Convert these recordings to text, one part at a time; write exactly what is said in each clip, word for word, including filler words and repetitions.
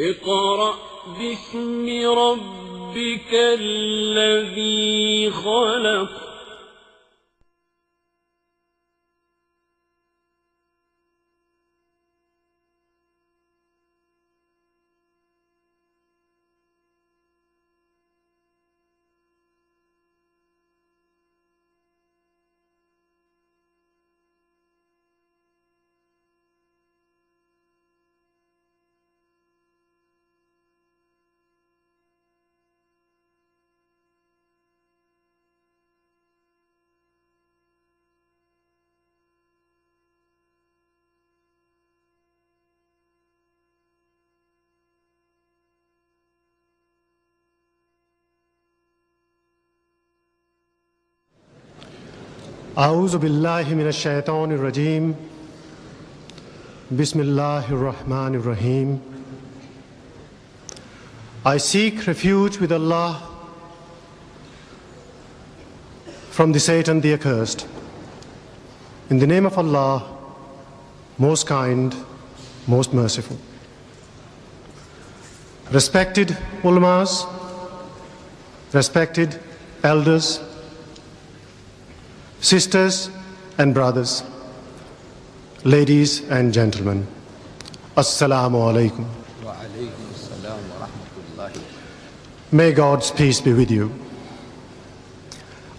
اقرأ باسم ربك الذي خلق أعوذ بالله من الشيطان الرجيم بسم الله الرحمن الرحيم I seek refuge with Allah from the Satan the accursed. In the name of Allah, most kind, most merciful. Respected ulamas, respected elders, sisters and brothers, ladies and gentlemen, Assalamu alaikum. Wa alaikum assalam wa rahmatullahi. May God's peace be with you.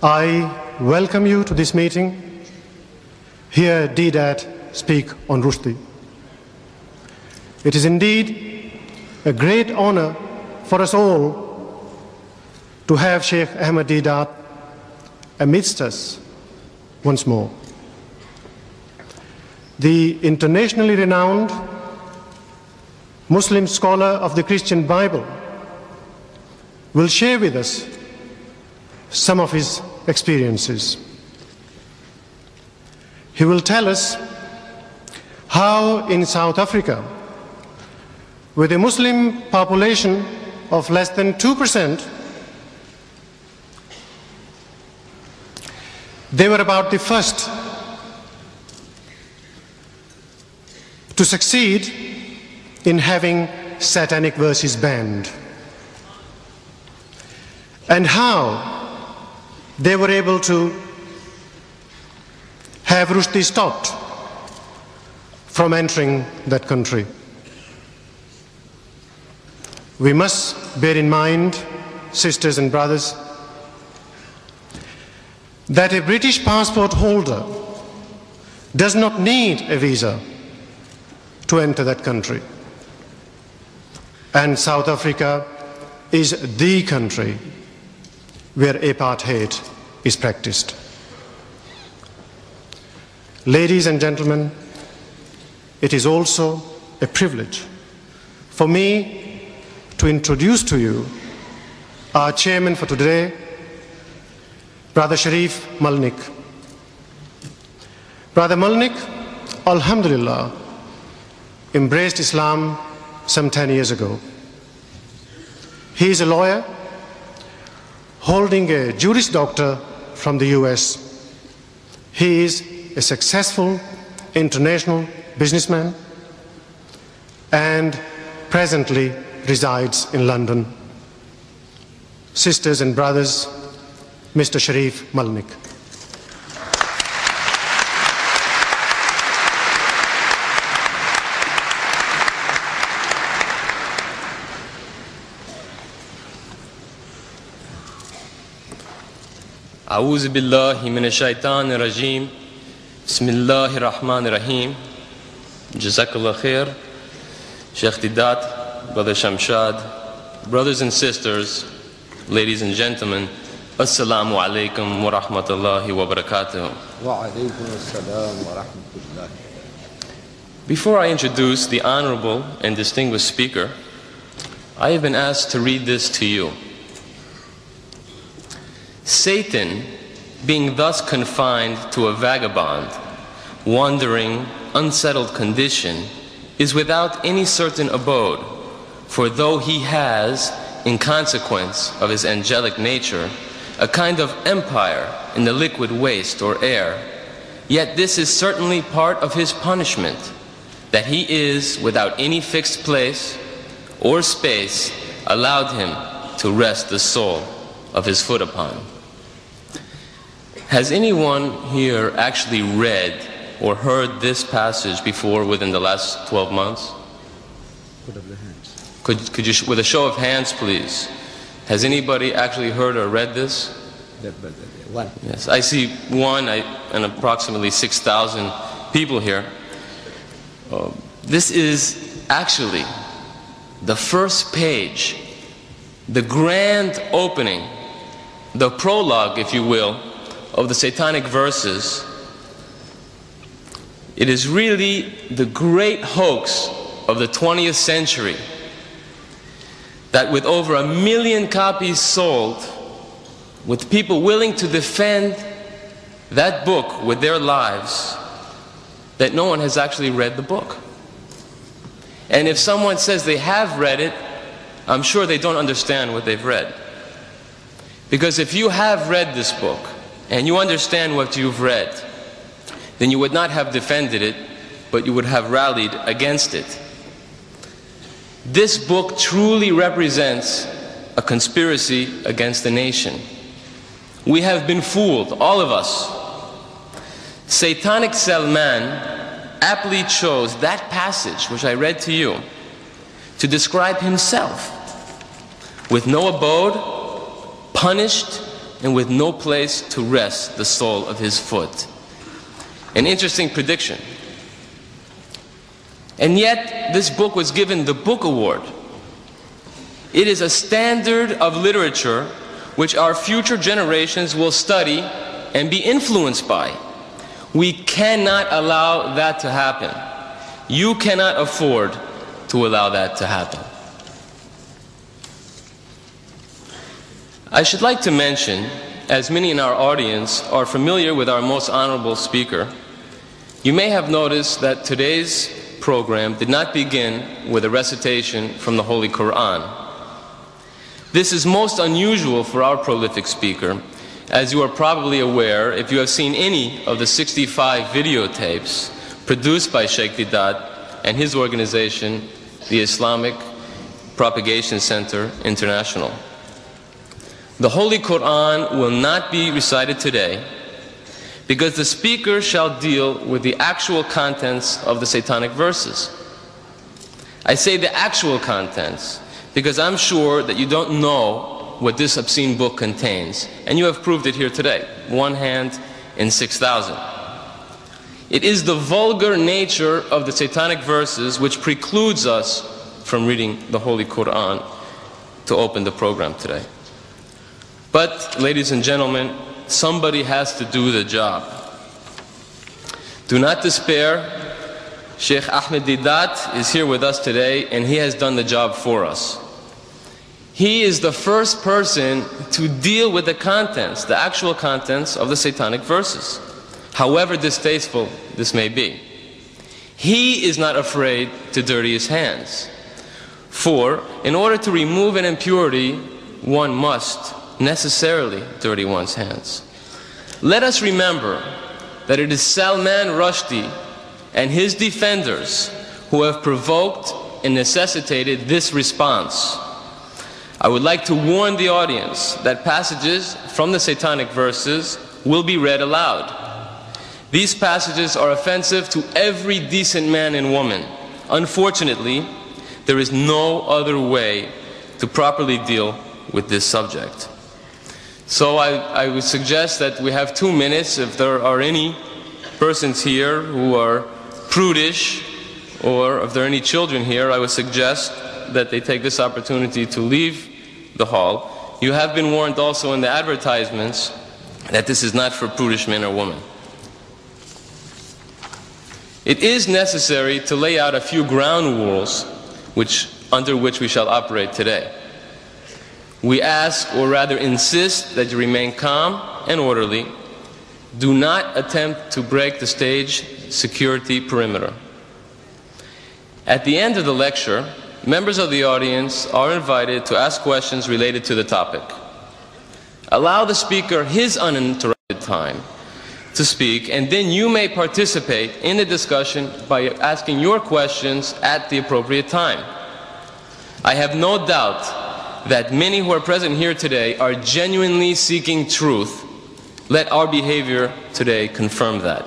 I welcome you to this meeting. Hear Deedat speak on Rushdie. It is indeed a great honor for us all to have Sheikh Ahmad Deedat amidst us once more. The internationally renowned Muslim scholar of the Christian Bible will share with us some of his experiences. He will tell us how in South Africa, with a Muslim population of less than two percent, they were about the first to succeed in having Satanic Verses banned, and how they were able to have Rushdie stopped from entering that country. We must bear in mind, sisters and brothers, that a British passport holder does not need a visa to enter that country. And South Africa is the country where apartheid is practiced. Ladies and gentlemen, it is also a privilege for me to introduce to you our chairman for today, Brother Sharif Malnik. Brother Malnik, alhamdulillah, embraced Islam some ten years ago. He is a lawyer holding a Juris Doctor from the U S. He is a successful international businessman and presently resides in London. Sisters and brothers, Mister Sharif Malnik. A'udhu billahi minash shaitanir rajeem. Bismillahir rahmanir rahim. Jazakallah khair. Sheikh Deedat, Brother Shamshad, brothers and sisters, ladies and gentlemen, Assalamu alaikum wa rahmatullahi wa barakatuh. Wa alaikum assalam wa rahmatullahi. Before I introduce the honorable and distinguished speaker, I have been asked to read this to you. Satan, being thus confined to a vagabond, wandering, unsettled condition, is without any certain abode, for though he has, in consequence of his angelic nature, a kind of empire in the liquid waste or air, yet this is certainly part of his punishment, that he is, without any fixed place or space, allowed him to rest the sole of his foot upon. Has anyone here actually read or heard this passage before within the last twelve months? Could, could you, with a show of hands, please. Has anybody actually heard or read this? One. Yes, I see one I, and approximately six thousand people here. Uh, this is actually the first page, the grand opening, the prologue, if you will, of the Satanic Verses. It is really the great hoax of the twentieth century that with over a million copies sold, with people willing to defend that book with their lives, that no one has actually read the book. And if someone says they have read it, I'm sure they don't understand what they've read. Because if you have read this book, and you understand what you've read, then you would not have defended it, but you would have rallied against it. This book truly represents a conspiracy against the nation. We have been fooled, all of us. Satanic Salman aptly chose that passage, which I read to you, to describe himself, with no abode, punished, and with no place to rest the sole of his foot. An interesting prediction. And yet, this book was given the Book Award. It is a standard of literature which our future generations will study and be influenced by. We cannot allow that to happen. You cannot afford to allow that to happen. I should like to mention, as many in our audience are familiar with our most honorable speaker, you may have noticed that today's program did not begin with a recitation from the Holy Quran. This is most unusual for our prolific speaker, as you are probably aware, if you have seen any of the sixty-five videotapes produced by Sheikh Deedat and his organization, the Islamic Propagation Center International. The Holy Quran will not be recited today because the speaker shall deal with the actual contents of the Satanic Verses. I say the actual contents because I'm sure that you don't know what this obscene book contains, and you have proved it here today, one hand in six thousand. It is the vulgar nature of the Satanic Verses which precludes us from reading the Holy Quran to open the program today. But, ladies and gentlemen, somebody has to do the job. Do not despair. Sheikh Ahmad Deedat is here with us today, and he has done the job for us. He is the first person to deal with the contents, the actual contents of the Satanic Verses, however distasteful this may be. He is not afraid to dirty his hands. For, in order to remove an impurity, one must necessarily dirty one's hands. Let us remember that it is Salman Rushdie and his defenders who have provoked and necessitated this response. I would like to warn the audience that passages from the Satanic Verses will be read aloud. These passages are offensive to every decent man and woman. Unfortunately, there is no other way to properly deal with this subject. So I, I would suggest that we have two minutes. If there are any persons here who are prudish, or if there are any children here, I would suggest that they take this opportunity to leave the hall. You have been warned also in the advertisements that this is not for prudish men or women. It is necessary to lay out a few ground rules which, under which we shall operate today. We ask, or rather insist, that you remain calm and orderly. Do not attempt to break the stage security perimeter. At the end of the lecture, members of the audience are invited to ask questions related to the topic. Allow the speaker his uninterrupted time to speak, and then you may participate in the discussion by asking your questions at the appropriate time. I have no doubt that many who are present here today are genuinely seeking truth. Let our behavior today confirm that.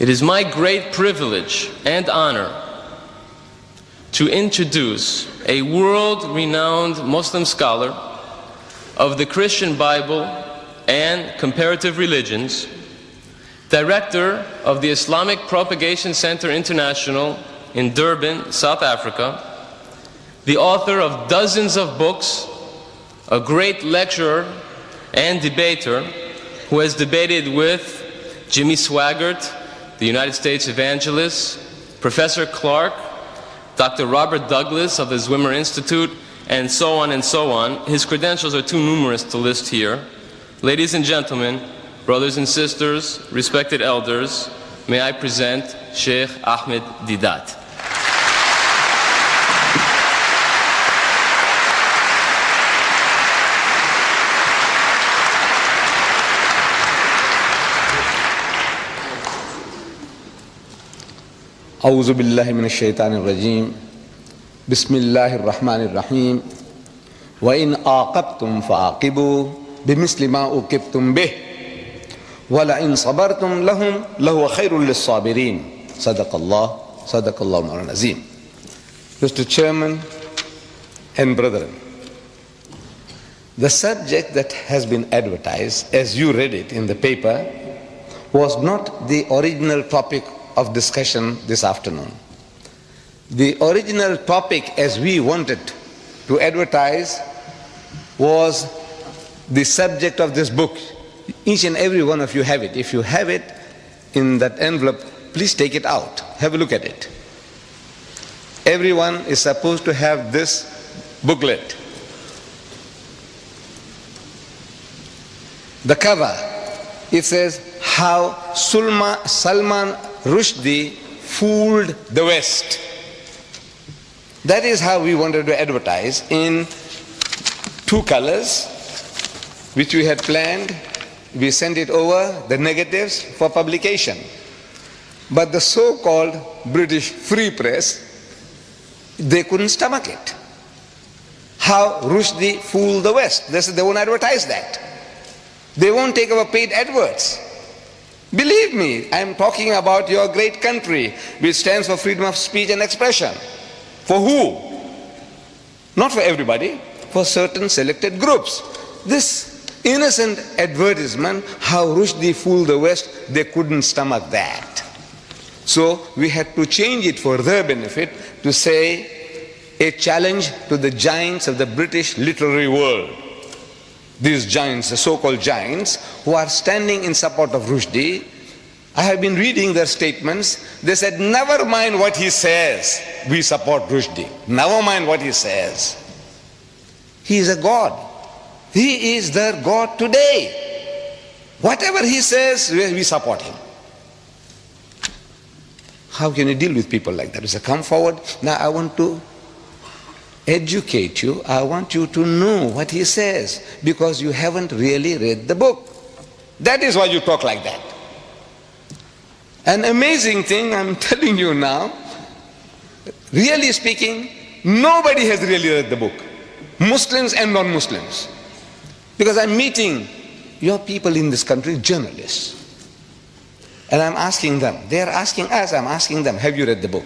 It is my great privilege and honor to introduce a world-renowned Muslim scholar of the Christian Bible and comparative religions, director of the Islamic Propagation Center International in Durban, South Africa, the author of dozens of books, a great lecturer and debater who has debated with Jimmy Swaggart, the United States evangelist, Professor Clark, Doctor Robert Douglas of the Zwimmer Institute, and so on and so on. His credentials are too numerous to list here. Ladies and gentlemen, brothers and sisters, respected elders, may I present Sheikh Ahmad Deedat. أعوذ بالله من الشيطان الرجيم بسم الله الرحمن الرحيم وإن عاقبتم فعاقبوا بمثل ما عوقبتم به ولئن صبرتم لهم لهو خير للصابرين صدق الله صدق الله مولانا العظيم. Mister Chairman and brethren, the subject that has been advertised as you read it in the paper was not the original topic of discussion this afternoon. The original topic as we wanted to advertise was the subject of this book. Each and every one of you have it. If you have it in that envelope, please take it out. Have a look at it. Everyone is supposed to have this booklet. The cover, it says how Sulma, Salman Rushdie fooled the West. That is how we wanted to advertise in two colors, which we had planned. We sent it over, the negatives, for publication. But the so-called British Free Press, they couldn't stomach it. How Rushdie fooled the West. They said they won't advertise that. They won't take our paid adverts. Believe me, I am talking about your great country, which stands for freedom of speech and expression. For who? Not for everybody, for certain selected groups. This innocent advertisement, how Rushdie fooled the West, they couldn't stomach that. So we had to change it for their benefit to say a challenge to the giants of the British literary world. These giants, the so-called giants, who are standing in support of Rushdie. I have been reading their statements. They said, never mind what he says, we support Rushdie. Never mind what he says. He is a god. He is their god today. Whatever he says, we support him. How can you deal with people like that? You say, come forward. Now I want to educate you, I want you to know what he says, because you haven't really read the book. That is why you talk like that. An amazing thing I'm telling you now, really speaking, nobody has really read the book, Muslims and non-Muslims. Because I'm meeting your people in this country, journalists, and I'm asking them, they're asking us, I'm asking them, have you read the book?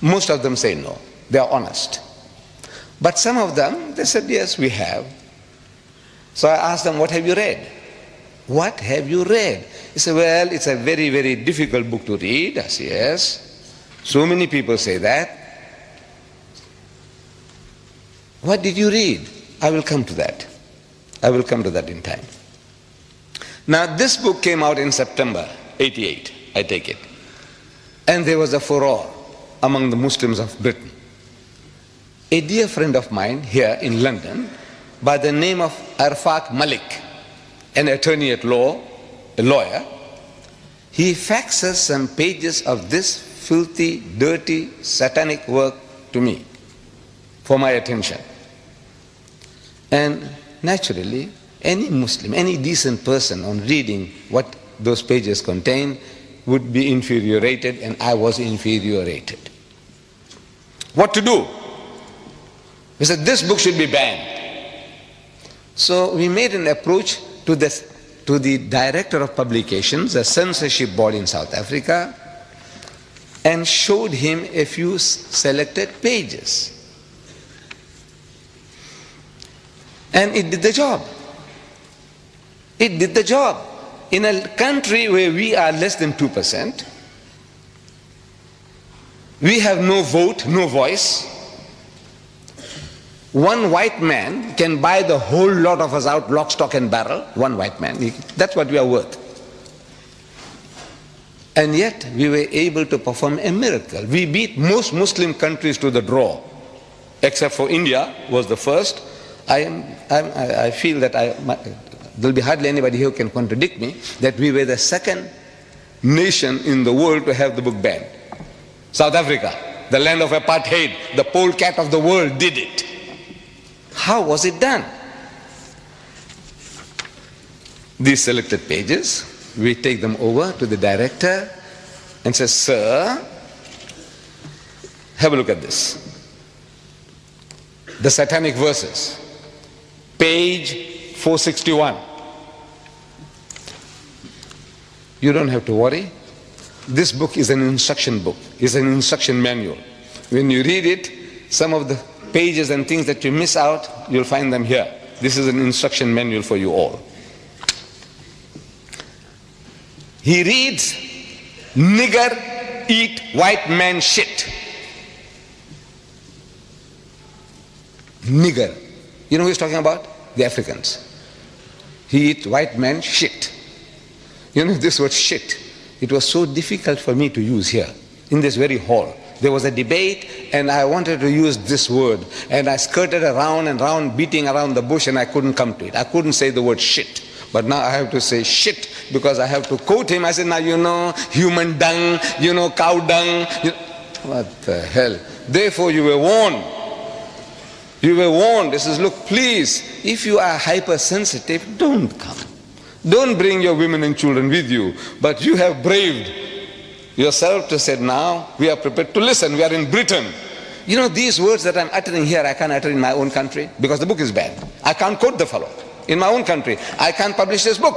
Most of them say no, they're honest. But some of them, they said, yes, we have. So I asked them, what have you read? What have you read? He said, well, it's a very, very difficult book to read. I said, yes. So many people say that. What did you read? I will come to that. I will come to that in time. Now, this book came out in September eighty-eight, I take it. And there was a furore among the Muslims of Britain. A dear friend of mine here in London by the name of Arfaq Malik, an attorney at law, a lawyer, he faxes some pages of this filthy, dirty, satanic work to me for my attention. And naturally, any Muslim, any decent person on reading what those pages contain would be infuriated, and I was infuriated. What to do? We said, this book should be banned. So we made an approach to the, to the director of publications, the censorship board in South Africa, and showed him a few selected pages. And it did the job. It did the job. In a country where we are less than two percent, we have no vote, no voice. One white man can buy the whole lot of us out, lock, stock and barrel. One white man. That's what we are worth. And yet we were able to perform a miracle. We beat most Muslim countries to the draw, except for India was the first. I, am, I, I feel that I, my, there'll be hardly anybody who can contradict me that we were the second nation in the world to have the book banned. South Africa, the land of apartheid, the polecat of the world, did it. How was it done? These selected pages, we take them over to the director and say, sir, have a look at this. The Satanic Verses, page four sixty-one. You don't have to worry. This book is an instruction book, is an instruction manual. When you read it, some of the pages and things that you miss out, you'll find them here. This is an instruction manual for you all. He reads, nigger, eat, white man shit. Nigger. You know who he's talking about? The Africans. He eat white man shit. You know this word shit. It was so difficult for me to use here, in this very hall. There was a debate and I wanted to use this word and I skirted around and around, beating around the bush, and I couldn't come to it. I couldn't say the word shit, but now I have to say shit because I have to quote him. I said, now you know, human dung, you know, cow dung. You know. What the hell? Therefore you were warned. You were warned. This is, look, please, if you are hypersensitive, don't come. Don't bring your women and children with you, but you have braved yourself to say, now we are prepared to listen. We are in Britain. You know, these words that I'm uttering here, I can't utter in my own country because the book is banned. I can't quote the fellow in my own country. I can't publish this book.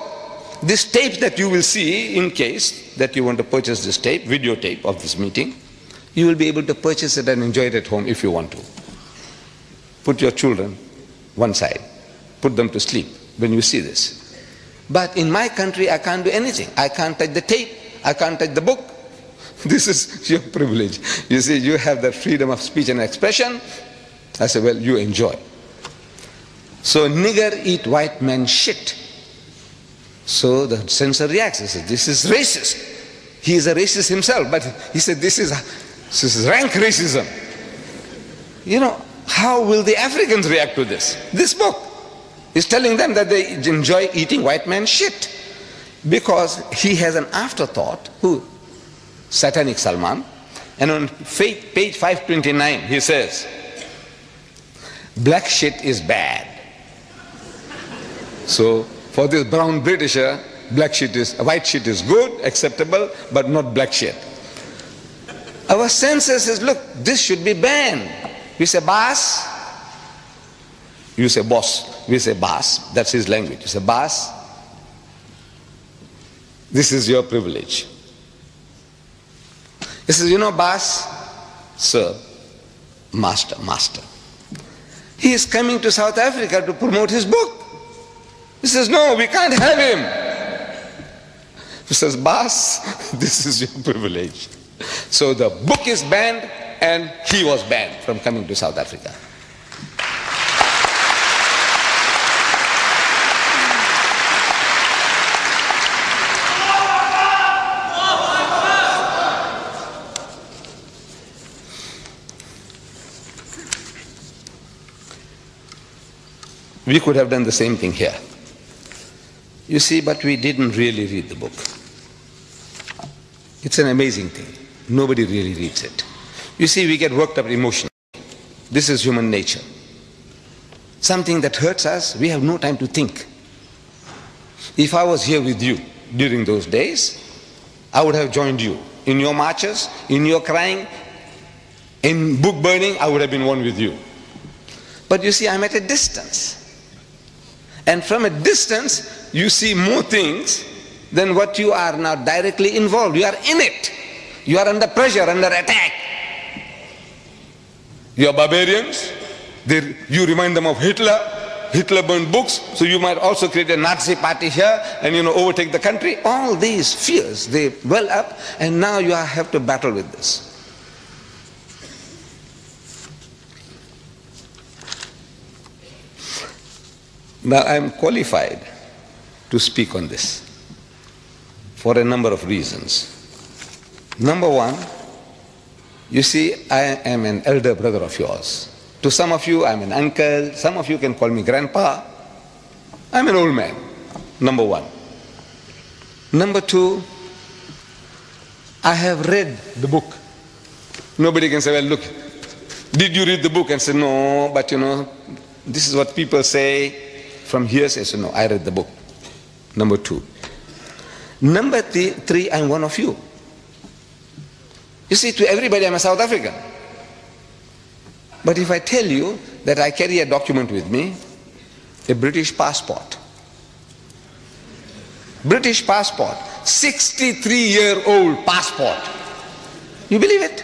This tape that you will see, in case that you want to purchase this tape, videotape of this meeting, you will be able to purchase it and enjoy it at home if you want to. Put your children one side. Put them to sleep when you see this. But in my country, I can't do anything. I can't take the tape. I can't take the book. This is your privilege. You see, you have that freedom of speech and expression. I say, well, you enjoy. So, nigger eat white man shit. So the censor reacts. He says, this is racist. He is a racist himself. But he said, this is, this is rank racism. You know, how will the Africans react to this? This book is telling them that they enjoy eating white man shit. Because he has an afterthought, who? Satanic Salman. And on page five twenty-nine, he says, black shit is bad. So for this brown Britisher, black shit is, white shit is good, acceptable, but not black shit. Our censor says, look, this should be banned. We say, boss. You say, boss. We say, boss. That's his language. You say, boss. This is your privilege. He says, you know, boss, sir, master, master. He is coming to South Africa to promote his book. He says, no, we can't have him. He says, boss, this is your privilege. So the book is banned and he was banned from coming to South Africa. We could have done the same thing here. You see, but we didn't really read the book. It's an amazing thing. Nobody really reads it. You see, we get worked up emotionally. This is human nature. Something that hurts us, we have no time to think. If I was here with you during those days, I would have joined you. In your marches, in your crying, in book burning, I would have been one with you. But you see, I'm at a distance. And from a distance, you see more things than what you are now directly involved. You are in it. You are under pressure, under attack. You are barbarians. They, you remind them of Hitler. Hitler burned books, so you might also create a Nazi party here and, you know, overtake the country. All these fears, they well up, and now you have to battle with this. Now I am qualified to speak on this for a number of reasons. Number one, you see, I am an elder brother of yours. To some of you, I'm an uncle. Some of you can call me grandpa. I'm an old man, number one. Number two, I have read the book. Nobody can say, well, look, did you read the book? And say, no, but you know, this is what people say from here. Say, so no, I read the book, number two. Number th three, I'm one of you. You see, to everybody, I'm a South African. But if I tell you that I carry a document with me, a British passport, British passport, sixty-three-year-old passport, you believe it?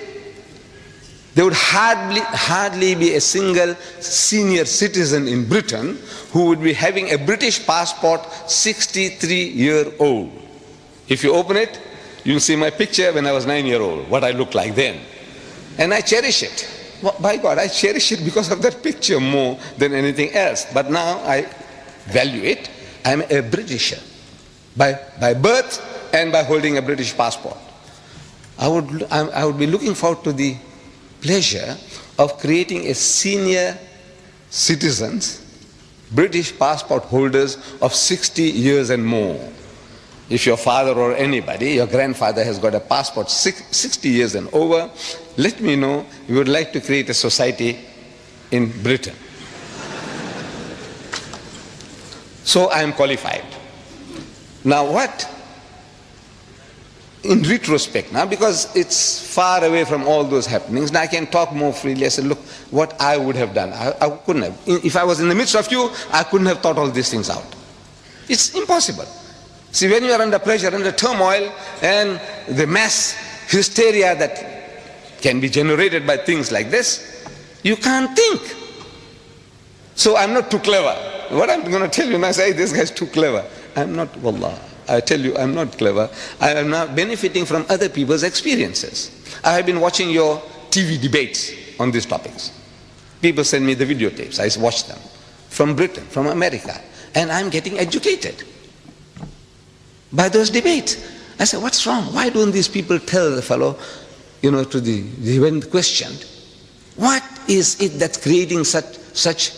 There would hardly, hardly be a single senior citizen in Britain who would be having a British passport, sixty-three-year-old. If you open it, you'll see my picture when I was nine-year-old, what I looked like then. And I cherish it. Well, by God, I cherish it because of that picture more than anything else. But now I value it. I'm a Britisher by, by birth and by holding a British passport. I would, I would be looking forward to the pleasure of creating a senior citizens, British passport holders of sixty years and more. If your father or anybody, your grandfather has got a passport sixty years and over, let me know. We would like to create a society in Britain. So I am qualified. Now what? In retrospect now, because it's far away from all those happenings, now I can talk more freely. I said, look, what I would have done. I, I couldn't have. If I was in the midst of you, I couldn't have thought all these things out. It's impossible. See, when you are under pressure, under turmoil, and the mass hysteria that can be generated by things like this, you can't think. So I'm not too clever. What I'm going to tell you now is, hey, this guy's too clever. I'm not, wallah, I tell you, I'm not clever. I am now benefiting from other people's experiences. I have been watching your T V debates on these topics. People send me the videotapes. I watch them from Britain, from America, and I'm getting educated by those debates. I said, what's wrong? Why don't these people tell the fellow, you know, to the, the when questioned, what is it that's creating such, such,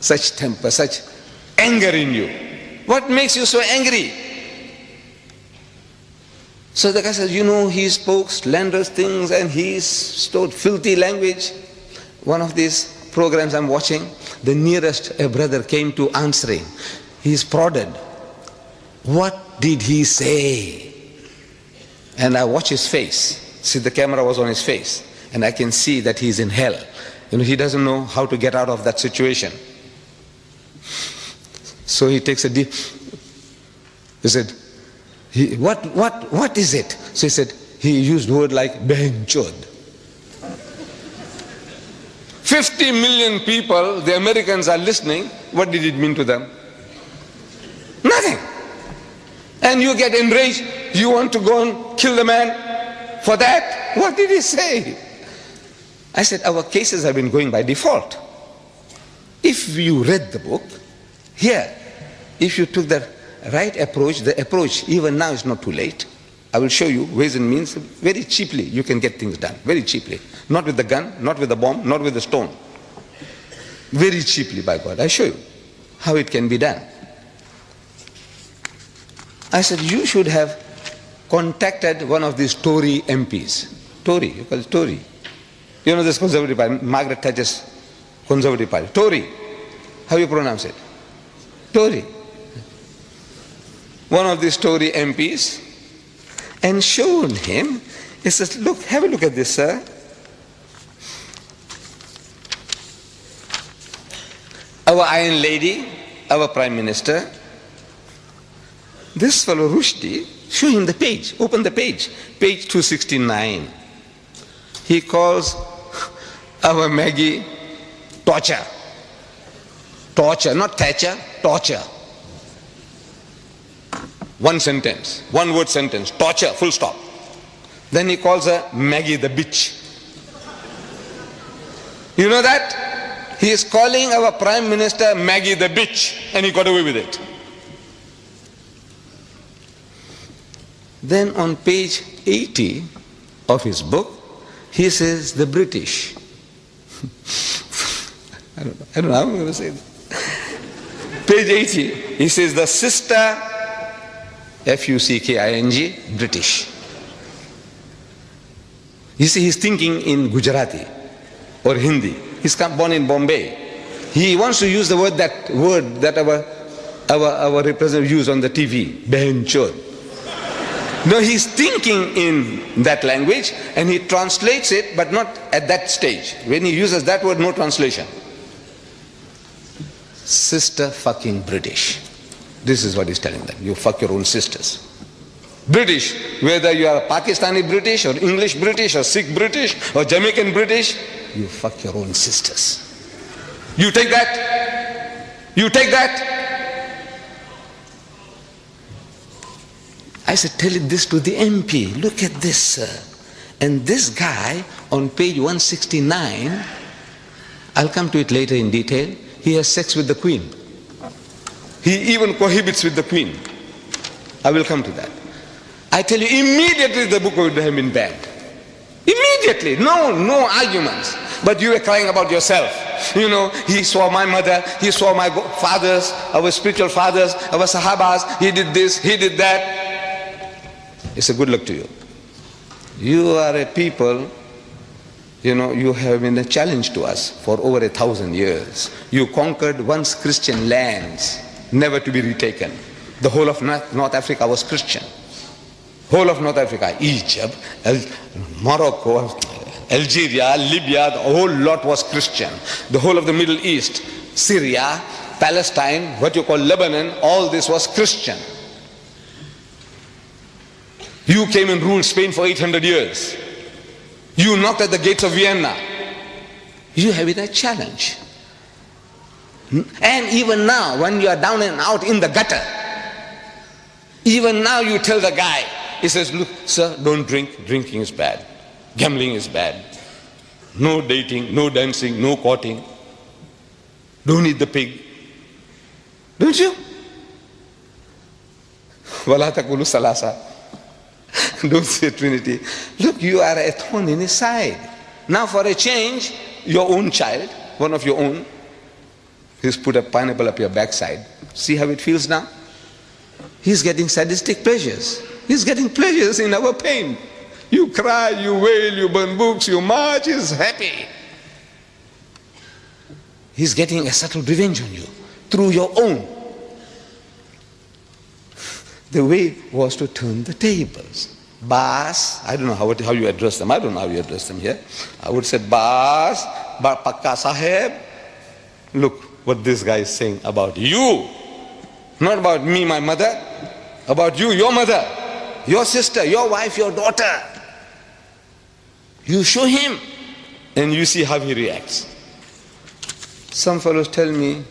such temper, such anger in you? What makes you so angry? So the guy says, you know, he spoke slanderous things and he stored filthy language. One of these programs I'm watching, the nearest a brother came to answering. He's prodded. What did he say? And I watch his face. See, the camera was on his face. And I can see that he's in hell. You know, he doesn't know how to get out of that situation. So he takes a deep... He said, he, what, what, what is it? So he said, he used word like benchod. fifty million people, the Americans are listening. What did it mean to them? Nothing. And you get enraged, you want to go and kill the man for that? What did he say? I said, our cases have been going by default. If you read the book, here, if you took the right approach, the approach, even now it's not too late. I will show you ways and means, very cheaply you can get things done, very cheaply. Not with the gun, not with the bomb, not with the stone. Very cheaply, by God, I show you how it can be done. I said, you should have contacted one of these Tory M Ps. Tory, you call it Tory. You know this Conservative Party, Margaret Thatcher's Conservative Party. Tory, how you pronounce it? Tory, one of these Tory M Ps, and showed him. He says, look, have a look at this, sir. Our Iron Lady, our Prime Minister, this fellow Rushdie, show him the page, open the page, page two sixty-nine. He calls our Maggie torture. Torture, not Thatcher, torture. One sentence, one word sentence, torture, full stop. Then he calls her Maggie the bitch. You know that? He is calling our Prime Minister Maggie the bitch, and he got away with it. Then on page eighty of his book, he says the British. I don't know, I don't know how I'm going to say this. Page eighty, he says the sister, F U C K I N G, British. You see, he's thinking in Gujarati or Hindi. He's come born in Bombay. He wants to use the word that word that our our, our representative used on the T V, Benchod. No, he's thinking in that language and he translates it, but not at that stage. When he uses that word, no translation. Sister fucking British. This is what he's telling them. You fuck your own sisters. British, whether you are Pakistani British or English British or Sikh British or Jamaican British, you fuck your own sisters. You take that? You take that? I said, tell this to the M P. Look at this, sir. And this guy on page one sixty-nine, I'll come to it later in detail, he has sex with the Queen. He even cohabits with the Queen. I will come to that. I tell you, immediately the book would have been banned. Immediately, no, no arguments. But you were crying about yourself. You know, he saw my mother, he saw my fathers, our spiritual fathers, our sahabas, he did this, he did that. It's a good luck to you. You are a people, you know, you have been a challenge to us for over a thousand years. You conquered once Christian lands, never to be retaken. The whole of North Africa was Christian. Whole of North Africa, Egypt, El Morocco, Algeria, Libya, the whole lot was Christian. The whole of the Middle East, Syria, Palestine, what you call Lebanon, all this was Christian. You came and ruled Spain for eight hundred years. You knocked at the gates of Vienna. You have been a challenge. And even now, when you are down and out in the gutter, even now you tell the guy, he says, look, sir, don't drink. Drinking is bad. Gambling is bad. No dating, no dancing, no courting. Don't eat the pig. Don't you? Wala taqulu salasa. Don't say Trinity. Look, you are a thorn in his side. Now for a change, your own child, one of your own, he's put a pineapple up your backside. See how it feels now? He's getting sadistic pleasures. He's getting pleasures in our pain. You cry, you wail, you burn books, you march, he's happy. He's getting a subtle revenge on you through your own. The way was to turn the tables. Baas, I don't know how, how you address them. I don't know how you address them here. I would say, Baas, Ba Pakka Sahib. Look what this guy is saying about you. Not about me, my mother. About you, your mother, your sister, your wife, your daughter. You show him and you see how he reacts. Some fellows tell me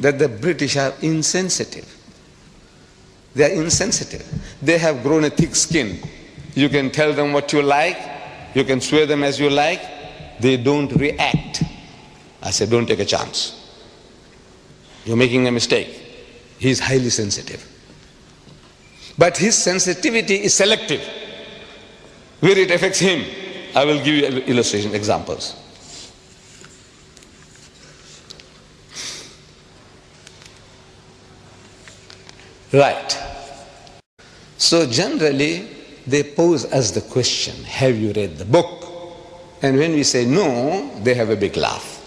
that the British are insensitive. They are insensitive. They have grown a thick skin. You can tell them what you like. You can swear them as you like. They don't react. I said, don't take a chance. You're making a mistake. He is highly sensitive. But his sensitivity is selective. Where it affects him, I will give you illustration examples. Right. So generally, they pose us the question, have you read the book? And when we say no, they have a big laugh.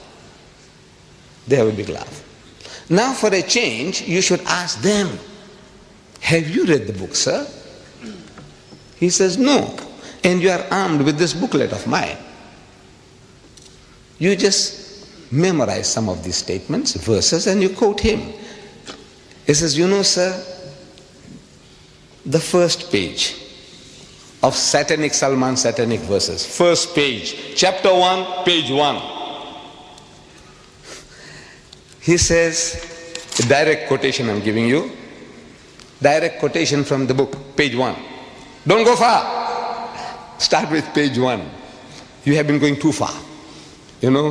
They have a big laugh. Now for a change, you should ask them, have you read the book, sir? He says, no. And you are armed with this booklet of mine. You just memorize some of these statements, verses, and you quote him. He says, you know, sir, the first page of Satanic Salman, Satanic Verses, first page, chapter one, page one. He says, a direct quotation I'm giving you, direct quotation from the book, page one. Don't go far. Start with page one. You have been going too far. You know,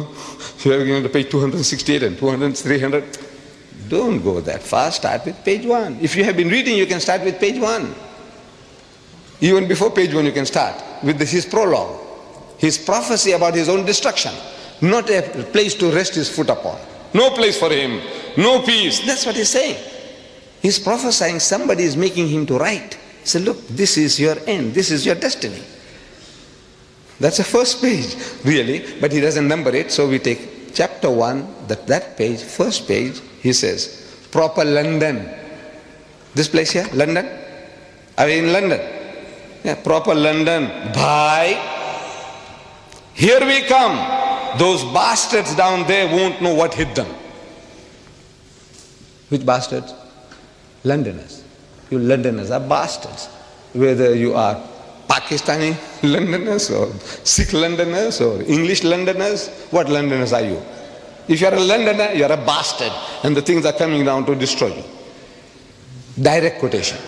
you have gone to page two hundred sixty-eight and two hundred, three hundred. Don't go that far. Start with page one. If you have been reading, you can start with page one. Even before page one, you can start with his prologue, his prophecy about his own destruction. Not a place to rest his foot upon. No place for him. No peace. That's what he's saying. He's prophesying somebody is making him to write. Say, look, this is your end. This is your destiny. That's the first page, really. But he doesn't number it, so we take chapter one, that, that page, first page, he says, proper London. This place here, London? Are we in London? Yeah, proper London. Bye. Here we come. Those bastards down there won't know what hit them. Which bastards? Londoners. You Londoners are bastards. Whether you are Pakistani Londoners or Sikh Londoners or English Londoners, what Londoners are you? If you are a Londoner, you are a bastard, and the things are coming down to destroy you. Direct quotation.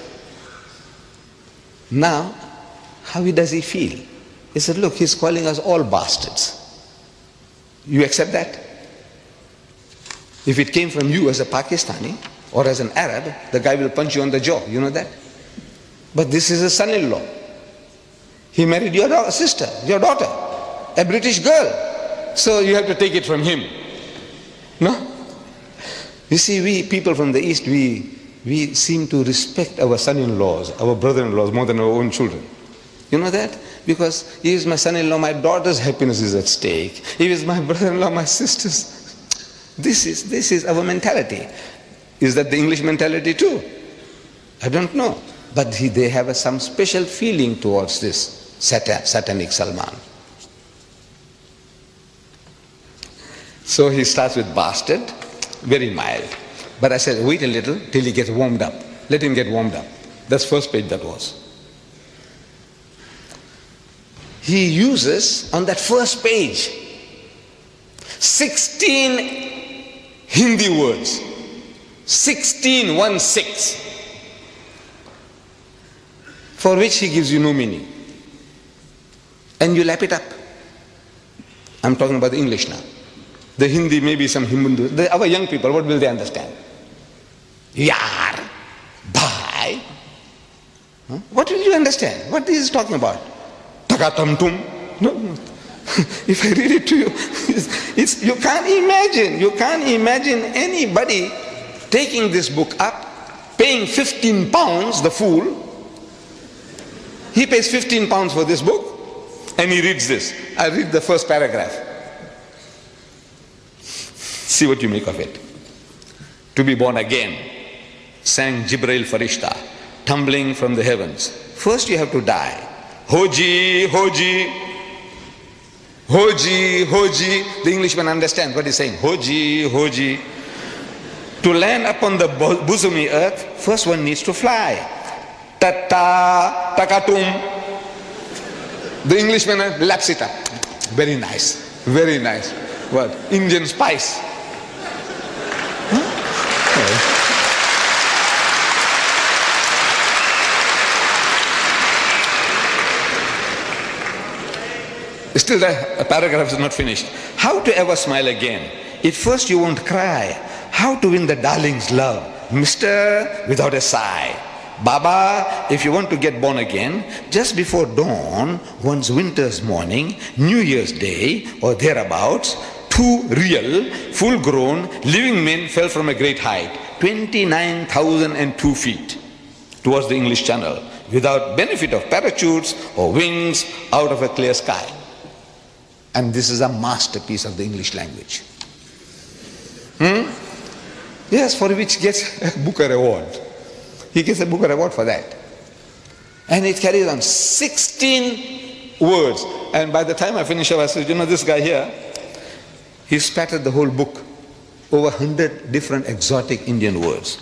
Now, how does he feel? He said, look, he's calling us all bastards. You accept that? If it came from you as a Pakistani, or as an Arab, the guy will punch you on the jaw, you know that? But this is a son-in-law. He married your da- sister, your daughter, a British girl. So you have to take it from him. No? You see, we people from the East, we, we seem to respect our son-in-laws, our brother-in-laws more than our own children. You know that? Because he is my son-in-law, my daughter's happiness is at stake. He is my brother-in-law, my sister's. This is, this is our mentality. Is that the English mentality too? I don't know. But he, they have a, some special feeling towards this satan, Satanic Salman. So he starts with bastard, very mild. But I said, wait a little till he gets warmed up. Let him get warmed up. That's first page that was. He uses, on that first page, sixteen Hindi words. Sixteen, one six, for which he gives you no meaning, and you lap it up. I'm talking about the English now. The Hindi, maybe some Hindu, the, our young people, what will they understand? Yaar, bhai. Huh? What will you understand? What is he talking about? Tagatamtum. No, no. If I read it to you, it's, it's, you can't imagine. You can't imagine anybody taking this book up, paying fifteen pounds, the fool. He pays fifteen pounds for this book, and he reads this. I read the first paragraph. See what you make of it. To be born again, sang Jibrail Farishta, tumbling from the heavens. First you have to die. Hoji, Hoji, Hoji, Hoji. The Englishman understands what he's saying. Hoji, Hoji. To land upon the bosomy earth, first one needs to fly. Tata, takatum. The Englishman laps it up. Very nice, very nice. What? Indian spice. Huh? Still the paragraph is not finished. How to ever smile again? At first you won't cry. How to win the darling's love, Mister, without a sigh. Baba, if you want to get born again, just before dawn, one's winter's morning, New Year's Day, or thereabouts, two real, full-grown, living men fell from a great height, twenty-nine thousand two feet, towards the English Channel, without benefit of parachutes or wings, out of a clear sky. And this is a masterpiece of the English language. Hmm? Yes, for which gets a Booker Award. He gets a Booker Award for that. And it carries on sixteen words. And by the time I finished, I said, you know, this guy here, he spattered the whole book over one hundred different exotic Indian words.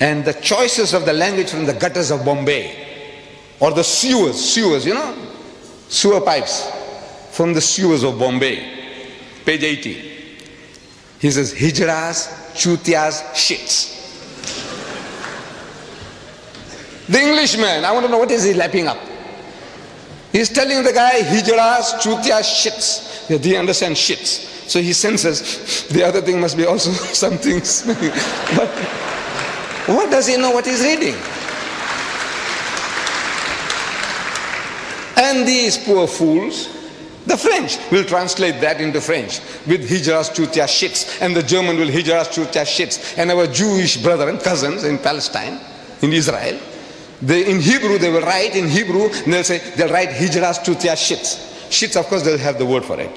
And the choices of the language from the gutters of Bombay, or the sewers, sewers, you know, sewer pipes from the sewers of Bombay, page eighty. He says, hijras, chutias, shits. The Englishman, I want to know what is he lapping up. He's telling the guy, hijras, chutias, shits. Yeah, do you understand shits? So he senses the other thing must be also something. But what does he know what he's reading? And these poor fools, the French will translate that into Frensch with hijras, chutia, shits, and the German will hijras, chutia, shits, and our Jewish brethren, cousins in Palestine, in Israel, they, in Hebrew they will write, in Hebrew, and they'll say, they'll write hijras, chutia, shits. Shits, of course, they'll have the word for it.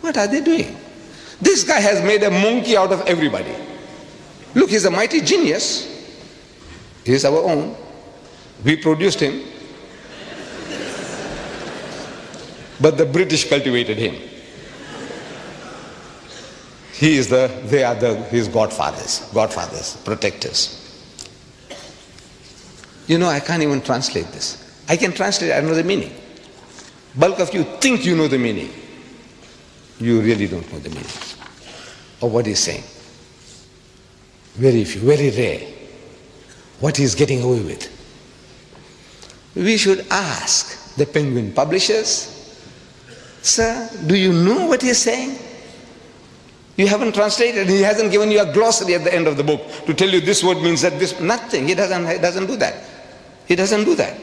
What are they doing? This guy has made a monkey out of everybody. Look, he's a mighty genius. He's our own. We produced him. But the British cultivated him. He is the, they are the, his godfathers, godfathers, protectors. You know, I can't even translate this. I can translate, I know the meaning. Bulk of you think you know the meaning. You really don't know the meaning of what he's saying. Very few, very rare. What he's getting away with. We should ask the Penguin publishers, sir, do you know what he's saying? You haven't translated. He hasn't given you a glossary at the end of the book to tell you this word means that this, nothing. He doesn't, he doesn't do that. He doesn't do that.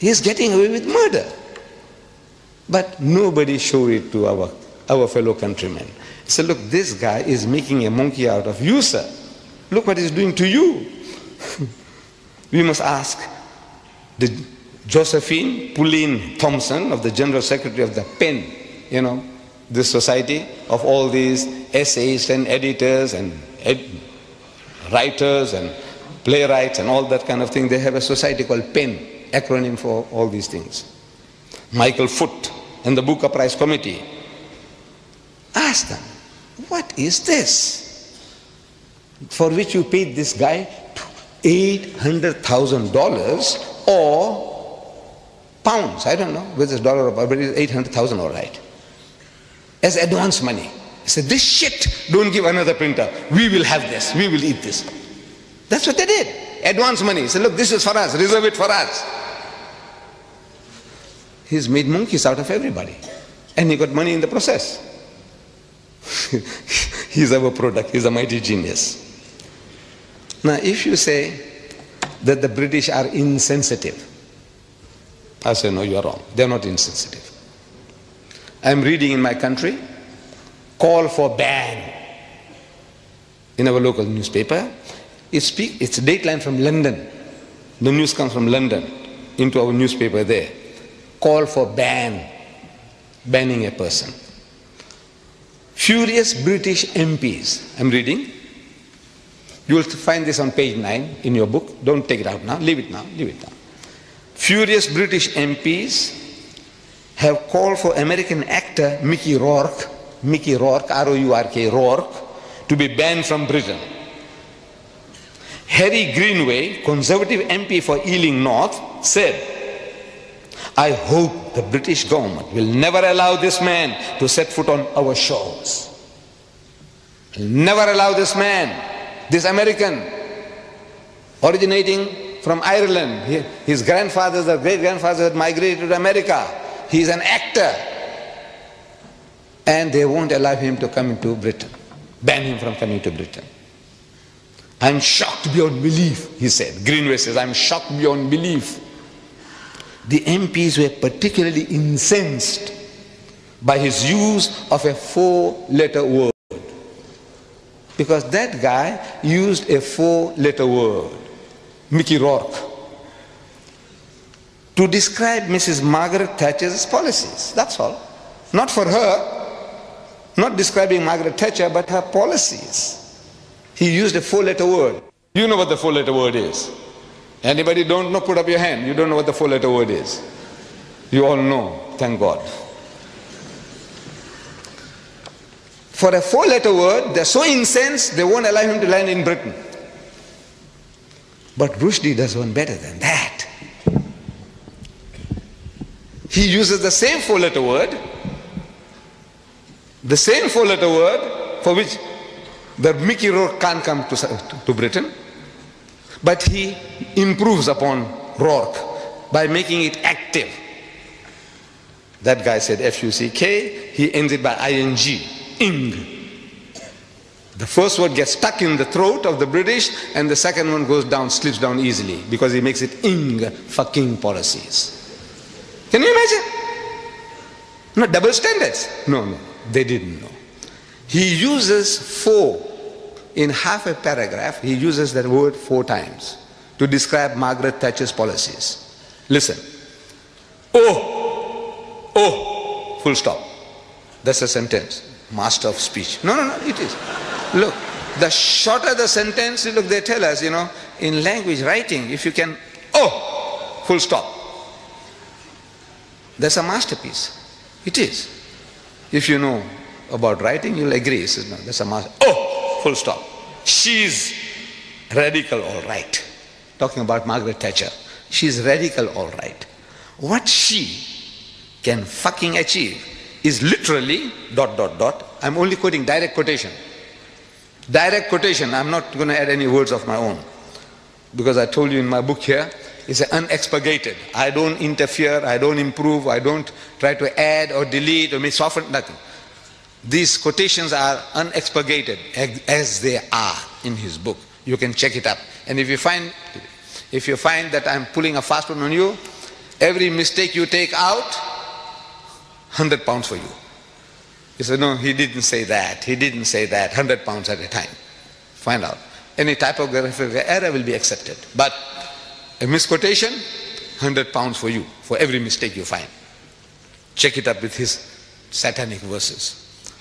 He's getting away with murder. But nobody showed it to our, our fellow countrymen. So look, this guy is making a monkey out of you, sir. Look what he's doing to you. We must ask the Josephine Pauline Thompson of the General Secretary of the P E N, you know, this society of all these essayists and editors and ed writers and playwrights and all that kind of thing. They have a society called P E N, acronym for all these things. Michael Foote and the Booker Prize Committee. Ask them, what is this for which you paid this guy eight hundred thousand dollars or pounds, I don't know, whether it's dollar or pound, but it's eight hundred thousand, all right. As advance money. He said, this shit, don't give another printer. We will have this. We will eat this. That's what they did. Advance money. He said, look, this is for us. Reserve it for us. He's made monkeys out of everybody. And he got money in the process. He's our product. He's a mighty genius. Now, if you say that the British are insensitive, I say, no, you are wrong. They are not insensitive. I am reading in my country, call for ban. In our local newspaper, it speak, it's a dateline from London. The news comes from London into our newspaper there. Call for ban, banning a person. Furious British M Ps. I'm reading. You will find this on page nine in your book. Don't take it out now. Leave it now. Leave it now. Furious British M Ps have called for American actor Mickey Rourke, Mickey Rourke, R O U R K, Rourke, to be banned from Britain. Harry Greenway, Conservative M P for Ealing North, said, I hope the British government will never allow this man to set foot on our shores. Will never allow this man, this American, originating from Ireland. He, his grandfathers, their great-grandfathers had migrated to America. He's an actor. And they won't allow him to come into Britain. Ban him from coming to Britain. I'm shocked beyond belief, he said. Greenway says, I'm shocked beyond belief. The M Ps were particularly incensed by his use of a four-letter word. Because that guy used a four-letter word. Mickey Rourke, to describe Missus Margaret Thatcher's policies. That's all. Not for her, not describing Margaret Thatcher, but her policies. He used a four-letter word. You know what the four-letter word is. Anybody don't know, put up your hand. You don't know what the four-letter word is. You all know, thank God. For a four-letter word, they're so incensed, they won't allow him to land in Britain. But Rushdie does one better than that. He uses the same four-letter word, the same four-letter word for which the Mickey Rourke can't come to, to Britain, but he improves upon Rourke by making it active. That guy said F U C K, he ends it by I N G, ing. The first word gets stuck in the throat of the British and the second one goes down, slips down easily because he makes it ing fucking policies. Can you imagine? No, double standards. No, no, they didn't know. He uses four, in half a paragraph, he uses that word four times to describe Margaret Thatcher's policies. Listen. Oh. Oh, full stop. That's a sentence. Master of speech. No, no, no, it is. Look, the shorter the sentence, look, they tell us, you know, in language writing, if you can, oh, full stop. That's a masterpiece. It is. If you know about writing, you'll agree. It says, no, that's a master. Oh, full stop. She's radical, all right. Talking about Margaret Thatcher. She's radical, all right. What she can fucking achieve is literally dot dot dot. I'm only quoting direct quotation. Direct quotation. I'm not going to add any words of my own because I told you in my book here it's unexpurgated. I don't interfere. I don't improve. I don't try to add or delete or make soften nothing. These quotations are unexpurgated as they are in his book. You can check it up. And if you find if you find that I'm pulling a fast one on you, every mistake you take out. Hundred pounds for you. He said, no, he didn't say that. He didn't say that. Hundred pounds at a time. Find out. Any typographical error will be accepted. But a misquotation, hundred pounds for you, for every mistake you find. Check it up with his Satanic Verses.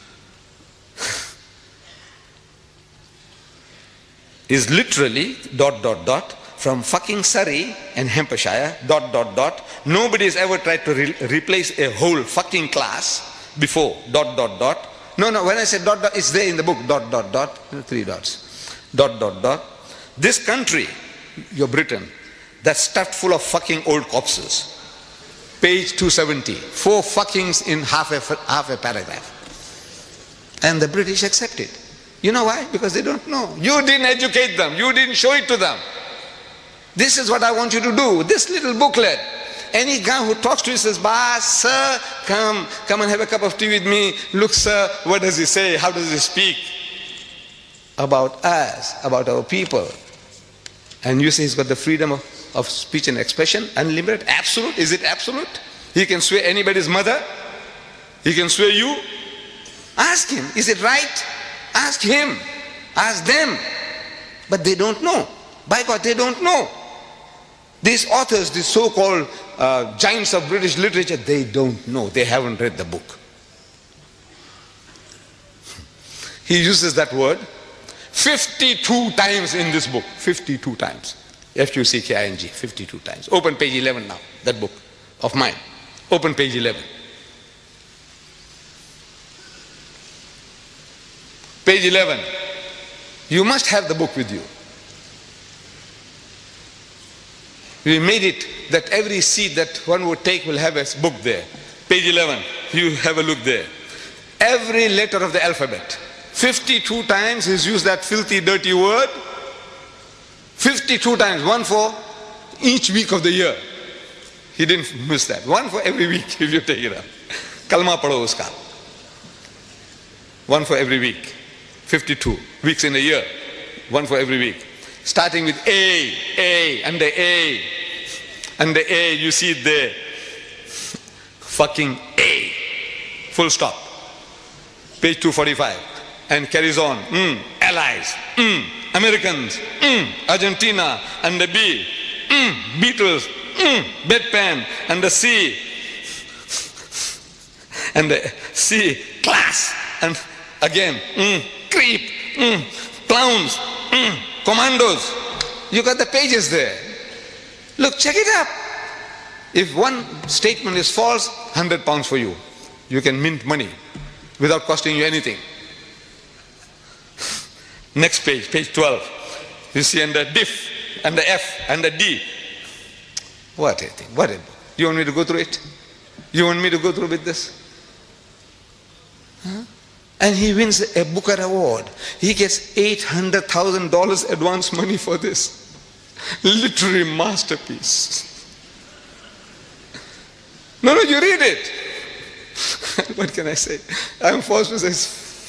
Is literally dot dot dot from fucking Surrey and Hampshire, dot, dot, dot. Nobody's ever tried to re replace a whole fucking class before, dot, dot, dot. No, no, when I say dot, dot, it's there in the book, dot, dot, dot, three dots, dot, dot, dot. This country, your Britain, that's stuffed full of fucking old corpses. Page two seventy, four fuckings in half a, half a paragraph. And the British accept it. You know why? Because they don't know. You didn't educate them. You didn't show it to them. This is what I want you to do. This little booklet. Any guy who talks to you says, "Boss, sir, come, come and have a cup of tea with me. Look, sir, what does he say? How does he speak about us, about our people?" And you say he's got the freedom of, of speech and expression, unlimited, absolute. Is it absolute? He can swear anybody's mother. He can swear you. Ask him. Is it right? Ask him. Ask them. But they don't know. By God, they don't know. These authors, these so-called uh, giants of British literature, they don't know. They haven't read the book. He uses that word fifty-two times in this book. fifty-two times. F U C K I N G, fifty-two times. Open page eleven now, that book of mine. Open page eleven. Page eleven. You must have the book with you. We made it that every seat that one would take will have a book there. Page eleven, you have a look there. Every letter of the alphabet. fifty-two times he's used that filthy, dirty word. fifty-two times, one for each week of the year. He didn't miss that. One for every week, if you take it up. Kalma padho uska. One for every week. fifty-two weeks in a year. One for every week. Starting with A, A, and the A, and the A, you see it there. Fucking A. Full stop. Page two forty-five. And carries on. Mm, allies. Mm, Americans. Mm, Argentina. And the B. Mm, Beatles. Mm, bedpan. And the C. And the C. Class. And again. Mm, creep. Mm, clowns, mm, commandos. You got the pages there. Look, check it up. If one statement is false, one hundred pounds for you. You can mint money without costing you anything. Next page, page twelve. You see under diff, under F, under D. What a thing, what a book. You want me to go through it? You want me to go through with this? Huh? And he wins a Booker Award. He gets eight hundred thousand dollars advance money for this. Literary masterpiece. No, no, you read it. What can I say? I'm forced to say it's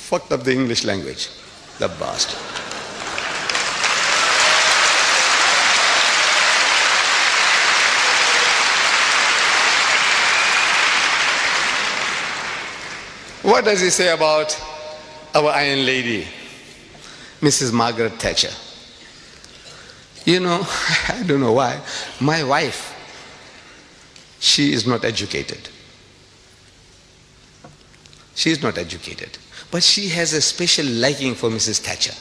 fucked up the English language. The bastard. What does he say about our Iron Lady, Missus Margaret Thatcher? You know, I don't know why, my wife, she is not educated. She is not educated. But she has a special liking for Missus Thatcher.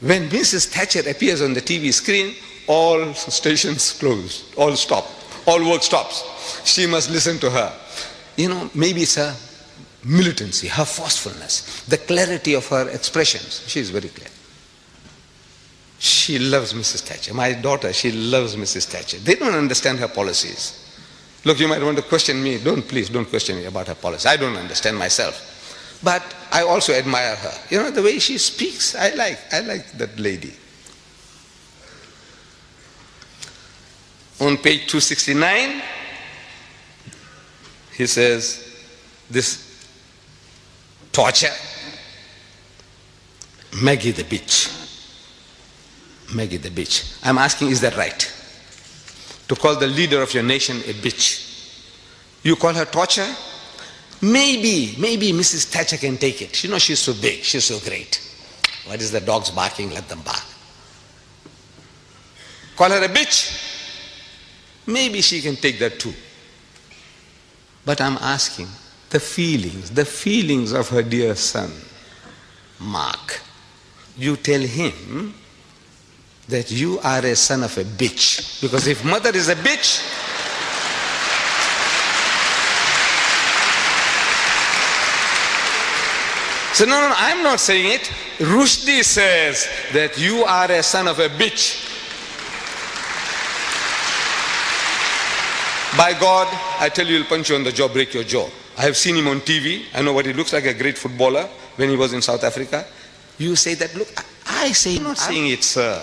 When Missus Thatcher appears on the T V screen, all stations close, all stop, all work stops. She must listen to her. You know, maybe it's her militancy, her forcefulness, the clarity of her expressions. She is very clear. She loves Missus Thatcher. My daughter, she loves Missus Thatcher. They don't understand her policies. Look, you might want to question me. Don't, please, don't question me about her policy. I don't understand myself. But I also admire her. You know, the way she speaks, I like. I like that lady. On page two sixty-nine, he says, this torture, Maggie the bitch. Maggie the bitch. I'm asking, is that right? To call the leader of your nation a bitch. You call her torture? Maybe, maybe Missus Thatcher can take it. You know, she's so big, she's so great. What is the dogs barking? Let them bark. Call her a bitch. Maybe she can take that too. But I'm asking the feelings, the feelings of her dear son, Mark. You tell him that you are a son of a bitch. Because if mother is a bitch, so no, no, no, I'm not saying it. Rushdie says that you are a son of a bitch. By God, I tell you, he'll punch you on the jaw, break your jaw. I have seen him on T V. I know what he looks like, a great footballer, when he was in South Africa. You say that, look, I, I say, I'm not saying it, sir.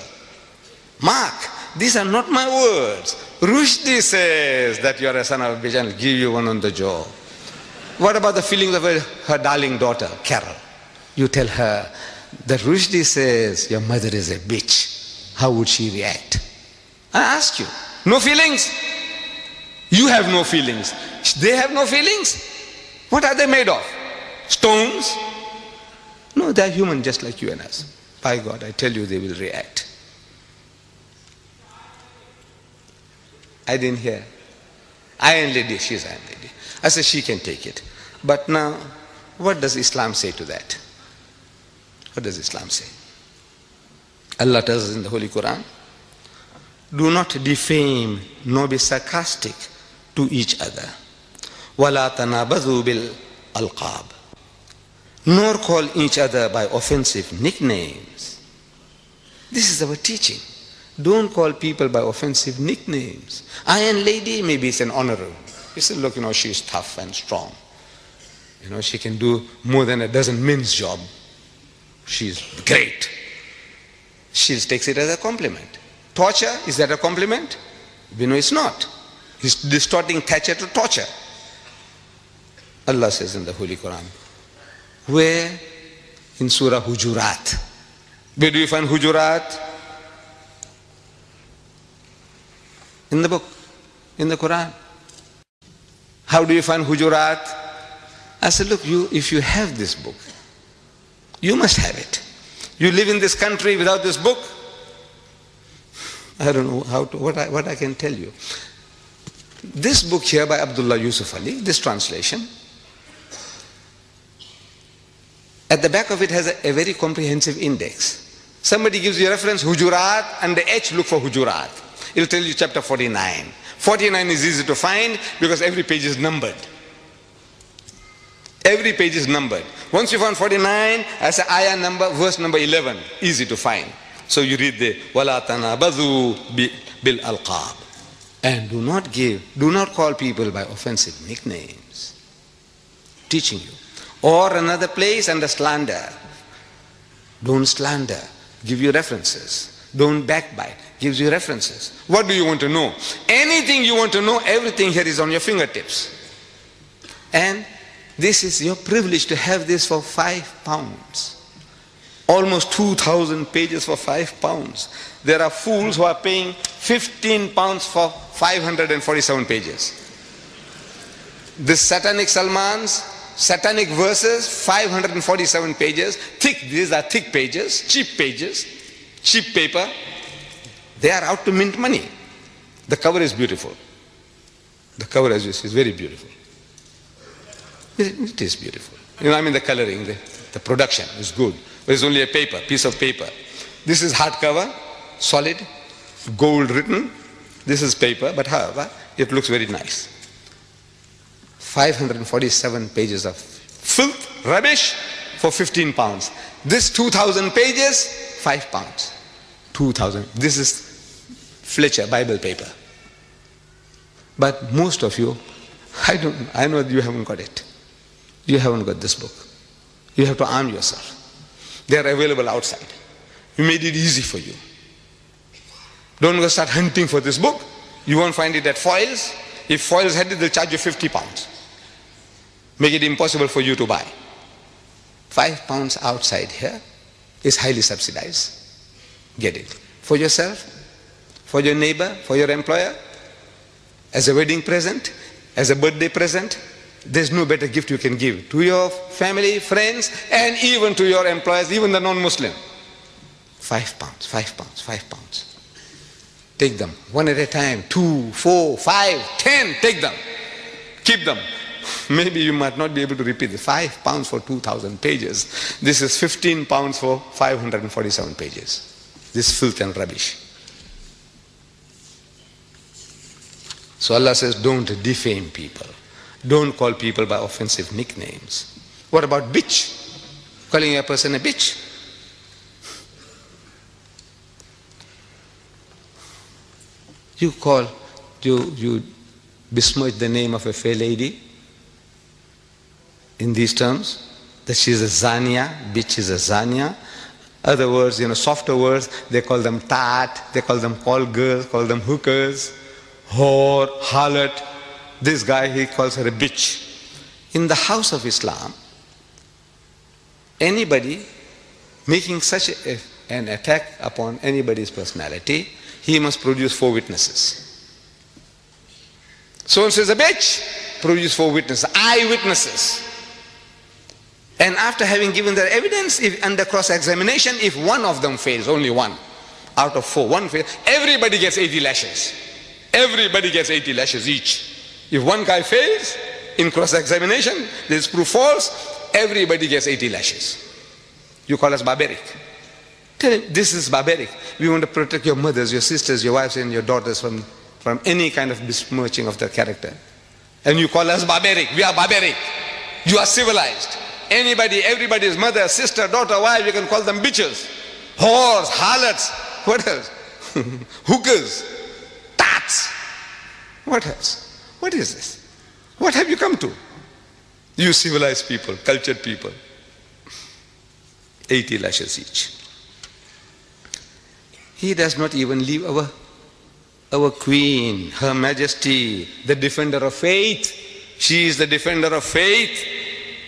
Mark, these are not my words. Rushdie says that you are a son of a bitch and he'll give you one on the jaw. What about the feelings of her, her darling daughter, Carol? You tell her that Rushdie says, your mother is a bitch. How would she react? I ask you, no feelings? You have no feelings. They have no feelings? What are they made of? Stones? No, they're human just like you and us. By God, I tell you, they will react. I didn't hear. Iron Lady, she's Iron Lady. I said, she can take it. But now, what does Islam say to that? What does Islam say? Allah tells us in the Holy Quran, do not defame, nor be sarcastic to each other. وَلَا تَنَابَذُوا بِالْأَلْقَابِ. Nor call each other by offensive nicknames. This is our teaching. Don't call people by offensive nicknames. Iron Lady, maybe it's an honorable. He said, look, you know, she's tough and strong. You know, she can do more than a dozen men's job. She's great. She takes it as a compliment. Torture, is that a compliment? We know it's not. He's distorting Thatcher to torture. Allah says in the Holy Quran, where in Surah Hujurat? Where do you find Hujurat? In the book, in the Quran. How do you find Hujurat? I said, look, you, if you have this book, you must have it. You live in this country without this book? I don't know how to, what, I, what I can tell you. This book here by Abdullah Yusuf Ali, this translation, At the back of it has a, a very comprehensive index. Somebody gives you a reference, Hujurat, and the H, look for Hujurat. It'll tell you chapter forty-nine. forty-nine is easy to find because every page is numbered. Every page is numbered. Once you found forty-nine, as an ayah number, verse number eleven, easy to find. So you read the Wala tanabadhu bil alqab. And do not give, do not call people by offensive nicknames. Teaching you. Or another place under slander. Don't slander. Give you references. Don't backbite. Gives you references. What do you want to know? Anything you want to know, everything here is on your fingertips. And this is your privilege to have this for five pounds. Almost two thousand pages for five pounds. There are fools who are paying fifteen pounds for five hundred forty-seven pages. The Satanic Salman's Satanic Verses, five hundred forty-seven pages. Thick, these are thick pages, cheap pages, cheap paper. They are out to mint money. The cover is beautiful. The cover, as you see, is very beautiful. It, it is beautiful. You know, I mean the coloring, the, the production is good. But it's only a paper, piece of paper. This is hardcover, solid, gold written. This is paper, but however, it looks very nice. five hundred forty-seven pages of filth, rubbish, for fifteen pounds. This two thousand pages, five pounds. two thousand. This is Fletcher Bible paper. But most of you, I don't, I know you haven't got it. You haven't got this book. You have to arm yourself. They are available outside. We made it easy for you. Don't go start hunting for this book. You won't find it at Foils. If Foils had it, they'll charge you fifty pounds. Make it impossible for you to buy. Five pounds outside here is highly subsidized. Get it. For yourself, for your neighbor, for your employer, as a wedding present, as a birthday present. There's no better gift you can give to your family, friends, and even to your employers, even the non-Muslim. Five pounds, five pounds, five pounds. Take them, one at a time, two, four, five, ten, take them. Keep them. Maybe you might not be able to repeat the five pounds for two thousand pages. This is fifteen pounds for five hundred forty-seven pages. This filth and rubbish. So Allah says, don't defame people. Don't call people by offensive nicknames. What about bitch? Calling a person a bitch? You call, you, you besmirch the name of a fair lady in these terms, that she is a zania, bitch is a zania. Other words, you know, softer words, they call them tat, they call them call girls, call them hookers, whore, harlot. This guy, he calls her a bitch. In the house of Islam, anybody making such a, an attack upon anybody's personality, he must produce four witnesses. Someone says a bitch, produce four witnesses, eyewitnesses. And after having given their evidence, if under cross-examination, if one of them fails, only one out of four, one fails, everybody gets eighty lashes. Everybody gets eighty lashes each. If one guy fails in cross-examination, this proof false, everybody gets eighty lashes. You call us barbaric. Tell him, this is barbaric. We want to protect your mothers, your sisters, your wives, and your daughters from, from any kind of besmirching of their character. And you call us barbaric. We are barbaric. You are civilized. Anybody, everybody's mother, sister, daughter, wife, you can call them bitches, whores, harlots, what else? Hookers, tats, what else? What is this? What have you come to? You civilized people, cultured people. eighty lashes each. He does not even leave our, our queen, her majesty, the defender of faith. She is the defender of faith.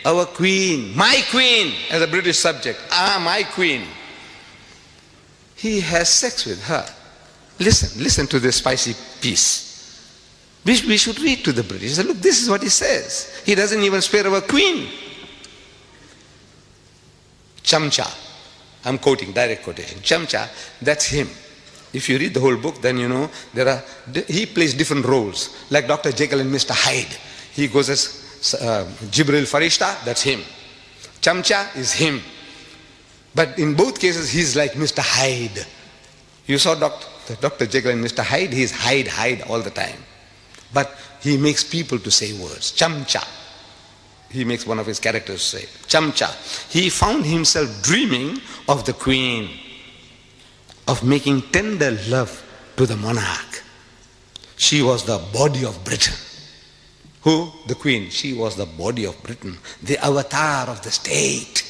Our queen, my queen, as a British subject, ah, my queen. He has sex with her. Listen, listen to this spicy piece. We, we should read to the British. Say, look, this is what he says. He doesn't even spare our queen. Chamcha, I'm quoting, direct quotation. Chamcha, that's him. If you read the whole book, then you know there are. He plays different roles, like Doctor Jekyll and Mister Hyde. He goes as Uh, Jibril Farishta, that's him. Chamcha is him. But in both cases, he's like Mister Hyde. You saw Doctor Doctor Jekyll and Mister Hyde, he's Hyde, Hyde all the time. But he makes people to say words. Chamcha. He makes one of his characters say, Chamcha. He found himself dreaming of the Queen, of making tender love to the monarch. She was the body of Britain. Who? The Queen. She was the body of Britain, the avatar of the state.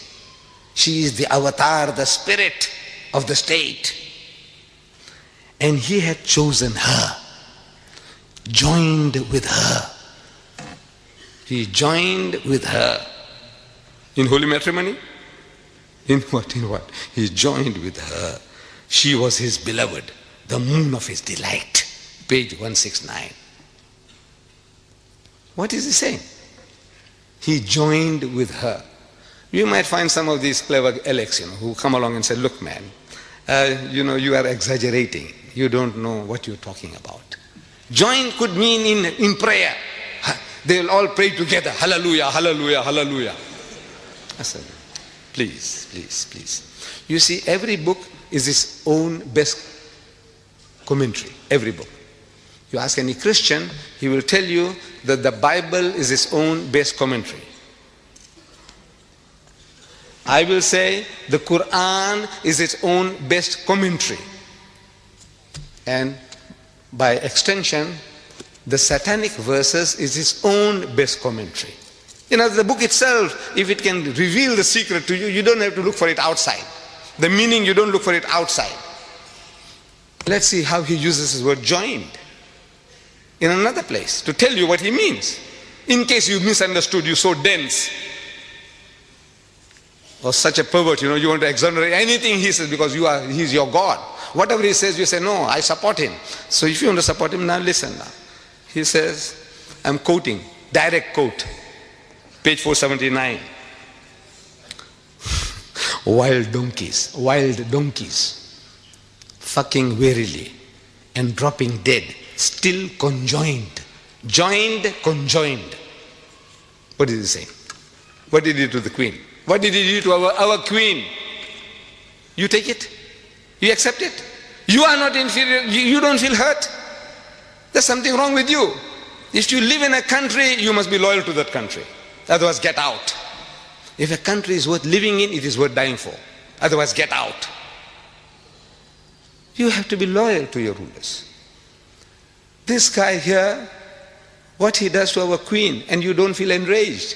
She is the avatar, the spirit of the state. And he had chosen her, joined with her. He joined with her. In holy matrimony? In what? In what? He joined with her. She was his beloved, the moon of his delight. Page one sixty-nine. What is he saying? He joined with her. You might find some of these clever elects, you know, who come along and say, look, man, uh, you know, you are exaggerating. You don't know what you're talking about. Join could mean in, in prayer. They will all pray together. Hallelujah, hallelujah, hallelujah. I said, please, please, please. You see, every book is its own best commentary. Every book. You ask any Christian, he will tell you that the Bible is its own best commentary. I will say the Quran is its own best commentary. And by extension, the Satanic Verses is its own best commentary. You know, the book itself, if it can reveal the secret to you, you don't have to look for it outside. The meaning, you don't look for it outside. Let's see how he uses his word joined in another place to tell you what he means. In case you misunderstood, you're so dense. Or such a pervert, you know, you want to exonerate anything he says because you are, he's your God. Whatever he says, you say, no, I support him. So if you want to support him, now listen now. He says, I'm quoting, direct quote, page four seventy-nine. Wild donkeys, wild donkeys, fucking wearily and dropping dead, still conjoined, joined, conjoined. What is he saying? What did he do to the Queen? What did he do to our, our Queen? You take it? You accept it? You are not inferior, you, you don't feel hurt? There's something wrong with you. If you live in a country, you must be loyal to that country. Otherwise, get out. If a country is worth living in, it is worth dying for. Otherwise, get out. You have to be loyal to your rulers. This guy here, what he does to our Queen, and you don't feel enraged.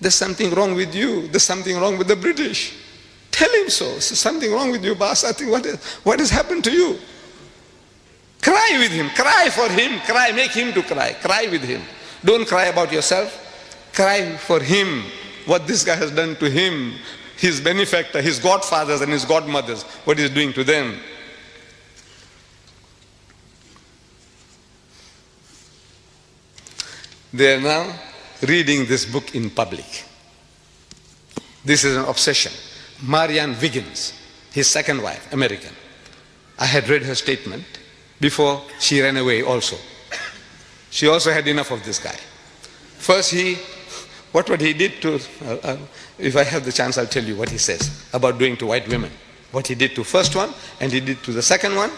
There's something wrong with you. There's something wrong with the British. Tell him so. There's something wrong with you, boss. I think what, what has happened to you? Cry with him, cry for him, cry, make him to cry, cry with him. Don't cry about yourself, cry for him, what this guy has done to him, his benefactor, his godfathers and his godmothers, what he's doing to them. They are now reading this book in public. This is an obsession. Marianne Wiggins, his second wife, American. I had read her statement before she ran away also. She also had enough of this guy. First he, what what he did to, uh, uh, if I have the chance I'll tell you what he says about doing to white women. What he did to first one and he did to the second one.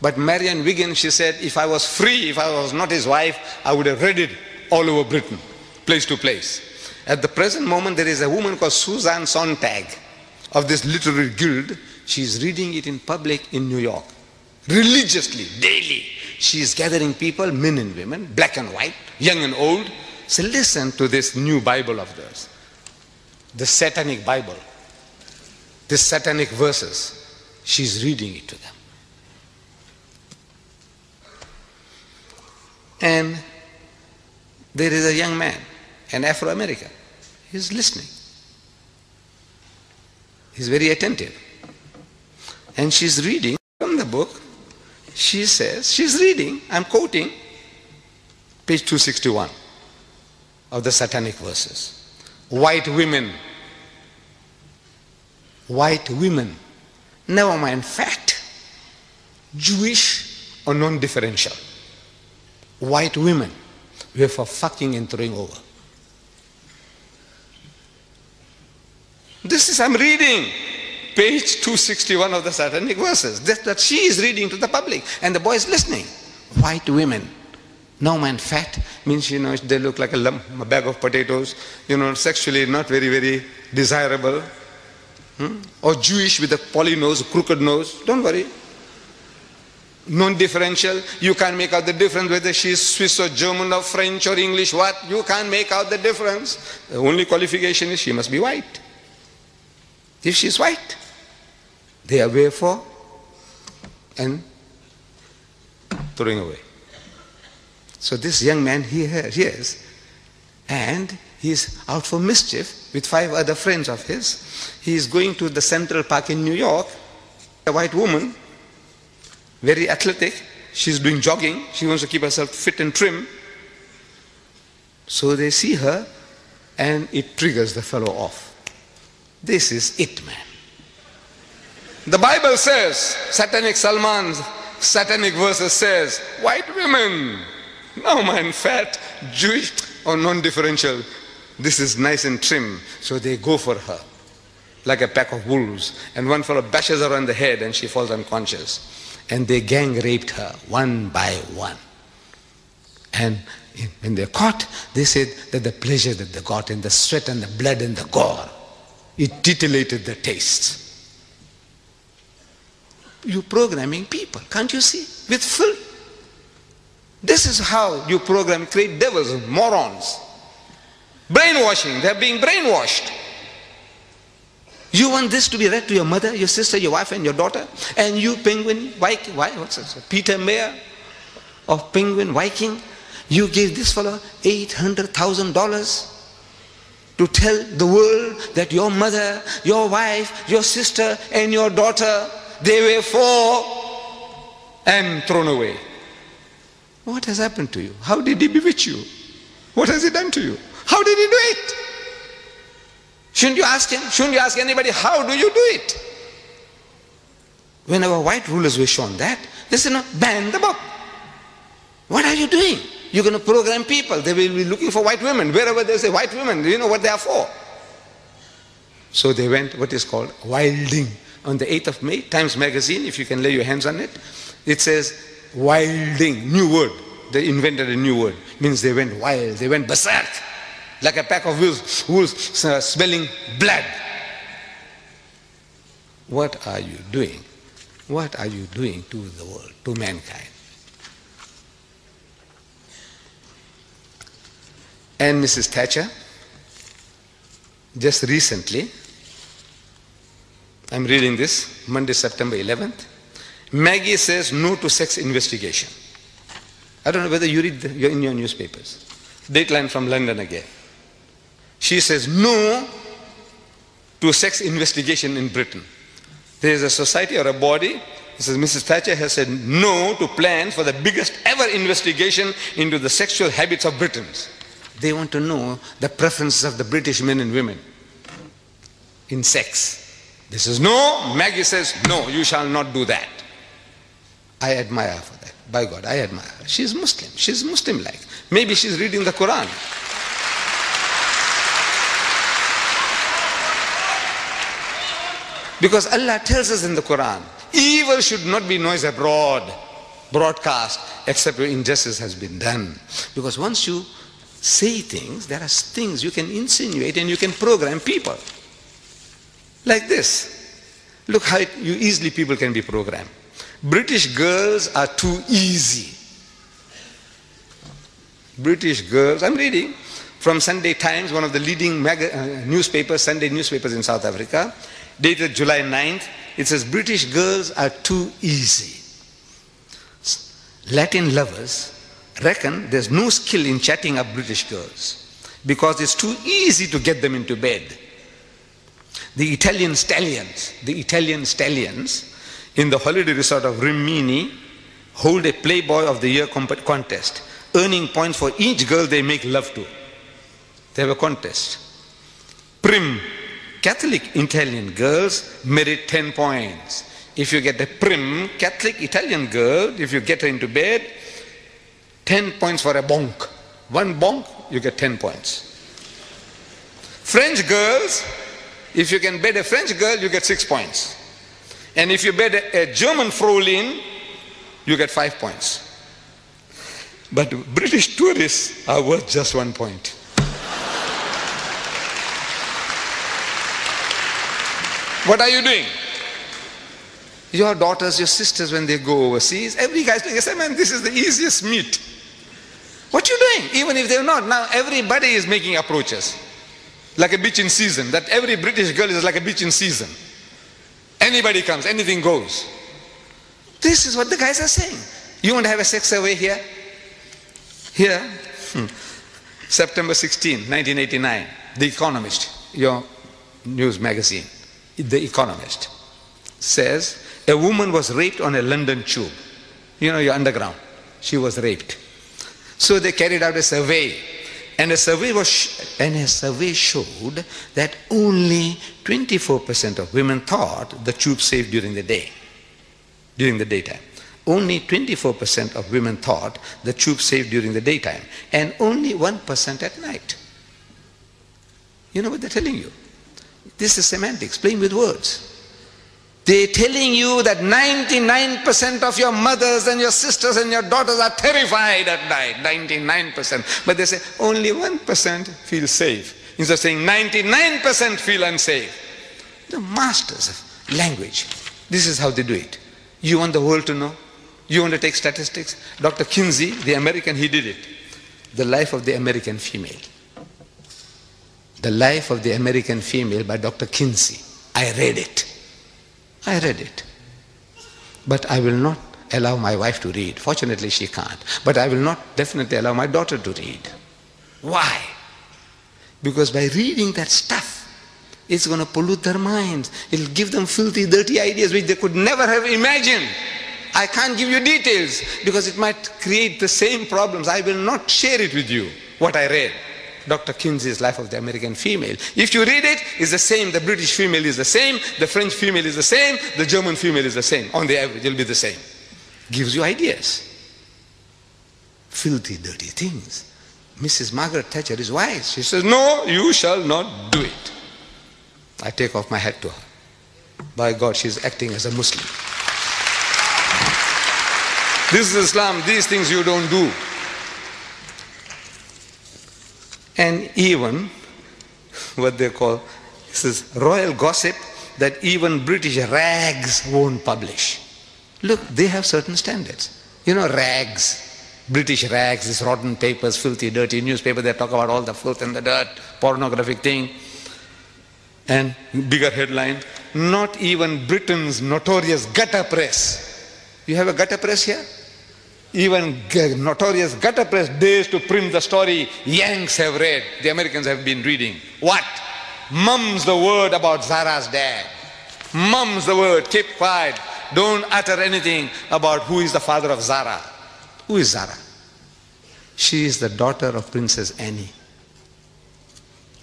But Marianne Wiggins, she said, if I was free, if I was not his wife, I would have read it all over Britain, place to place. At the present moment there is a woman called Suzanne Sontag of this literary guild. She is reading it in public in New York. Religiously, daily, she is gathering people, men and women, black and white, young and old. So listen to this new Bible of theirs, the Satanic Bible, the Satanic Verses. She's reading it to them. And there is a young man, an Afro-American. He's listening. He's very attentive. And she's reading from the book. She says, she's reading, I'm quoting, page two sixty-one of the Satanic Verses. White women, white women, never mind fat, Jewish or non-differential. White women were for fucking and throwing over. This is, I'm reading page two sixty-one of the Satanic Verses. That's that she is reading to the public, and the boy is listening. White women, no man fat, means, you know, they look like a lump, a bag of potatoes, you know, sexually not very, very desirable. Hmm? Or Jewish with a poly nose, crooked nose, don't worry. Non-differential, you can't make out the difference whether she is Swiss or German or French or English, what? You can't make out the difference. The only qualification is she must be white. If she is white, they are wherefore and throwing away. So this young man, he hears, and he is out for mischief with five other friends of his. He is going to the Central Park in New York. A white woman, very athletic, she's doing jogging, she wants to keep herself fit and trim. So they see her, and it triggers the fellow off. This is it, man. The Bible says, Satanic Salman's Satanic Verses says, white women, no man fat, Jewish or non-differential, this is nice and trim. So they go for her, like a pack of wolves. And one fellow bashes her on the head and she falls unconscious. And they gang raped her, one by one. And when they caught, they said that the pleasure that they got in the sweat and the blood and the gore, it titillated their taste. You're programming people, can't you see? With filth. This is how you program, create devils, morons. Brainwashing, they're being brainwashed. You want this to be read to your mother, your sister, your wife, and your daughter? And you, Penguin Viking, what's this? Peter Mayer of Penguin Viking, you gave this fellow eight hundred thousand dollars to tell the world that your mother, your wife, your sister, and your daughter, they were four and thrown away. What has happened to you? How did he bewitch you? What has he done to you? How did he do it? Shouldn't you ask him? Shouldn't you ask anybody, how do you do it? Whenever white rulers were shown that, they said, no, ban the book. What are you doing? You're going to program people. They will be looking for white women. Wherever they say white women, you know what they are for. So they went what is called wilding. On the eighth of May, Times Magazine, if you can lay your hands on it, it says wilding, new word. They invented a new word. It means they went wild, they went berserk. Like a pack of wolves, wolves uh, smelling blood. What are you doing? What are you doing to the world, to mankind? And Missus Thatcher, just recently, I'm reading this, Monday, September eleventh, Maggie says no to sex investigation. I don't know whether you read the, you're in your newspapers. Dateline from London again. She says no to sex investigation in Britain. There is a society or a body. It says Missus Thatcher has said no to plans for the biggest ever investigation into the sexual habits of Britons. They want to know the preferences of the British men and women in sex. This is no. Maggie says no, you shall not do that. I admire her for that. By God, I admire her. She is Muslim. She is Muslim-like. Maybe she's reading the Quran. Because Allah tells us in the Quran, evil should not be noised abroad, broadcast, except where injustice has been done. Because once you say things, there are things you can insinuate and you can program people. Like this. Look how it, you easily people can be programmed. British girls are too easy. British girls, I'm reading from Sunday Times, one of the leading mag uh, newspapers, Sunday newspapers in South Africa. Dated July ninth, it says, British girls are too easy. Latin lovers reckon there's no skill in chatting up British girls because it's too easy to get them into bed. The Italian stallions, the Italian stallions in the holiday resort of Rimini hold a Playboy of the Year contest, earning points for each girl they make love to. They have a contest. Prim. Catholic Italian girls merit ten points. If you get a prim Catholic Italian girl, if you get her into bed, ten points for a bonk. One bonk, you get ten points. French girls If you can bed a French girl, you get six points. And if you bed a German Fräulein, you get five points. But British tourists are worth just one point. What are you doing? Your daughters, your sisters, when they go overseas, every guy's doing, say, man, this is the easiest meet. What you doing? Even if they're not, now everybody is making approaches. Like a beach in season, that every British girl is like a beach in season. Anybody comes, anything goes. This is what the guys are saying. You want to have a sex survey here? Here, hmm. September sixteenth, nineteen eighty-nine, The Economist, your news magazine, The Economist, says a woman was raped on a London tube. You know, your underground. She was raped. So they carried out a survey. And a survey was sh and a survey showed that only twenty-four percent of women thought the tube saved during the day, during the daytime. Only twenty-four percent of women thought the tube saved during the daytime, and only one percent at night. You know what they're telling you? This is semantics, playing with words. They're telling you that ninety-nine percent of your mothers and your sisters and your daughters are terrified at night, ninety-nine percent. But they say only one percent feel safe. Instead of saying ninety-nine percent feel unsafe. The masters of language. This is how they do it. You want the world to know? You want to take statistics? Doctor Kinsey, the American, he did it. The Life of the American Female. The Life of the American Female by Doctor Kinsey. I read it. I read it, but I will not allow my wife to read. Fortunately, she can't. But I will not definitely allow my daughter to read. Why? Because by reading that stuff, it's going to pollute their minds. It'll give them filthy, dirty ideas which they could never have imagined. I can't give you details because it might create the same problems. I will not share it with you, what I read. Doctor Kinsey's Life of the American Female. If you read it, it's the same. The British female is the same. The French female is the same. The German female is the same. On the average, it'll be the same. Gives you ideas. Filthy, dirty things. Missus Margaret Thatcher is wise. She says, no, you shall not do it. I take off my hat to her. By God, she's acting as a Muslim. This is Islam. These things you don't do. And even what they call, this is royal gossip that even British rags won't publish. Look, they have certain standards. You know, rags, British rags, these rotten papers, filthy, dirty newspaper, they talk about all the filth and the dirt, pornographic thing. And bigger headline, not even Britain's notorious gutter press. You have a gutter press here? Even notorious gutter press dares to print the story Yanks have read, the Americans have been reading. What? Mum's the word about Zara's dad. Mum's the word, keep quiet. Don't utter anything about who is the father of Zara. Who is Zara? She is the daughter of Princess Anne.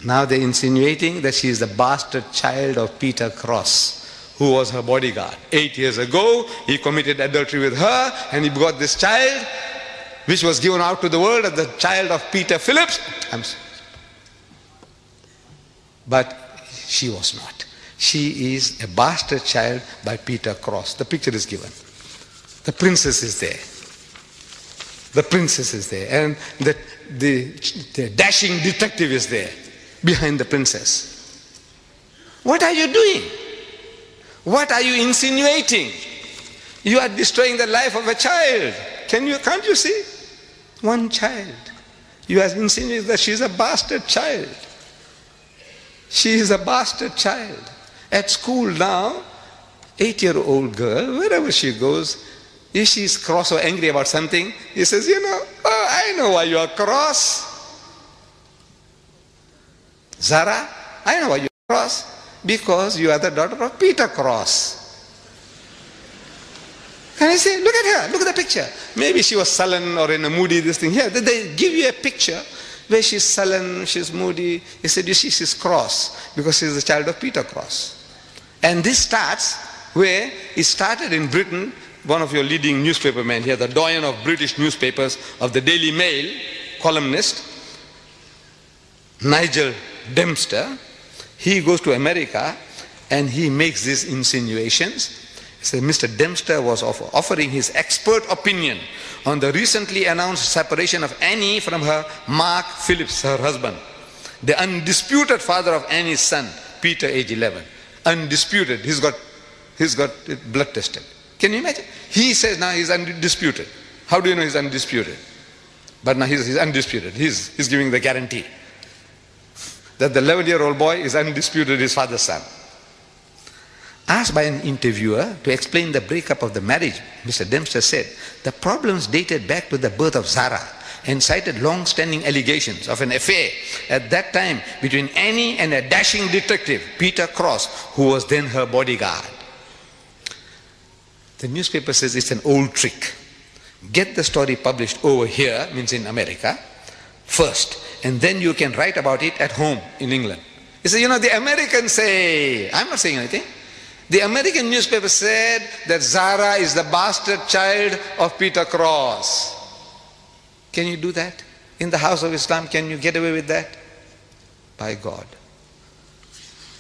Now they're insinuating that she is the bastard child of Peter Cross, who was her bodyguard. Eight years ago, he committed adultery with her, and he begot this child, which was given out to the world as the child of Peter Phillips. I'm sorry. But she was not. She is a bastard child by Peter Cross. The picture is given. The princess is there. The princess is there. And the, the, the dashing detective is there, behind the princess. What are you doing? What are you insinuating? You are destroying the life of a child. Can you, can't you see? One child. You are insinuating that she is a bastard child. She is a bastard child. At school now, eight-year-old girl, wherever she goes, if she is cross or angry about something, he says, you know, oh, I know why you are cross. Zara, I know why you are cross. Because you are the daughter of Peter Cross. Can I say, look at her, look at the picture. Maybe she was sullen or in a moody, this thing here. They give you a picture where she's sullen, she's moody. He said, you see, she's cross because she's the child of Peter Cross. And this starts where it started in Britain. One of your leading newspaper men here, the doyen of British newspapers, of the Daily Mail, columnist, Nigel Dempster, He goes to America and he makes these insinuations. So Mister Dempster was offer, offering his expert opinion on the recently announced separation of Annie from her Mark Phillips, her husband, the undisputed father of Annie's son, Peter, age eleven. Undisputed. He's got, he's got it blood tested. Can you imagine? He says now he's undisputed. How do you know he's undisputed? But now he's, he's undisputed. He's, he's giving the guarantee that the eleven-year-old boy is undisputed his father's son. Asked by an interviewer to explain the breakup of the marriage, Mister Dempster said the problems dated back to the birth of Zara and cited long-standing allegations of an affair at that time between Annie and a dashing detective, Peter Cross, who was then her bodyguard. The newspaper says it's an old trick. Get the story published over here, means in America, first, and then you can write about it at home in England. He said, you know, the Americans say, I'm not saying anything. The American newspaper said that Zara is the bastard child of Peter Cross. Can you do that? In the house of Islam, can you get away with that? By God.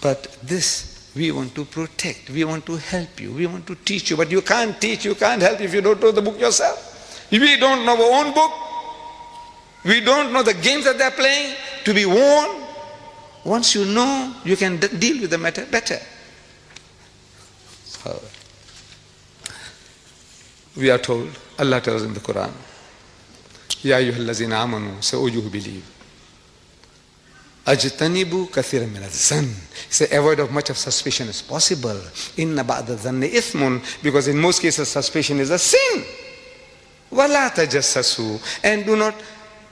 But this, we want to protect, we want to help you, we want to teach you, but you can't teach, you can't help if you don't know the book yourself. If we don't know our own book, we don't know the games that they're playing, to be warned. Once you know, you can deal with the matter better. We are told, Allah tells in the Quran, Ya ayyuhallazina amanu, say, O you who believe, Ajtanibu kathiran min adh-dhann, say, avoid of much of suspicion as possible. Inna ba'da dhanni ithmun, because in most cases suspicion is a sin. Wala tajassasu, and do not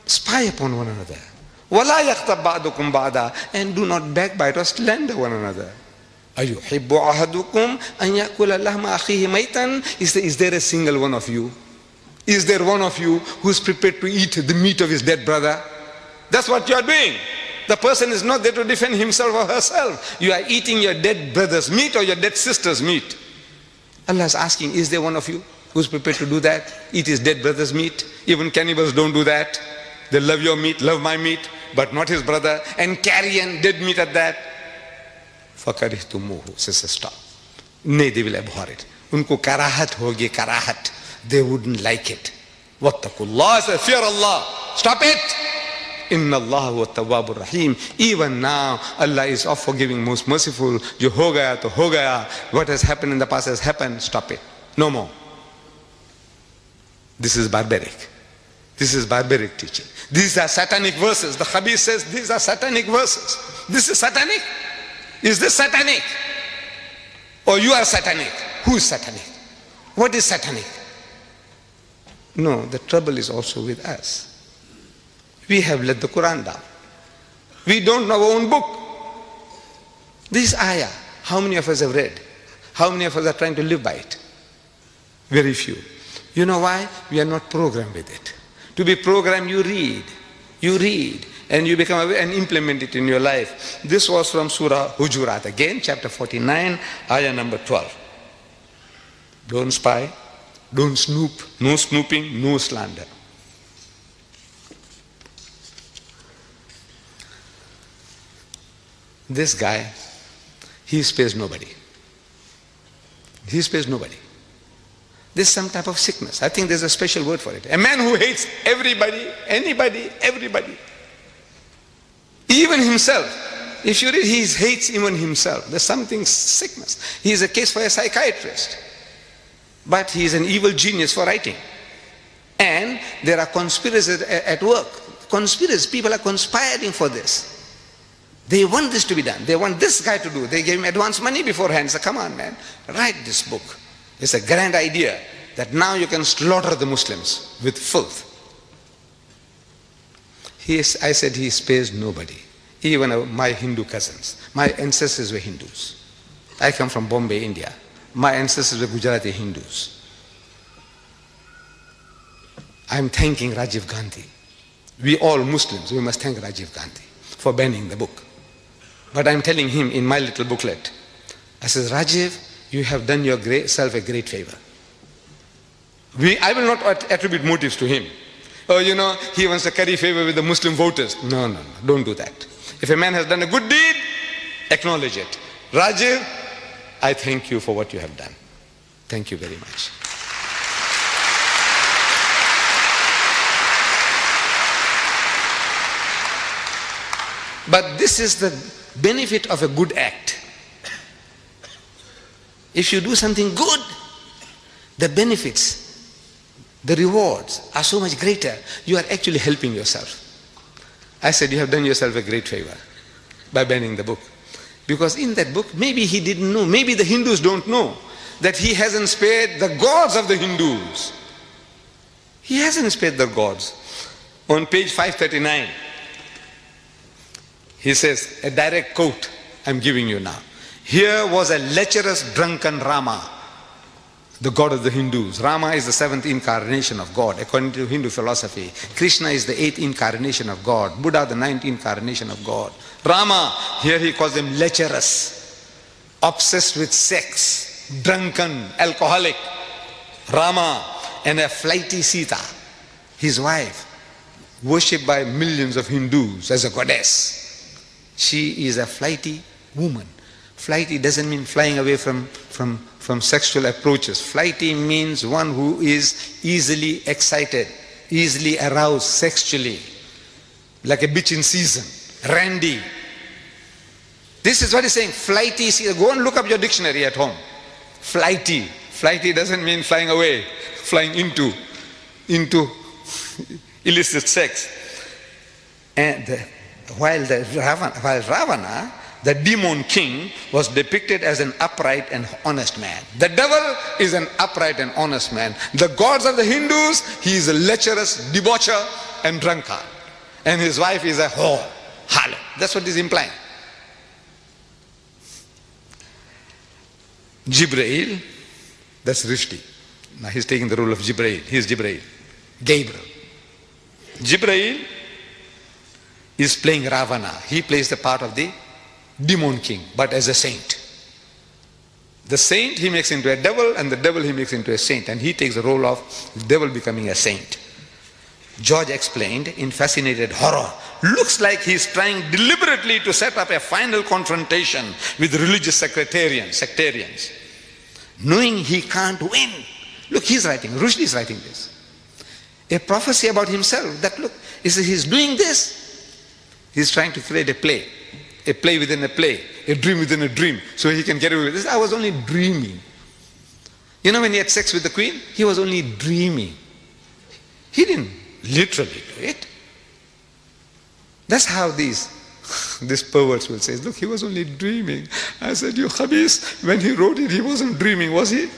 spy upon one another. Wala yaqtab ba'dukum ba'da, and do not backbite or slander one another. Is there, is there a single one of you? Is there one of you who's prepared to eat the meat of his dead brother? That's what you are doing. The person is not there to defend himself or herself. You are eating your dead brother's meat or your dead sister's meat. Allah is asking, is there one of you who's prepared to do that? Eat his dead brother's meat? Even cannibals don't do that. They love your meat, love my meat, but not his brother, and carrion, dead meat at that. Fakarihtumohu, says, stop. Nay, they will abhor it. Unko karahat hogi karahat. They wouldn't like it. Wattakullah, says, fear Allah. Stop it. Inna Allah wa tawwabur rahim. Even now, Allah is all forgiving, most merciful. Jo ho gaya to ho gaya. What has happened in the past has happened. Stop it. No more. This is barbaric. This is barbaric teaching. These are satanic verses. The Khabir says these are satanic verses. This is satanic. Is this satanic? Or you are satanic? Who is satanic? What is satanic? No, the trouble is also with us. We have let the Quran down. We don't know our own book. This ayah, how many of us have read? How many of us are trying to live by it? Very few. You know why? We are not programmed with it. To be programmed, you read. You read. And you become aware and implement it in your life. This was from Surah Hujurat, again, chapter forty-nine, ayah number twelve. Don't spy, don't snoop, no snooping, no slander. This guy, he spares nobody. He spares nobody. There's some type of sickness. I think there's a special word for it. A man who hates everybody, anybody, everybody. Even himself. If you read, he hates even himself. There's something sickness. He is a case for a psychiatrist. But he is an evil genius for writing. And there are conspiracies at work. Conspiracies, people are conspiring for this. They want this to be done. They want this guy to do. They gave him advance money beforehand. So come on, man, write this book. It's a grand idea that now you can slaughter the Muslims with filth. He is, I said he spares nobody, even my Hindu cousins. My ancestors were Hindus. I come from Bombay, India. My ancestors were Gujarati Hindus. I'm thanking Rajiv Gandhi. We all Muslims, we must thank Rajiv Gandhi for banning the book. But I'm telling him in my little booklet, I says, Rajiv, you have done yourself a great favor. We, I will not attribute motives to him. Oh, you know, he wants to curry favor with the Muslim voters. No, no, no, don't do that. If a man has done a good deed, acknowledge it. Rajiv, I thank you for what you have done. Thank you very much. But this is the benefit of a good act. If you do something good, the benefits, the rewards are so much greater. You are actually helping yourself. I said, you have done yourself a great favor by banning the book. Because in that book, maybe he didn't know, maybe the Hindus don't know that he hasn't spared the gods of the Hindus. He hasn't spared the gods. On page five thirty-nine, he says, a direct quote I'm giving you now. Here was a lecherous, drunken Rama, the god of the Hindus. Rama is the seventh incarnation of God, according to Hindu philosophy. Krishna is the eighth incarnation of God. Buddha, the ninth incarnation of God. Rama, here he calls him lecherous, obsessed with sex, drunken, alcoholic. Rama, and a flighty Sita, his wife, worshipped by millions of Hindus as a goddess. She is a flighty woman. Flighty doesn't mean flying away from, from from sexual approaches. Flighty means one who is easily excited, easily aroused sexually, like a bitch in season, randy. This is what he's saying, flighty. Go and look up your dictionary at home. Flighty. Flighty doesn't mean flying away, flying into, into illicit sex. And the, while, the Ravana, while Ravana, the demon king, was depicted as an upright and honest man. The devil is an upright and honest man. The gods of the Hindus, he is a lecherous debaucher and drunkard. And his wife is a whore, harlot. That's what he's implying. Jibrail, that's Rushdie. Now he's taking the role of Jibrail. He's Jibrail, Gabriel. Jibrail is playing Ravana. He plays the part of the demon king, but as a saint. The saint he makes into a devil, and the devil he makes into a saint, and he takes the role of the devil becoming a saint. George explained in fascinated horror, looks like he's trying deliberately to set up a final confrontation with religious sectarians, sectarians, knowing he can't win. Look, he's writing, Rushdie is writing this. A prophecy about himself that, look, he says he's doing this. He's trying to create a play. A play within a play, a dream within a dream, so he can get away with this. I was only dreaming. You know, when he had sex with the queen, he was only dreaming. He didn't literally do it. That's how these, these perverts will say, look, he was only dreaming. I said, you khabis, when he wrote it, he wasn't dreaming, was he?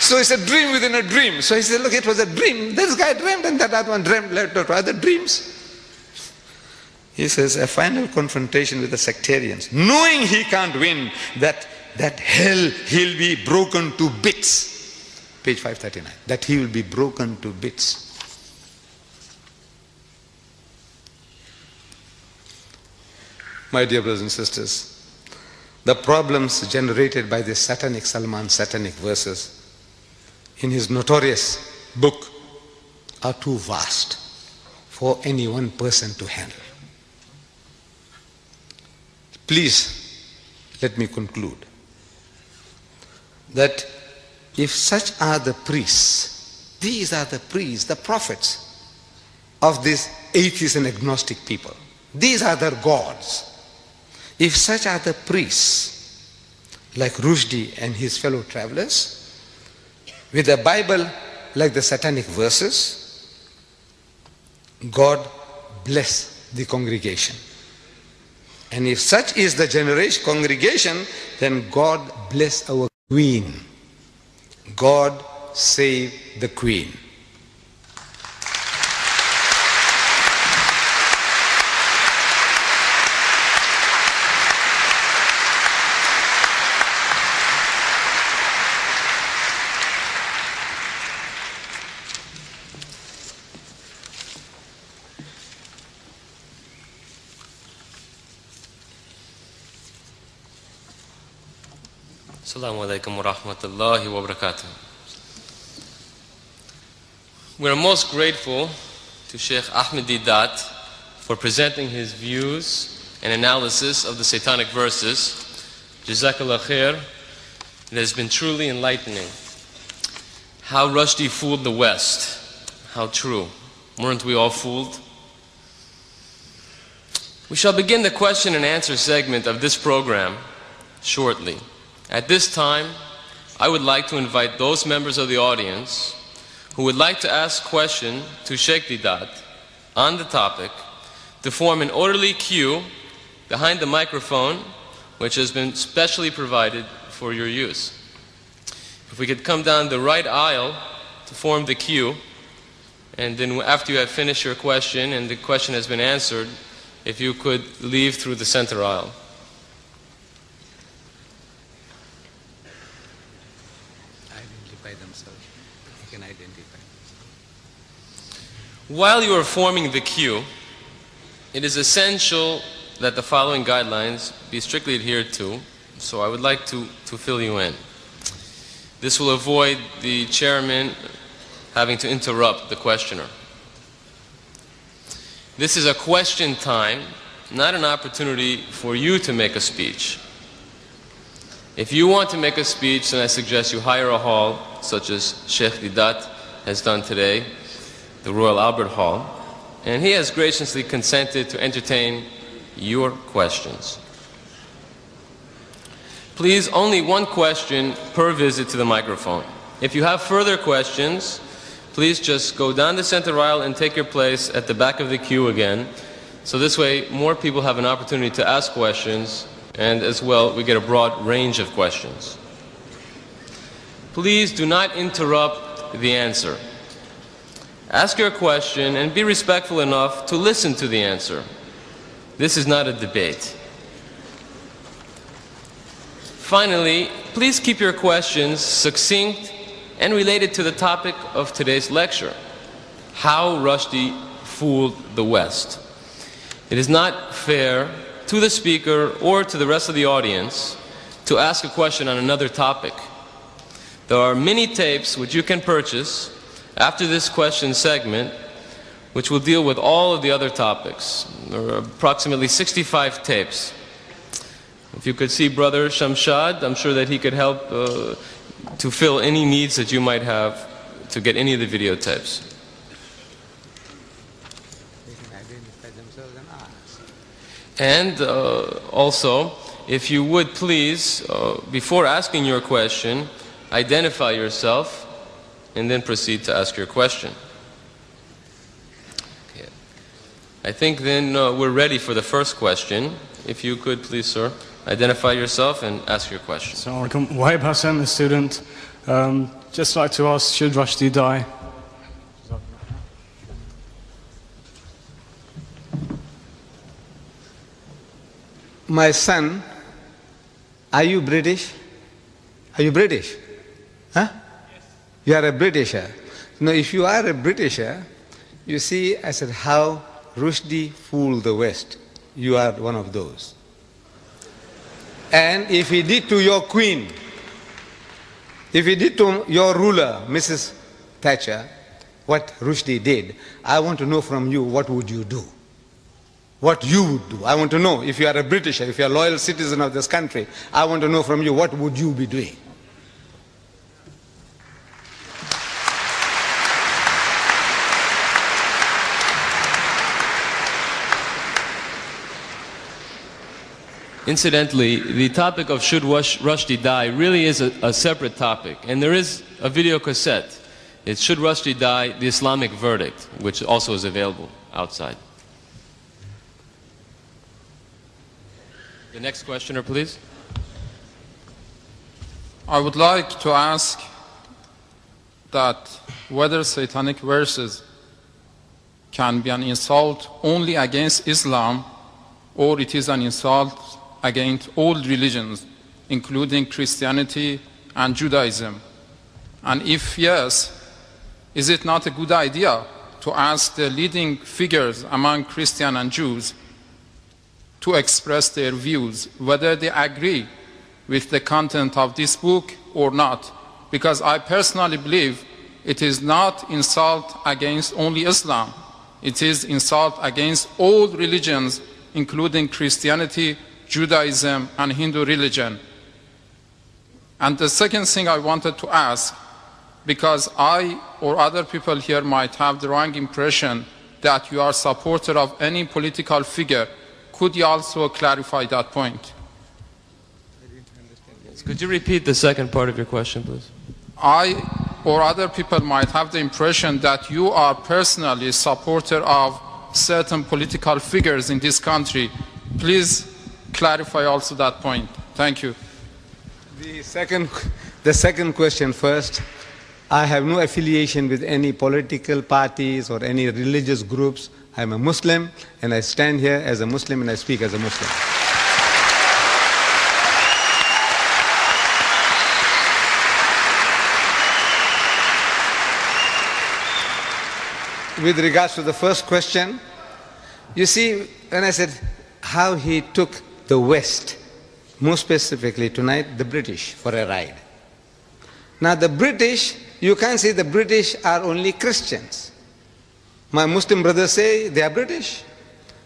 So it's a dream within a dream. So he said, look, it was a dream. This guy dreamt and that other one dreamt other dreams. He says, a final confrontation with the sectarians, knowing he can't win, that, that hell he'll be broken to bits. Page five thirty-nine, that he will be broken to bits. My dear brothers and sisters, the problems generated by the satanic Salman, satanic verses, in his notorious book, are too vast for any one person to handle. Please let me conclude that if such are the priests, these are the priests, the prophets of these atheist and agnostic people, these are their gods. If such are the priests, like Rushdie and his fellow travelers, with a Bible like the Satanic Verses, God bless the congregation. And if such is the generation congregation, then God bless our Queen. God save the Queen. Assalamu alaikum wa rahmatullahi wa barakatuh. We are most grateful to Sheikh Ahmad Deedat for presenting his views and analysis of the Satanic Verses. Jazakallah khair. It has been truly enlightening. How Rushdie fooled the West. How true. Weren't we all fooled? We shall begin the question and answer segment of this program shortly. At this time, I would like to invite those members of the audience who would like to ask questions to Sheikh Deedat on the topic to form an orderly queue behind the microphone, which has been specially provided for your use. If we could come down the right aisle to form the queue, and then after you have finished your question and the question has been answered, if you could leave through the center aisle. Identify themselves. They can identify. While you are forming the queue, it is essential that the following guidelines be strictly adhered to, so I would like to, to fill you in. This will avoid the chairman having to interrupt the questioner. This is a question time, not an opportunity for you to make a speech. If you want to make a speech, then I suggest you hire a hall, such as Sheikh Deedat has done today, the Royal Albert Hall, and he has graciously consented to entertain your questions. Please, only one question per visit to the microphone. If you have further questions, please just go down the center aisle and take your place at the back of the queue again. So this way, more people have an opportunity to ask questions, and as well, we get a broad range of questions. Please do not interrupt the answer. Ask your question and be respectful enough to listen to the answer. This is not a debate. Finally, please keep your questions succinct and related to the topic of today's lecture, how Rushdie fooled the West. It is not fair to the speaker or to the rest of the audience to ask a question on another topic. There are many tapes which you can purchase after this question segment, which will deal with all of the other topics. There are approximately sixty-five tapes. If you could see Brother Shamshad, I'm sure that he could help uh, to fill any needs that you might have to get any of the videotapes. And uh, also, if you would please, uh, before asking your question, identify yourself and then proceed to ask your question. Okay. I think then uh, we're ready for the first question. If you could please, sir, identify yourself and ask your question. Assalamu alaikum. Wahib Hassan, a student. Um, just like to ask, should Rushdie die? My son, are you British? Are you British? Huh? Yes. You are a Britisher. Now, if you are a Britisher, you see, I said, how Rushdie fooled the West. You are one of those. And if he did to your queen, if he did to your ruler, Missus Thatcher, what Rushdie did, I want to know from you, what would you do? What you would do? I want to know, if you are a Britisher, if you are a loyal citizen of this country, I want to know from you, what would you be doing? Incidentally, the topic of should Rushdie die really is a, a separate topic, and there is a video cassette. It's Should Rushdie Die? The Islamic Verdict, which also is available outside. The next questioner, please. I would like to ask that whether Satanic Verses can be an insult only against Islam, or it is an insult against all religions, including Christianity and Judaism. And if yes, is it not a good idea to ask the leading figures among Christians and Jews to express their views, whether they agree with the content of this book or not? Because I personally believe it is not insult against only Islam. It is insult against all religions, including Christianity, Judaism, and Hindu religion. And the second thing I wanted to ask, because I or other people here might have the wrong impression that you are a supporter of any political figure, could you also clarify that point? Could you repeat the second part of your question, please? I or other people might have the impression that you are personally a supporter of certain political figures in this country. Please clarify also that point. Thank you. The second, the second question first. I have no affiliation with any political parties or any religious groups. I am a Muslim, and I stand here as a Muslim, and I speak as a Muslim. With regards to the first question, you see, when I said how he took the West, more specifically tonight, the British, for a ride. Now the British, you can't say the British are only Christians. My Muslim brothers say they are British.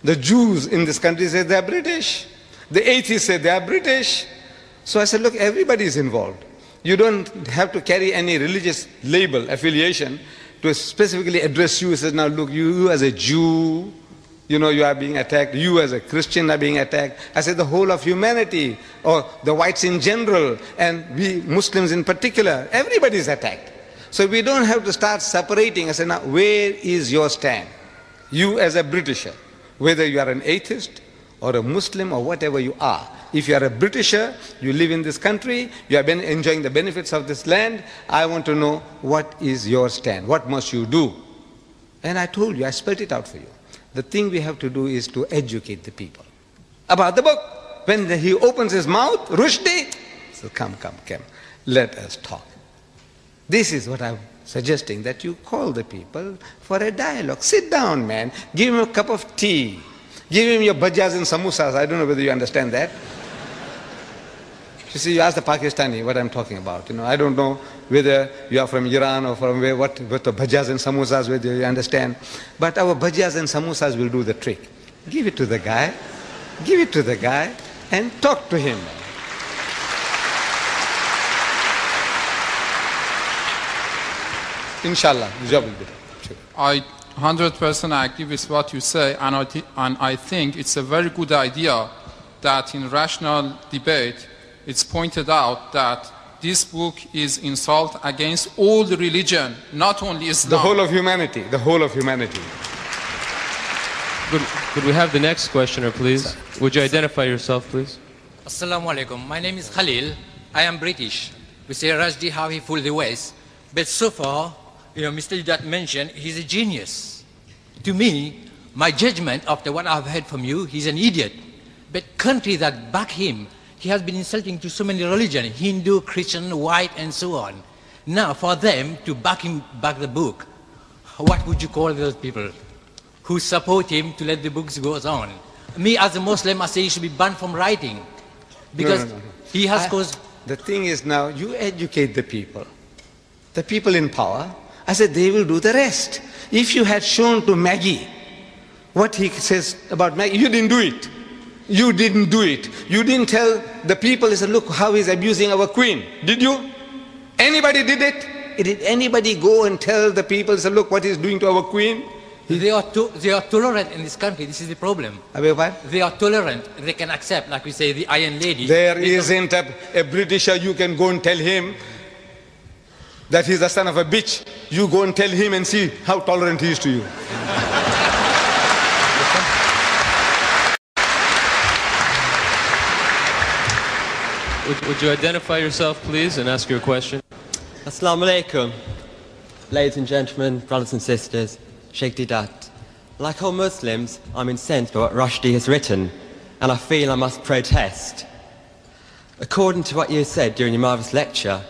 The Jews in this country say they are British. The atheists say they are British. So I said, look, everybody is involved. You don't have to carry any religious label, affiliation, to specifically address you. It says, now look, you, you as a Jew, you know, you are being attacked. You as a Christian are being attacked. I said the whole of humanity, or the whites in general, and we Muslims in particular, everybody is attacked. So we don't have to start separating. I said, now where is your stand? You as a Britisher, whether you are an atheist or a Muslim or whatever you are. If you are a Britisher, you live in this country, you have been enjoying the benefits of this land, I want to know what is your stand? What must you do? And I told you, I spelled it out for you. The thing we have to do is to educate the people about the book. When the, he opens his mouth, Rushdie, so come, come, come, let us talk. This is what I'm suggesting, that you call the people for a dialogue. Sit down, man. Give him a cup of tea. Give him your bhajas and samosas. I don't know whether you understand that. You see, you ask the Pakistani what I'm talking about. You know, I don't know whether you are from Iran or from where, what, what the bhajas and samosas, whether you understand. But our bhajas and samosas will do the trick. Give it to the guy, give it to the guy, and talk to him. Inshallah, the job will be done. I one hundred percent agree with what you say, and I, and I think it's a very good idea that in rational debate, it's pointed out that this book is insult against all the religion, not only Islam. The whole of humanity, the whole of humanity. Could, could we have the next questioner, please? Would you identify yourself, please? Assalamu alaikum. My name is Khalil. I am British. We say Rushdie, how he fooled the West. But so far, you know, Mister Deedat mentioned he's a genius. To me, my judgment after what I've heard from you, he's an idiot. But countries that back him, he has been insulting to so many religions, Hindu, Christian, white, and so on. Now, for them to back him, back the book, what would you call those people who support him to let the books go on? Me, as a Muslim, I say he should be banned from writing because no, no, no, no. he has I, caused... The thing is now, you educate the people, the people in power. I said, they will do the rest. If you had shown to Maggie what he says about Maggie, you didn't do it. You didn't do it. You didn't tell the people, he said, look how he's abusing our queen. Did you? Anybody did it? Did anybody go and tell the people, he said, look what he's doing to our queen? They are, to, they are tolerant in this country. This is the problem. They are tolerant. They can accept, like we say, the Iron Lady. There they isn't a, a Britisher you can go and tell him that he's the son of a bitch. You go and tell him and see how tolerant he is to you. Would, would you identify yourself, please, and ask your question? Assalamu alaikum, ladies and gentlemen, brothers and sisters, Sheikh Deedat. Like all Muslims, I'm incensed by what Rushdie has written, and I feel I must protest. According to what you said during your marvellous lecture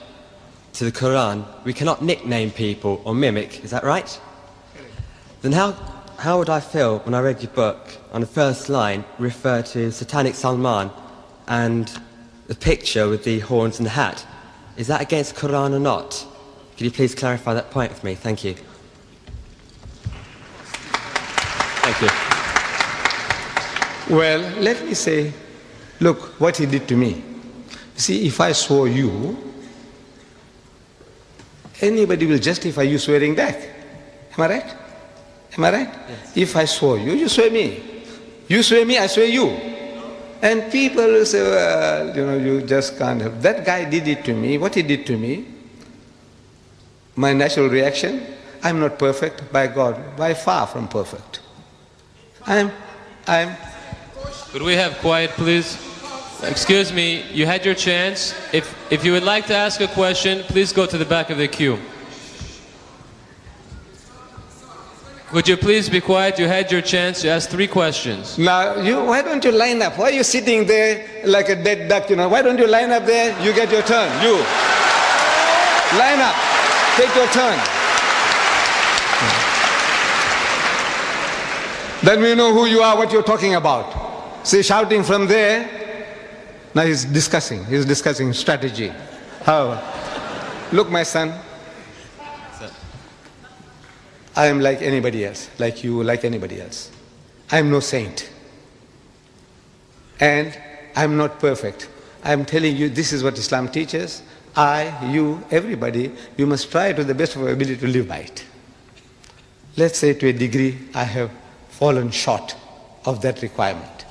to the Quran, we cannot nickname people or mimic, is that right? Then how, how would I feel when I read your book, on the first line, refer to Satanic Salman and the picture with the horns and the hat? Is that against Quran or not? Could you please clarify that point with me? Thank you. Thank you. Well, let me say, look, what he did to me. See, if I swore you, anybody will justify you swearing back. Am I right? Am I right? Yes. If I swore you, you swear me. You swear me, I swear you. And people will say, well, you know, you just can't help. That guy did it to me. What he did to me, my natural reaction, I'm not perfect, by God, by far from perfect. I'm, I'm. Could we have quiet, please? Excuse me, you had your chance. If, if you would like to ask a question, please go to the back of the queue. Would you please be quiet? You had your chance to ask three questions. Now, you, why don't you line up? Why are you sitting there like a dead duck, you know? Why don't you line up there? You get your turn, you. Line up, take your turn. Then we know who you are, what you're talking about. See, shouting from there. Now he's discussing, he's discussing strategy. How? Look, my son, I am like anybody else, like you, like anybody else. I am no saint. And I am not perfect. I am telling you, this is what Islam teaches. I, you, everybody, you must try to the best of your ability to live by it. Let's say to a degree, I have fallen short of that requirement.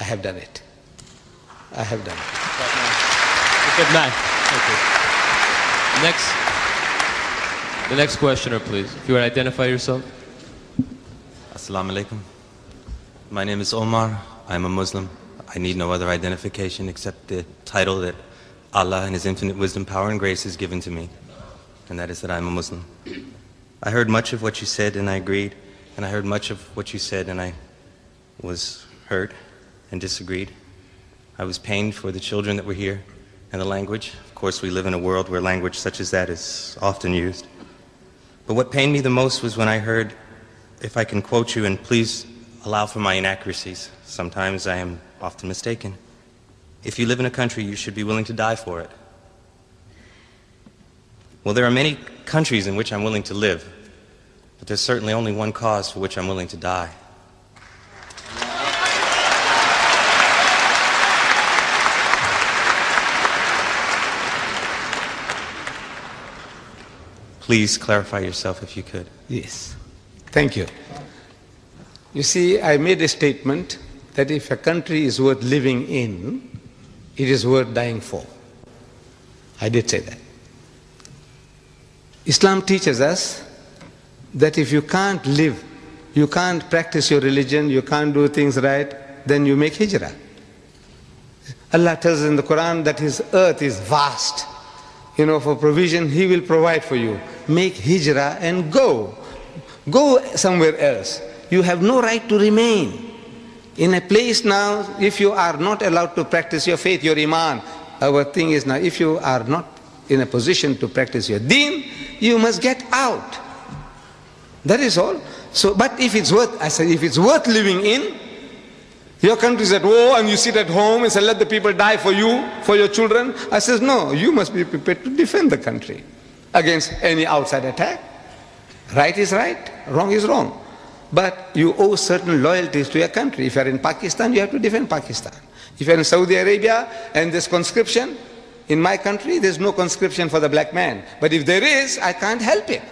I have done it. I have done it. Good night. Thank you. Next, the next questioner, please. If you would identify yourself. Assalamu alaikum. My name is Omar. I am a Muslim. I need no other identification except the title that Allah and His infinite wisdom, power, and grace has given to me, and that is that I am a Muslim. I heard much of what you said, and I agreed, and I heard much of what you said, and I was hurt and disagreed. I was pained for the children that were here and the language. Of course, we live in a world where language such as that is often used. But what pained me the most was when I heard, if I can quote you, and please allow for my inaccuracies. Sometimes I am often mistaken. If you live in a country, you should be willing to die for it. Well, there are many countries in which I'm willing to live, but there's certainly only one cause for which I'm willing to die. Please clarify yourself if you could. Yes. Thank you. You see, I made a statement that if a country is worth living in, it is worth dying for. I did say that. Islam teaches us that if you can't live, you can't practice your religion, you can't do things right, then you make hijrah. Allah tells us in the Quran that His earth is vast. You know, for provision, He will provide for you. Make hijrah and go. Go somewhere else. You have no right to remain in a place now if you are not allowed to practice your faith, your iman. Our thing is now, if you are not in a position to practice your deen, you must get out. That is all. So, but if it's worth, I said, if it's worth living in, your country is at war and you sit at home and say, let the people die for you, for your children. I says, no, you must be prepared to defend the country against any outside attack. Right is right, wrong is wrong. But you owe certain loyalties to your country. If you are in Pakistan, you have to defend Pakistan. If you are in Saudi Arabia and there's conscription, in my country there's no conscription for the black man. But if there is, I can't help it.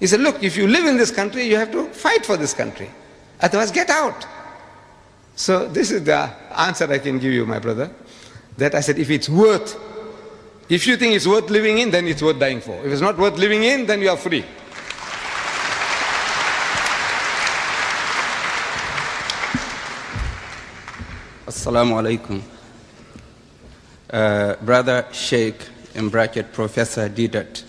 He said, look, if you live in this country, you have to fight for this country. Otherwise, get out. So this is the answer I can give you, my brother, that I said, if it's worth, if you think it's worth living in, then it's worth dying for. If it's not worth living in, then you are free. Assalamu alaikum. Uh, brother Sheikh, in bracket, Professor Deedat,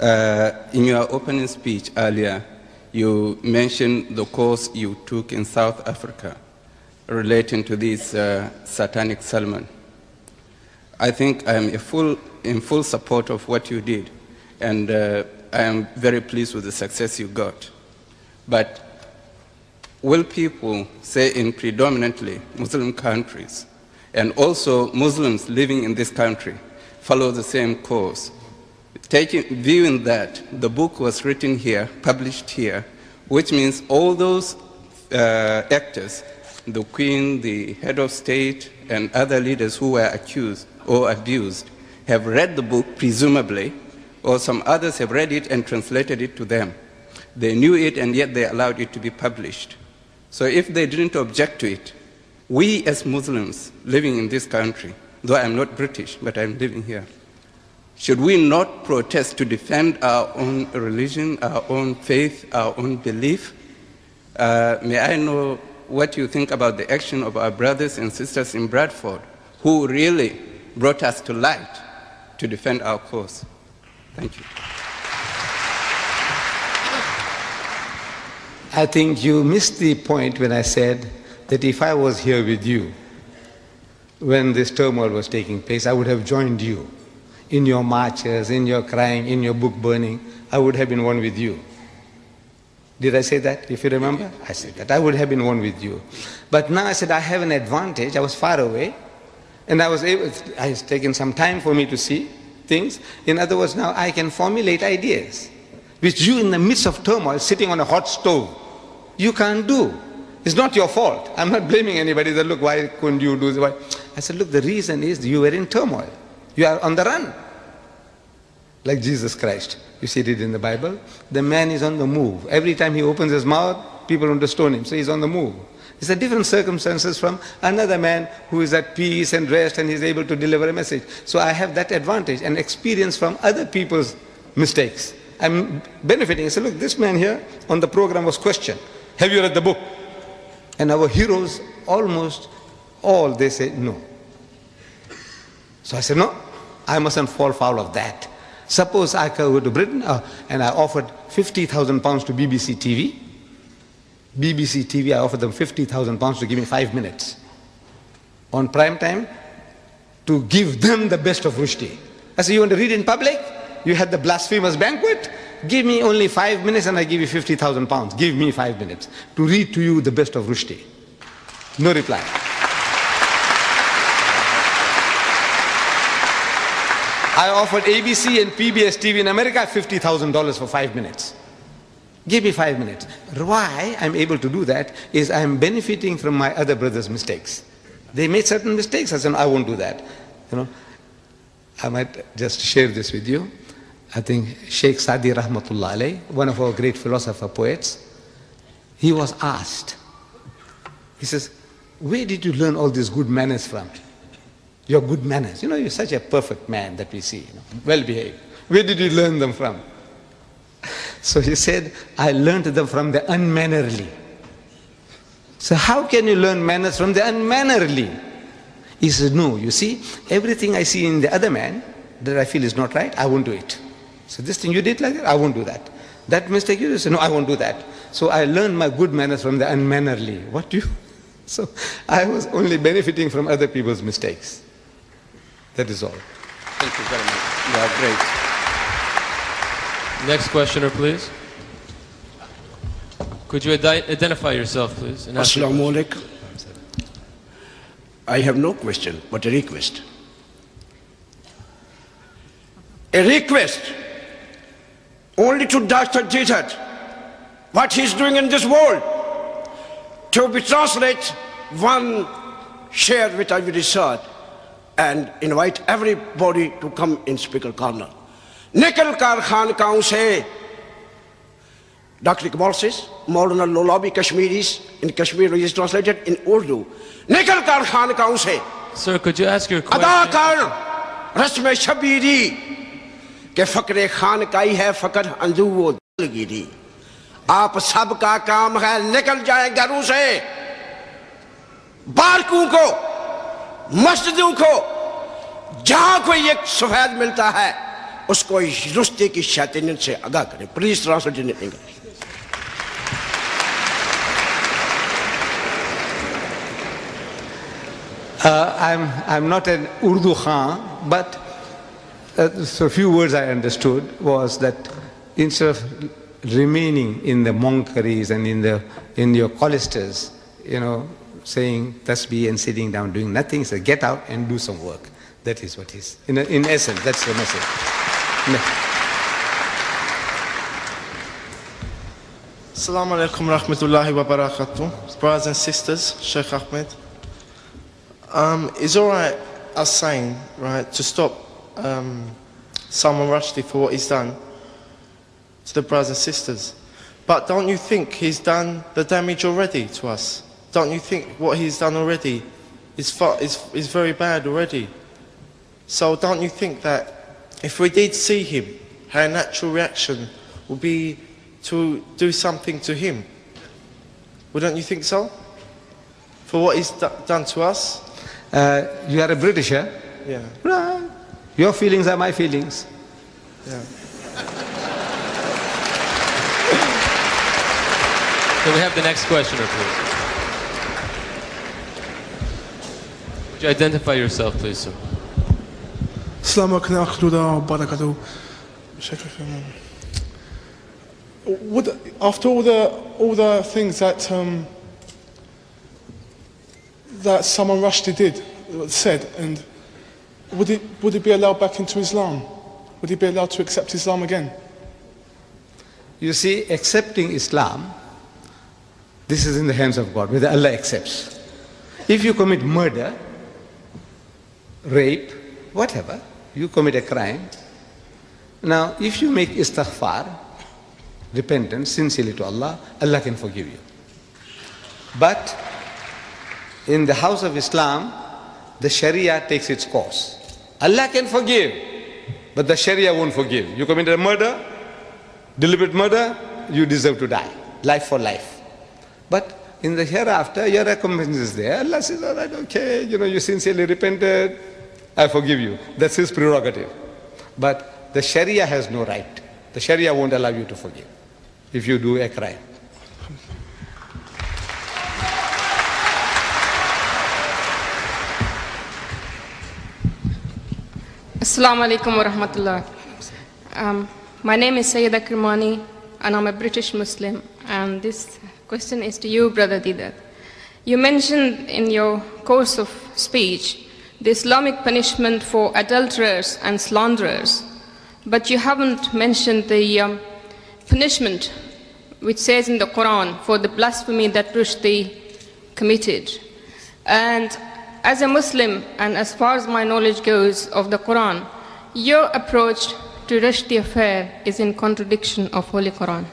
uh, in your opening speech earlier, you mentioned the course you took in South Africa relating to this uh, satanic Salman. I think I am a full, in full support of what you did, and uh, I am very pleased with the success you got. But will people, say in predominantly Muslim countries, and also Muslims living in this country, follow the same course Taking, viewing that the book was written here, published here, which means all those uh, actors, the Queen, the head of state, and other leaders who were accused or abused, have read the book, presumably, or some others have read it and translated it to them. They knew it, and yet they allowed it to be published. So if they didn't object to it, we as Muslims living in this country, though I'm not British, but I'm living here, should we not protest to defend our own religion, our own faith, our own belief? Uh, may I know what you think about the action of our brothers and sisters in Bradford, who really brought us to light to defend our cause? Thank you. I think you missed the point when I said that if I was here with you when this turmoil was taking place, I would have joined you. In your marches, in your crying, in your book burning, I would have been one with you. Did I say that, if you remember? I said that. I would have been one with you. But now I said I have an advantage. I was far away, and I was able, I it's taken some time for me to see things. In other words, now I can formulate ideas, which you in the midst of turmoil, sitting on a hot stove, you can't do. It's not your fault. I'm not blaming anybody that, look, why couldn't you do this? Why? I said, look, the reason is you were in turmoil. You are on the run, like Jesus Christ. You see it in the Bible. The man is on the move. Every time he opens his mouth, people want to stone him, so he's on the move. It's a different circumstances from another man who is at peace and rest and he's able to deliver a message. So I have that advantage and experience from other people's mistakes. I'm benefiting. So look, this man here on the program was questioned. Have you read the book? And our heroes, almost all, they say no. So I said, no, I mustn't fall foul of that. Suppose I go to Britain uh, and I offered fifty thousand pounds to B B C T V. B B C T V, I offered them fifty thousand pounds to give me five minutes on prime time to give them the best of Rushdie. I said, you want to read in public? You had the blasphemous banquet? Give me only five minutes and I give you fifty thousand pounds. Give me five minutes to read to you the best of Rushdie. No reply. I offered A B C and P B S T V in America fifty thousand dollars for five minutes. Give me five minutes. Why I'm able to do that is I'm benefiting from my other brothers' mistakes. They made certain mistakes. I said, I won't do that. You know, I might just share this with you. I think Sheikh Sadi Rahmatullah Alayh, one of our great philosopher poets, he was asked, he says, where did you learn all these good manners from? Your good manners. You know, you're such a perfect man that we see, you know, well behaved. Where did you learn them from? So he said, I learned them from the unmannerly. So how can you learn manners from the unmannerly? He says, no, you see, everything I see in the other man that I feel is not right, I won't do it. So this thing you did like that, I won't do that. That mistake you did, so no, I won't do that. So I learned my good manners from the unmannerly. What do you? So I was only benefiting from other people's mistakes. That is all. Thank you very much. You are great. Next questioner, please. Could you identify yourself, please? As-salamu alaykum. I have no question, but a request. A request only to Doctor Deedat, what he's doing in this world, to be translated one share with our research, and invite everybody to come in Speaker Corner. Nikal Kar Khan Kaun se, Doctor Iqbal says, Maulana Lolabi Kashmiris in Kashmir is translated in Urdu. Nikal Kar Khan Kaun se. Sir, could you ask your question? Ada kar rasme shabiri ke fakre khan kai hai fakr andu wo dil giri. Aap sab ka kaam hai nikal jaye gharon se. Barkon ko, मस्जिदों को, जहां कोई एक सफेद मिलता है, उसको रुस्ते की शैतानियत से आगाह करें। Please translate in English. I'm I'm not an Urdu Khan, but uh, so few words I understood was that instead of remaining in the monkeries and in the in your cloisters, you know, saying tasbih and sitting down doing nothing, so get out and do some work. That is what is in, in essence, that's the message. Assalamu alaikum rahmatullahi wa barakatuh. Brothers and sisters, Sheikh Ahmed. Um, it's alright us saying, right, to stop um, Salman Rushdie for what he's done to the brothers and sisters. But don't you think he's done the damage already to us? Don't you think what he's done already is, far, is, is very bad already? So don't you think that if we did see him, our natural reaction would be to do something to him? Wouldn't you think so? For what he's done to us? Uh, you are a Britisher. Yeah. Right. Your feelings are my feelings. Yeah. Can we have the next questioner, please? Would you identify yourself, please, sir? Assalamu alaikum wa barakatuh. Would, after all the all the things that um, that Salman Rushdie did, said, and would it would it be allowed back into Islam? Would he be allowed to accept Islam again? You see, accepting Islam, this is in the hands of God, whether Allah accepts. If you commit murder, rape, whatever, you commit a crime. Now, if you make istighfar, repentance sincerely to Allah, Allah can forgive you. But in the house of Islam, the Sharia takes its course. Allah can forgive, but the Sharia won't forgive. You committed a murder, deliberate murder, you deserve to die, life for life. But in the hereafter, your recompense is there. Allah says, all right, okay, you know, you sincerely repented, I forgive you. That's his prerogative. But the Sharia has no right. The Sharia won't allow you to forgive if you do a crime. Assalamu alaikum wa rahmatullah. Um, my name is Sayyida Kirmani, and I'm a British Muslim. And this question is to you, Brother Deedat. You mentioned in your course of speech the Islamic punishment for adulterers and slanderers. But you haven't mentioned the um, punishment which says in the Quran for the blasphemy that Rushdie committed. And as a Muslim, and as far as my knowledge goes of the Quran, your approach to Rushdie affair is in contradiction of Holy Quran.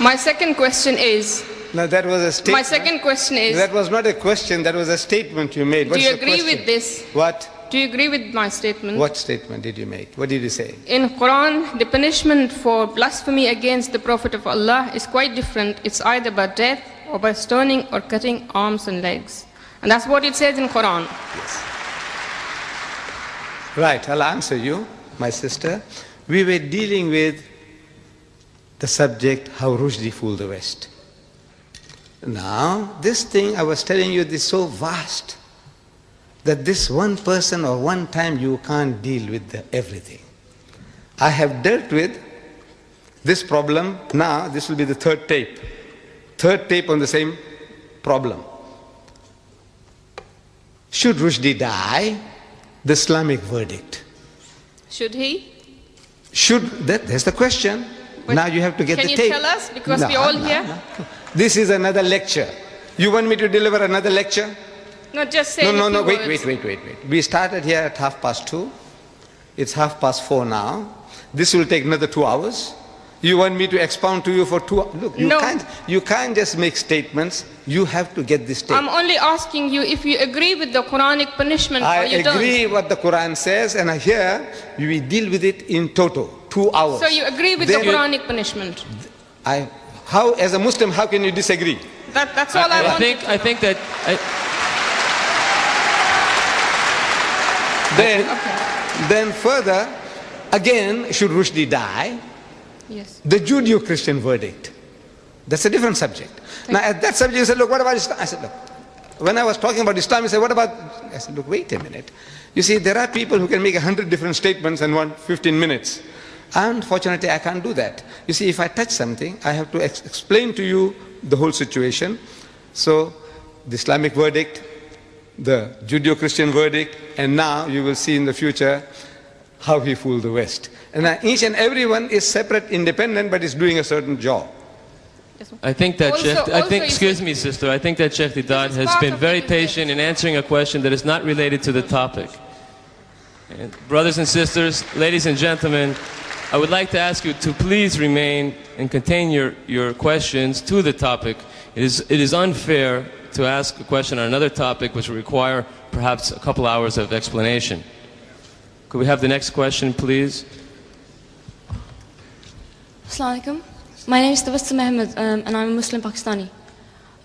My second question is... No, that was a statement. My second question is... That was not a question, that was a statement you made. What's do you agree with this? What? Do you agree with my statement? What statement did you make? What did you say? In Quran, the punishment for blasphemy against the Prophet of Allah is quite different. It's either by death or by stoning or cutting arms and legs. And that's what it says in Quran. Yes. Right, I'll answer you, my sister. We were dealing with the subject, how Rushdie fooled the West. Now, this thing I was telling you, this is so vast that this one person or one time you can't deal with the everything. I have dealt with this problem now. This will be the third tape. Third tape on the same problem. Should Rushdie die? The Islamic verdict. Should he? Should, that, that's the question. But now you have to get the tape. Can you tell us? Because no, we're all no, here. No. This is another lecture. You want me to deliver another lecture? No, just say. No, no, no, wait, wait, wait, wait, wait. We started here at half past two. It's half past four now. This will take another two hours. You want me to expound to you for two hours? Look, you no. can't, you can't just make statements. You have to get this statement. I'm only asking you if you agree with the Quranic punishment I or you don't. I agree what the Quran says, and here we deal with it in total, two hours. So you agree with then the Quranic punishment? I, how, as a Muslim, how can you disagree? That, that's all I, I, I want. Think, to I think that. I, Then, okay. then further, again, should Rushdie die? Yes. The Judeo-Christian verdict. That's a different subject. Thank now, you. At that subject, you said, look, what about Islam? I said, look, when I was talking about Islam, you said, what about... I said, look, wait a minute. You see, there are people who can make a hundred different statements in one, fifteen minutes. Unfortunately, I can't do that. You see, if I touch something, I have to ex explain to you the whole situation. So, the Islamic verdict, the Judeo-Christian verdict, and now you will see in the future how he fooled the West. And each and everyone is separate, independent, but is doing a certain job. I think that also, Sheikh, I think, excuse me, sister, I think that Sheikh Deedat has been very patient in answering a question that is not related to the topic. And brothers and sisters, ladies and gentlemen, I would like to ask you to please remain and contain your, your questions to the topic. It is, it is unfair to ask a question on another topic which will require perhaps a couple hours of explanation. Could we have the next question, please? As-salamu alaykum. My name is Tabassum Ahmed, um, and I'm a Muslim Pakistani.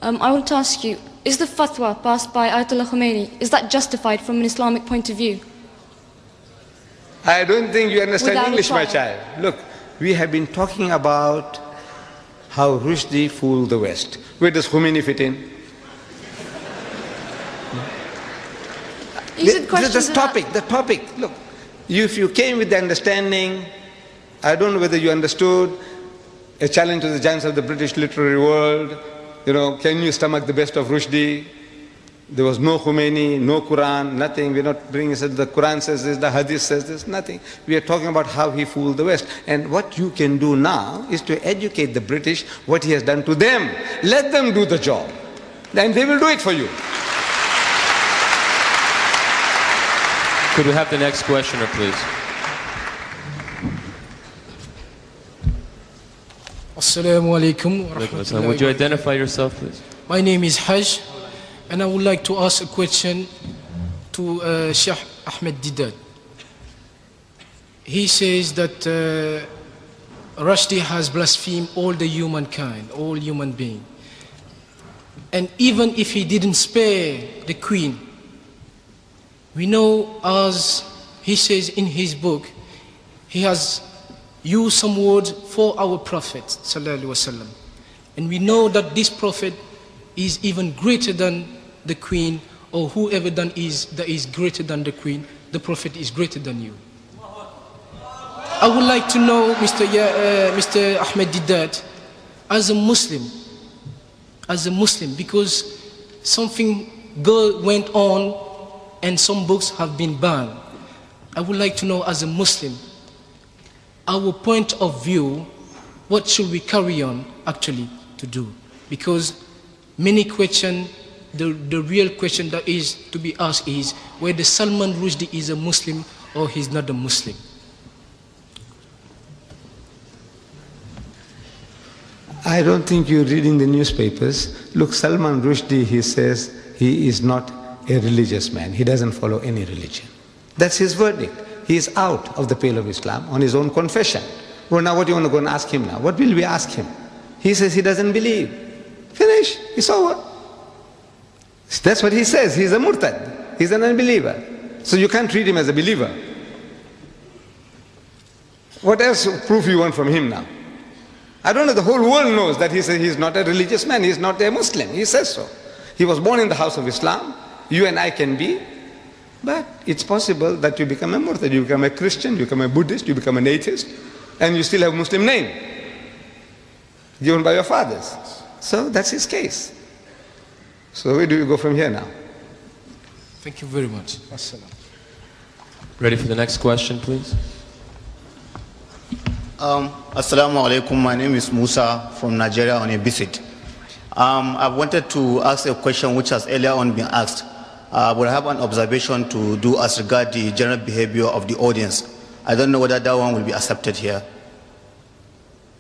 Um, I want to ask you, is the fatwa passed by Ayatollah Khomeini, is that justified from an Islamic point of view? I don't think you understand Without English, my child. Look, we have been talking about how Rushdie fooled the West. Where does Khomeini fit in? This is the topic, the topic. Look, you, if you came with the understanding, I don't know whether you understood, a challenge to the giants of the British literary world, you know, can you stomach the best of Rushdie? There was no Khomeini, no Quran, nothing. We're not bringing said the Quran says this, the Hadith says this, nothing. We are talking about how he fooled the West. And what you can do now is to educate the British what he has done to them. Let them do the job. And they will do it for you. Could we have the next questioner, please? Assalamu alaikum. Would you identify yourself, please? My name is Haj, and I would like to ask a question to uh, Sheikh Ahmad Deedat. He says that uh, Rushdie has blasphemed all the humankind, all human beings. And even if he didn't spare the Queen, we know, as he says in his book, he has used some words for our Prophet ﷺ. And we know that this Prophet is even greater than the Queen, or whoever done is, that is greater than the Queen, the Prophet is greater than you. I would like to know, Mister Uh, Mister Ahmad Deedat, as a Muslim, as a Muslim, because something good went on and some books have been banned. I would like to know, as a Muslim, our point of view, what should we carry on actually to do? Because many questions, the, the real question that is to be asked is whether Salman Rushdie is a Muslim or he's not a Muslim. I don't think you're reading the newspapers. Look, Salman Rushdie, he says he is not a religious man. He doesn't follow any religion. That's his verdict. He is out of the pale of Islam on his own confession. Well, now what do you want to go and ask him now? What will we ask him? He says he doesn't believe. Finish. It's over. That's what he says. He's a murtad. He's an unbeliever. So you can't treat him as a believer. What else proof you want from him now? I don't know. The whole world knows that he says he's not a religious man. He's not a Muslim. He says so. He was born in the house of Islam. You and I can be, but it's possible that you become a murtad, you become a Christian, you become a Buddhist, you become an atheist, and you still have a Muslim name given by your fathers. So that's his case. So where do you go from here now? Thank you very much. As-salam. Ready for the next question, please? Um, Assalamu alaikum. My name is Musa from Nigeria on a visit. Um, I wanted to ask a question which has earlier on been asked. I uh, will have an observation to do as regards the general behavior of the audience. I don't know whether that one will be accepted here.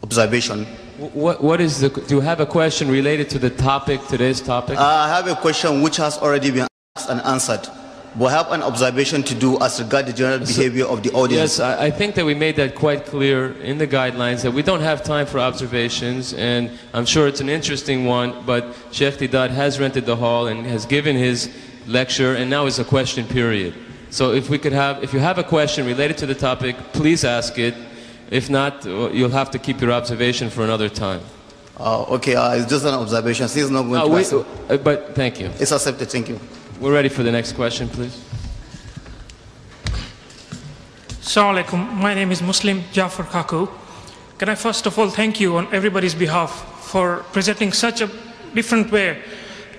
Observation. What, what is the, do you have a question related to the topic, today's topic? Uh, I have a question which has already been asked and answered. We'll have an observation to do as regards the general behavior so, of the audience. Yes, I, I think that we made that quite clear in the guidelines that we don't have time for observations, and I'm sure it's an interesting one, but Sheikh Deedat has rented the hall and has given his lecture, and now is a question period. So if we could have, if you have a question related to the topic, please ask it. If not, you'll have to keep your observation for another time. Uh, okay, uh, it's just an observation. She's not going uh, to we, ask it. But thank you. It's accepted, thank you. We're ready for the next question, please. Assalamu alaikum. My name is Muslim Jafar Kaku. Can I first of all thank you on everybody's behalf for presenting such a different way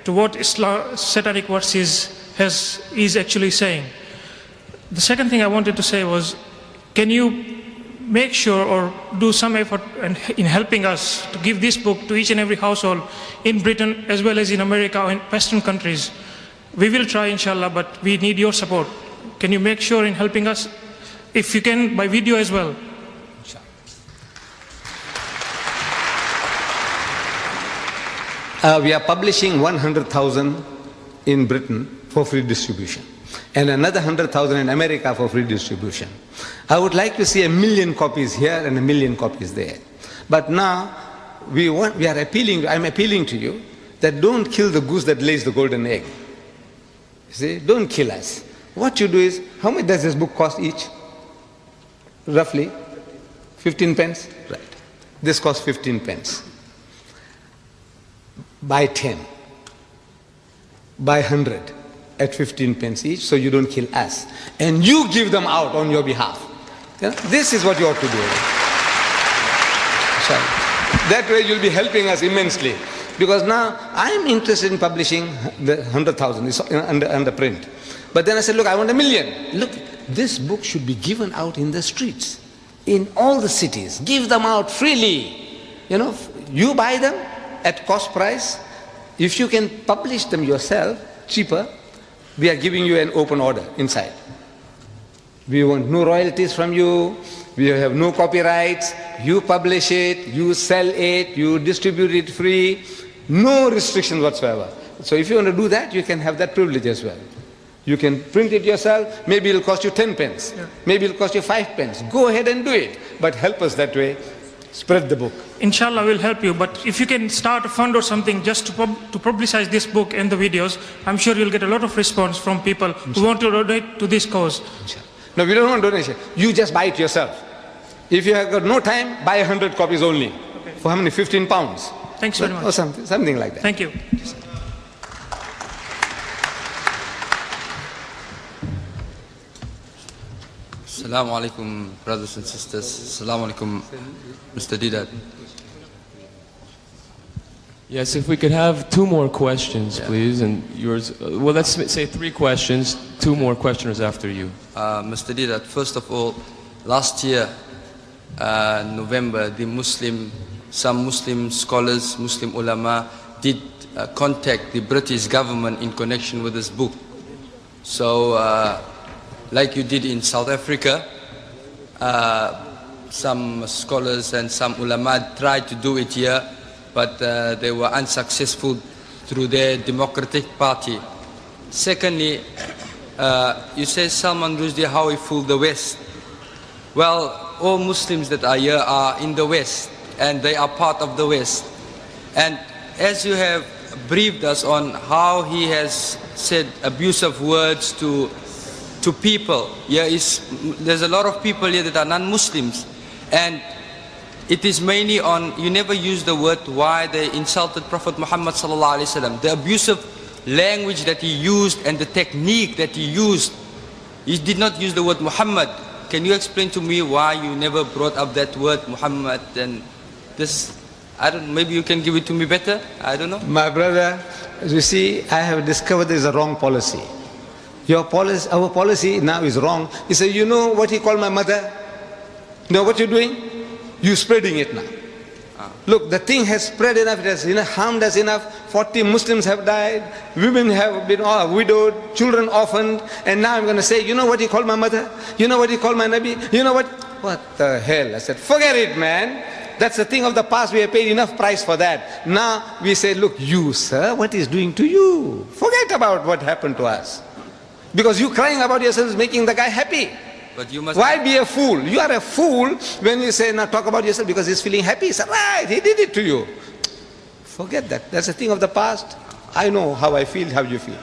to what Islam, Satanic Verses has, is actually saying. The second thing I wanted to say was, can you make sure or do some effort in helping us to give this book to each and every household in Britain as well as in America or in Western countries? We will try, inshallah, but we need your support. Can you make sure in helping us? If you can, by video as well. Uh, we are publishing one hundred thousand in Britain for free distribution, and another one hundred thousand in America for free distribution. I would like to see a million copies here and a million copies there. But now we want, we are appealing, I'm appealing to you that don't kill the goose that lays the golden egg. You see, don't kill us. What you do is, how much does this book cost each? Roughly? fifteen pence? Right. This costs fifteen pence. Buy ten. Buy one hundred at fifteen pence each, so you don't kill us. And you give them out on your behalf. You know, this is what you ought to do. Sorry. That way you'll be helping us immensely. Because now I'm interested in publishing the one hundred thousand, it's under, under print. But then I said, look, I want a million. Look, this book should be given out in the streets, in all the cities. Give them out freely. You know, you buy them at cost price. If you can publish them yourself, cheaper, we are giving you an open order inside. We want no royalties from you. We have no copyrights. You publish it, you sell it, you distribute it free. No restrictions whatsoever. So if you want to do that, you can have that privilege as well. You can print it yourself. Maybe it'll cost you ten pence. Yeah. Maybe it'll cost you five pence. Go ahead and do it. But help us that way. Spread the book. Inshallah, we'll help you. But if you can start a fund or something just to, pub to publicize this book and the videos, I'm sure you'll get a lot of response from people Inshallah. Who want to donate to this cause. Inshallah. No, we don't want donation. You just buy it yourself. If you have got no time, buy one hundred copies only. Okay. For how many? fifteen pounds. Thanks very much. Or something, something like that. Thank you. Yes. Assalamu alaikum, brothers and sisters. Assalamu alaikum, Mister Deedat. Yes, if we could have two more questions, yeah. please, and yours. Well, let's say three questions, two more questioners after you. Uh, Mister Deedat, first of all, last year, uh, November, the Muslim, some Muslim scholars, Muslim ulama, did uh, contact the British government in connection with this book. So, uh, like you did in South Africa, uh, some scholars and some ulama tried to do it here, but uh, they were unsuccessful through their Democratic Party. Secondly, uh, you say Salman Rushdie, how he fooled the West. Well, all Muslims that are here are in the West, and they are part of the West. And as you have briefed us on how he has said abusive words to to people. Yeah, it's, there's a lot of people here that are non-Muslims, and it is mainly on, you never use the word why they insulted Prophet Muhammad sallallahu alaihi wasallam. The abusive language that he used and the technique that he used, he did not use the word Muhammad. Can you explain to me why you never brought up that word Muhammad? And this, I don't, maybe you can give it to me better, I don't know. My brother, as you see, I have discovered there is a wrong policy. Your policy, our policy now is wrong. He said, you know what he called my mother? You know what you're doing? You're spreading it now. Ah. Look, the thing has spread enough, it has enough, harmed us enough. forty Muslims have died, women have been all widowed, children orphaned, and now I'm going to say, you know what he called my mother? You know what he called my Nabi? You know what? What the hell? I said, forget it, man. That's the thing of the past. We have paid enough price for that. Now we say, look, you, sir, what is doing to you? Forget about what happened to us. Because you crying about yourself is making the guy happy. But you must Why be a fool? You are a fool when you say, now talk about yourself because he's feeling happy. It's right, he did it to you. Forget that. That's a thing of the past. I know how I feel, how you feel.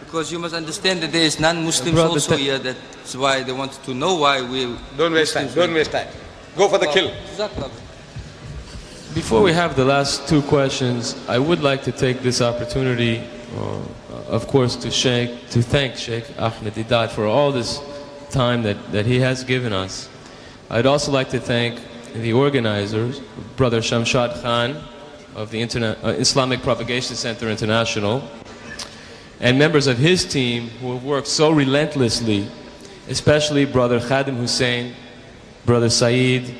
Because you must understand that there is non-Muslims also here. That's why they want to know why we... Don't waste Muslims time, don't waste time. Go for the kill. Before we have the last two questions, I would like to take this opportunity Uh, of course, to Sheikh, to thank Sheikh Ahmad Deedat for all this time that, that he has given us. I'd also like to thank the organizers, Brother Shamshad Khan of the Interna uh, Islamic Propagation Center International, and members of his team who have worked so relentlessly, especially Brother Khadim Hussein, Brother Saeed,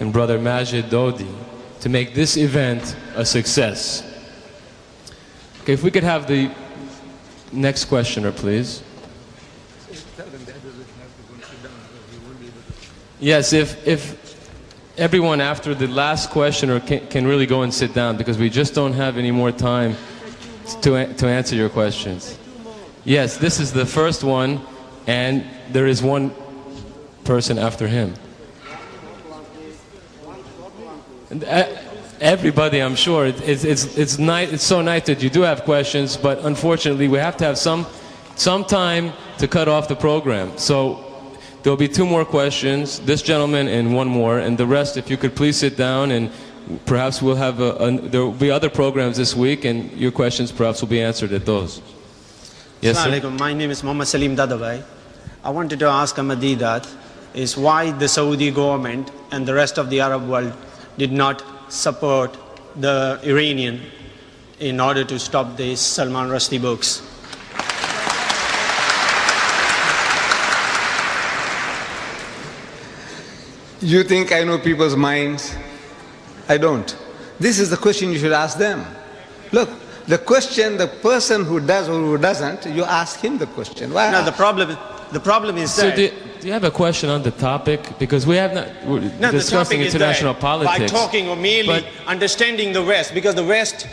and Brother Majid Dodi, to make this event a success. Okay, if we could have the next questioner, please. Yes, if, if everyone after the last questioner can, can really go and sit down, because we just don't have any more time to, to answer your questions. Yes, this is the first one, and there is one person after him. And, uh, everybody, I'm sure, it, it's, it's, it's, nice, it's so nice that you do have questions, but unfortunately we have to have some, some time to cut off the program. So there'll be two more questions, this gentleman and one more, and the rest, if you could please sit down, and perhaps we'll have a, a, there'll be other programs this week, and your questions perhaps will be answered at those. Yes, sir. Assalamualaikum. My name is Mohammed Salim Dadabhai. I wanted to ask Ahmad Deedat is why the Saudi government and the rest of the Arab world did not support the Iranian in order to stop these Salman Rushdie books. You think I know people's minds? I don't. This is the question you should ask them. Look, the question, the person who does or who doesn't, you ask him the question. Why? No, the problem, the problem is so that... Do you, do you have a question on the topic? Because we have not... We're no, discussing the topic international is politics. By talking or merely understanding the West, because the West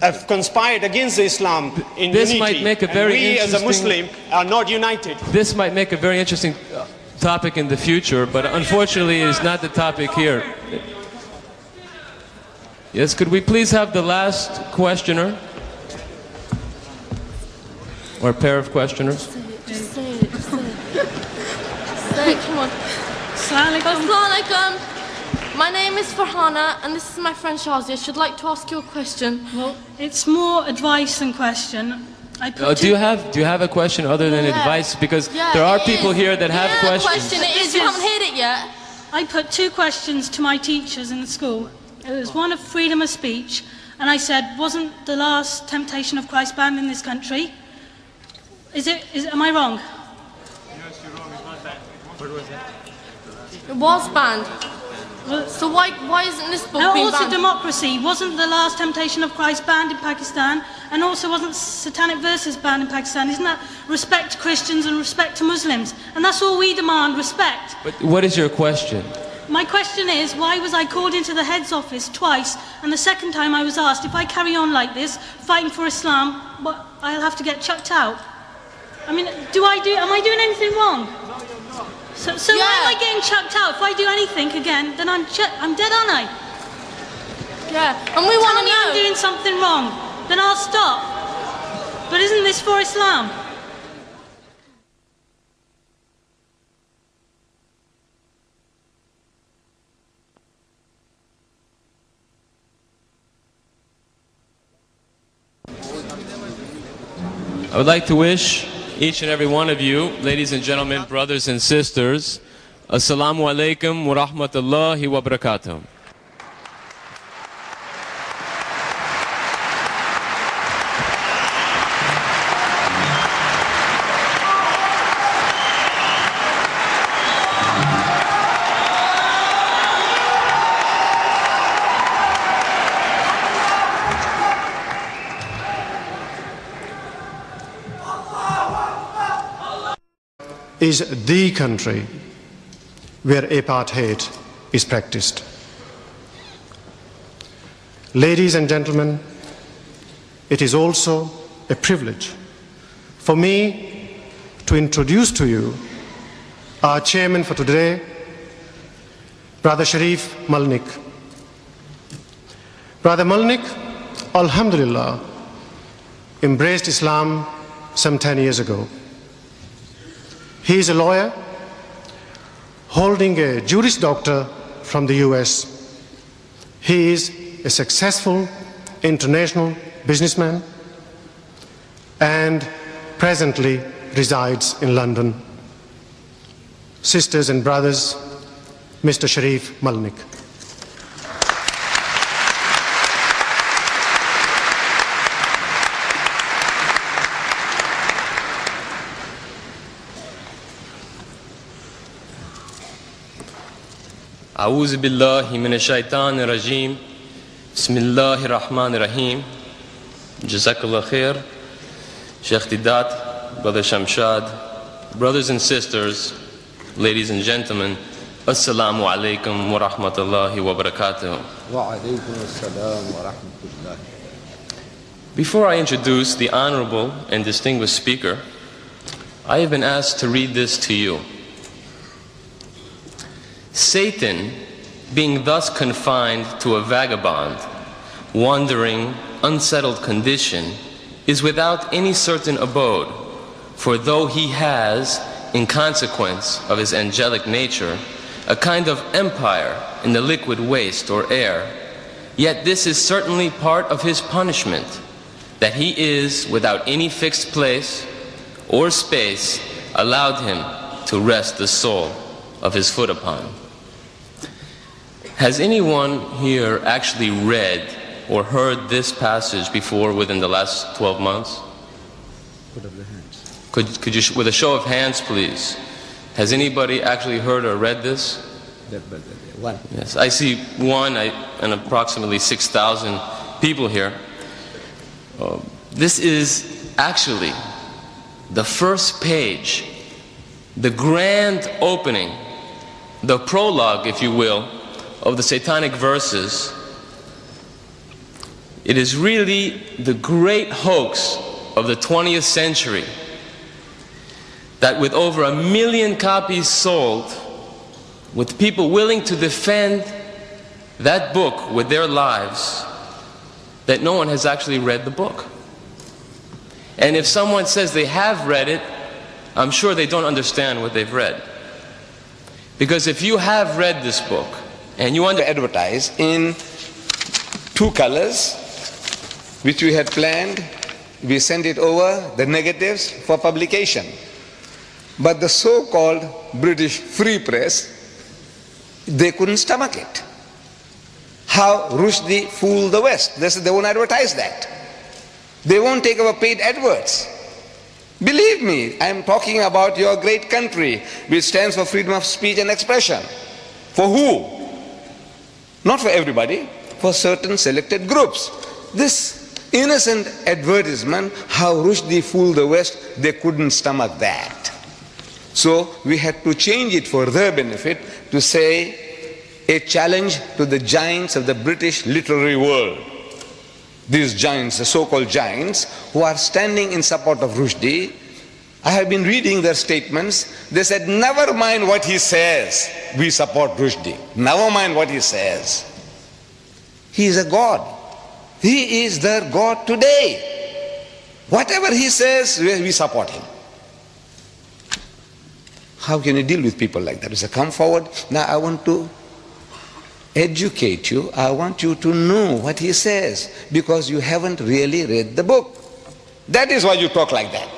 have conspired against Islam in this unity. This might make a very we interesting... we as a Muslim are not united. This might make a very interesting topic in the future, but unfortunately it's not the topic here. Yes, could we please have the last questioner? Or a pair of questioners? Just say it, just say it. Just say it, come on. Assalamualaikum. My name is Farhana and this is my friend Shazia. She'd like to ask you a question. Well, it's more advice than question. I put oh, do you have do you have a question other than yeah. advice? Because yeah, there are people is. here that have yeah, questions. Question it is, you haven't heard it yet. I put two questions to my teachers in the school. It was one of freedom of speech, and I said, wasn't the last temptation of Christ banned in this country? Is it, is, am I wrong? Yes, you're wrong, it's not that. What was that? It was banned. Well, so why, why isn't this book no, being also banned? Also democracy, wasn't the last temptation of Christ banned in Pakistan? And also wasn't Satanic Verses banned in Pakistan? Isn't that respect to Christians and respect to Muslims? And that's all we demand, respect. But what is your question? My question is, why was I called into the head's office twice, and the second time I was asked, if I carry on like this, fighting for Islam, well, I'll have to get chucked out? I mean, do I do, am I doing anything wrong? No, you're not. So, so yeah. why am I getting chucked out? If I do anything again, then I'm, I'm dead, aren't I? Yeah, and we want to know. If I'm doing something wrong, then I'll stop. But isn't this for Islam? I would like to wish each and every one of you, ladies and gentlemen, brothers and sisters, Assalamu alaikum wa rahmatullahi wa barakatuh. Is the country where apartheid is practiced. Ladies and gentlemen, it is also a privilege for me to introduce to you our chairman for today, Brother Sharif Malnik. Brother Malnik, alhamdulillah, embraced Islam some ten years ago. He is a lawyer holding a Juris Doctor from the U S. He is a successful international businessman and presently resides in London. Sisters and brothers, Mister Sharif Malnik. أعوذ بالله من الشيطان الرجيم بسم الله الرحمن الرحيم جزاك الله خير Sheikh Deedat, Brother Shamshad, brothers and sisters, ladies and gentlemen, Assalamu alaikum wa rahmatullahi wa barakatuh. Wa alaikum assalam wa rahmatullahi. Before I introduce the honorable and distinguished speaker, I have been asked to read this to you. Satan, being thus confined to a vagabond, wandering, unsettled condition, is without any certain abode, for though he has, in consequence of his angelic nature, a kind of empire in the liquid waste or air, yet this is certainly part of his punishment, that he is, without any fixed place or space, allowed him to rest the sole of his foot upon. Has anyone here actually read or heard this passage before within the last twelve months? Put up the hands. Could, could you, with a show of hands, please. Has anybody actually heard or read this? One. Yes, I see one I, and approximately six thousand people here. Uh, this is actually the first page, the grand opening, the prologue, if you will, of the Satanic Verses. It is really the great hoax of the twentieth century that with over a million copies sold, with people willing to defend that book with their lives, that no one has actually read the book. And if someone says they have read it, I'm sure they don't understand what they've read. Because if you have read this book, and you want to advertise in two colors, which we had planned, we sent it over, the negatives, for publication. But the so-called British Free Press, they couldn't stomach it. How Rushdie fooled the West. They said they won't advertise that. They won't take over paid adverts. Believe me, I'm talking about your great country, which stands for freedom of speech and expression. For who? Not for everybody. For certain selected groups. This innocent advertisement, how Rushdie fooled the West, they couldn't stomach that. So we had to change it for their benefit to say a challenge to the giants of the British literary world. These giants, the so-called giants, who are standing in support of Rushdie. I have been reading their statements. They said, never mind what he says, we support Rushdie. Never mind what he says. He is a god. He is their god today. Whatever he says, we support him. How can you deal with people like that? He said, come forward. Now I want to educate you. I want you to know what he says, because you haven't really read the book. That is why you talk like that.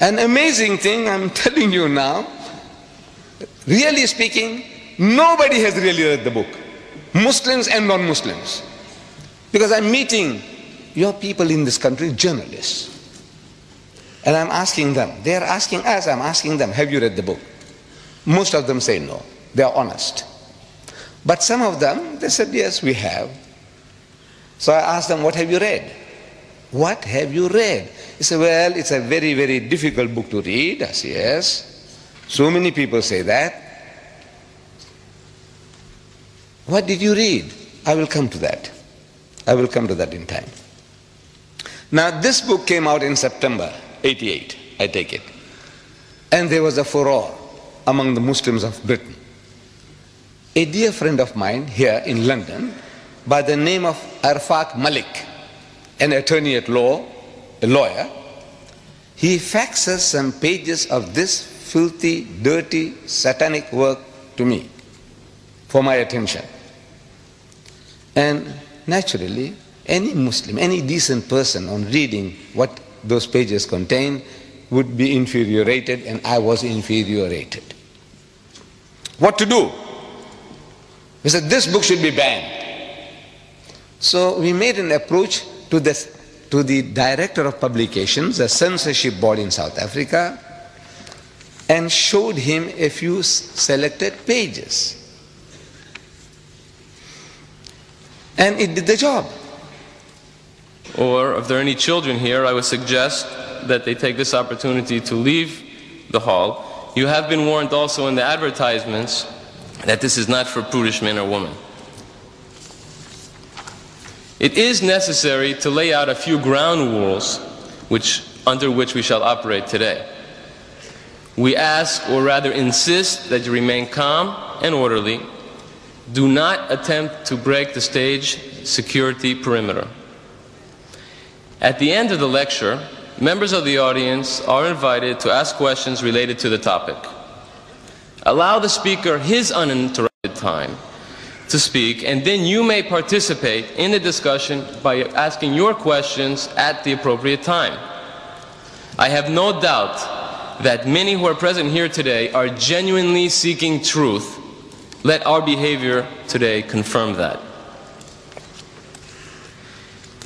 An amazing thing I'm telling you now, really speaking, nobody has really read the book. Muslims and non-Muslims. Because I'm meeting your people in this country, journalists. And I'm asking them, they're asking us, I'm asking them, have you read the book? Most of them say no. They're honest. But some of them, they said, yes, we have. So I asked them, what have you read? What have you read? He said, well, it's a very, very difficult book to read. I said, yes. So many people say that. What did you read? I will come to that. I will come to that in time. Now, this book came out in September eighty-eight, I take it. And there was a furore among the Muslims of Britain. A dear friend of mine here in London, by the name of Arfaq Malik, an attorney at law, a lawyer, he faxes some pages of this filthy, dirty, satanic work to me, for my attention. And naturally, any Muslim, any decent person on reading what those pages contain would be infuriated, and I was infuriated. What to do? We said, this book should be banned. So we made an approach to the, to the director of publications, the censorship board in South Africa, and showed him a few selected pages. and it did the job. Or if there are any children here, I would suggest that they take this opportunity to leave the hall. You have been warned also in the advertisements that this is not for prudish men or women. It is necessary to lay out a few ground rules which, under which we shall operate today. We ask, or rather insist, that you remain calm and orderly. Do not attempt to break the stage security perimeter. At the end of the lecture, members of the audience are invited to ask questions related to the topic. Allow the speaker his uninterrupted time to speak, and then you may participate in the discussion by asking your questions at the appropriate time. I have no doubt that many who are present here today are genuinely seeking truth. Let our behavior today confirm that.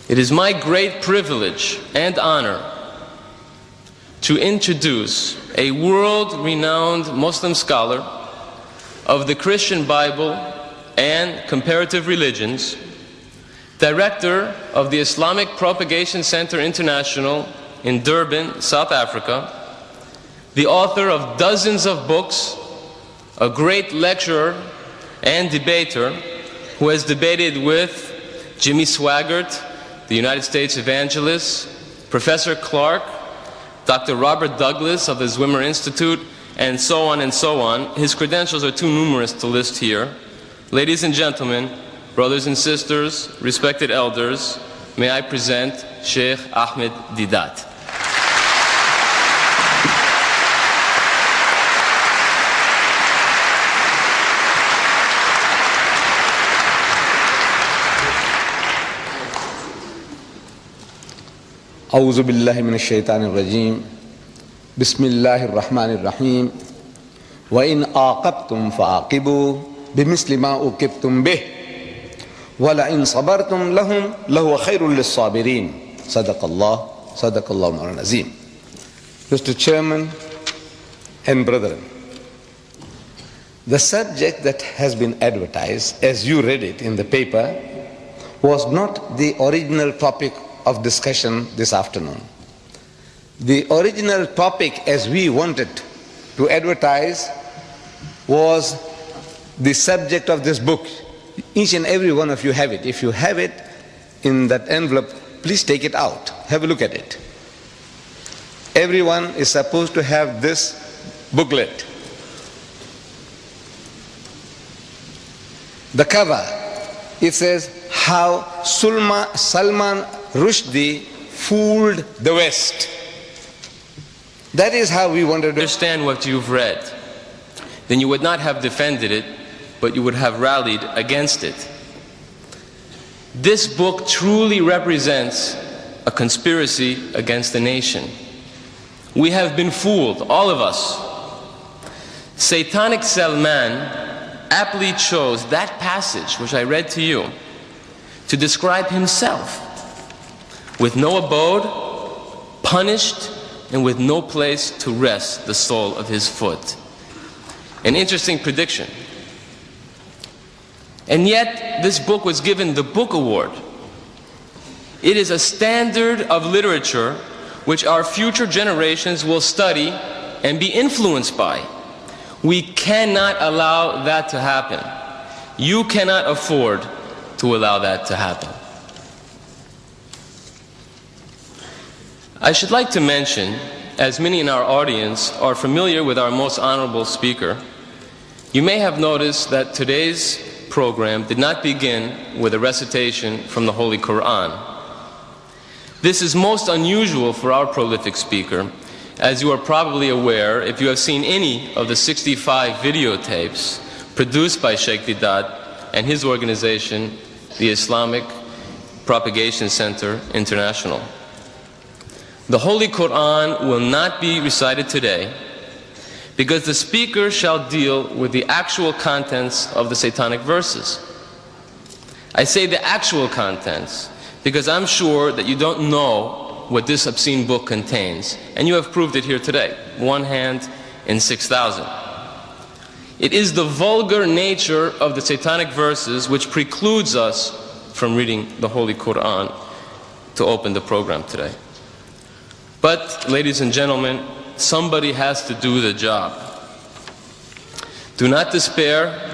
It is my great privilege and honor to introduce a world-renowned Muslim scholar of the Christian Bible and comparative religions, director of the Islamic Propagation Center International in Durban, South Africa, the author of dozens of books, a great lecturer and debater who has debated with Jimmy Swaggart, the United States Evangelist, Professor Clark, Doctor Robert Douglas of the Zwimmer Institute, and so on and so on. His credentials are too numerous to list here. Ladies and gentlemen, brothers and sisters, respected elders, may I present Sheikh Ahmad Deedat. أعوذ بالله من الشيطان الرجيم بسم الله الرحمن الرحيم وإن عاقبتم فعاقبوا بمثل ما عوقبتم به ولئن صبرتم لهم لهو خير للصابرين صدق الله صدق الله العلي العظيم. Mister Chairman and brethren, the subject that has been advertised as you read it in the paper was not the original topic of discussion this afternoon. The original topic, as we wanted to advertise, was the subject of this book. Each and every one of you have it. If you have it in that envelope, please take it out. Have a look at it. Everyone is supposed to have this booklet. The cover, it says how Sulma, Salman Rushdie fooled the West. That is how we wanted to understand what you've read. Then you would not have defended it, but you would have rallied against it. This book truly represents a conspiracy against the nation. We have been fooled, all of us. Satanic Salman aptly chose that passage, which I read to you, to describe himself. With no abode, punished, and with no place to rest the sole of his foot. An interesting prediction. And yet, this book was given the Book Award. It is a standard of literature which our future generations will study and be influenced by. We cannot allow that to happen. You cannot afford to allow that to happen. I should like to mention, as many in our audience are familiar with our most honorable speaker, you may have noticed that today's program did not begin with a recitation from the Holy Quran. This is most unusual for our prolific speaker, as you are probably aware if you have seen any of the sixty-five videotapes produced by Sheikh Deedat and his organization, the Islamic Propagation Center International. The Holy Quran will not be recited today because the speaker shall deal with the actual contents of the Satanic Verses. I say the actual contents because I'm sure that you don't know what this obscene book contains, and you have proved it here today, one hand in six thousand. It is the vulgar nature of the Satanic Verses which precludes us from reading the Holy Quran to open the program today. But, ladies and gentlemen, somebody has to do the job. Do not despair.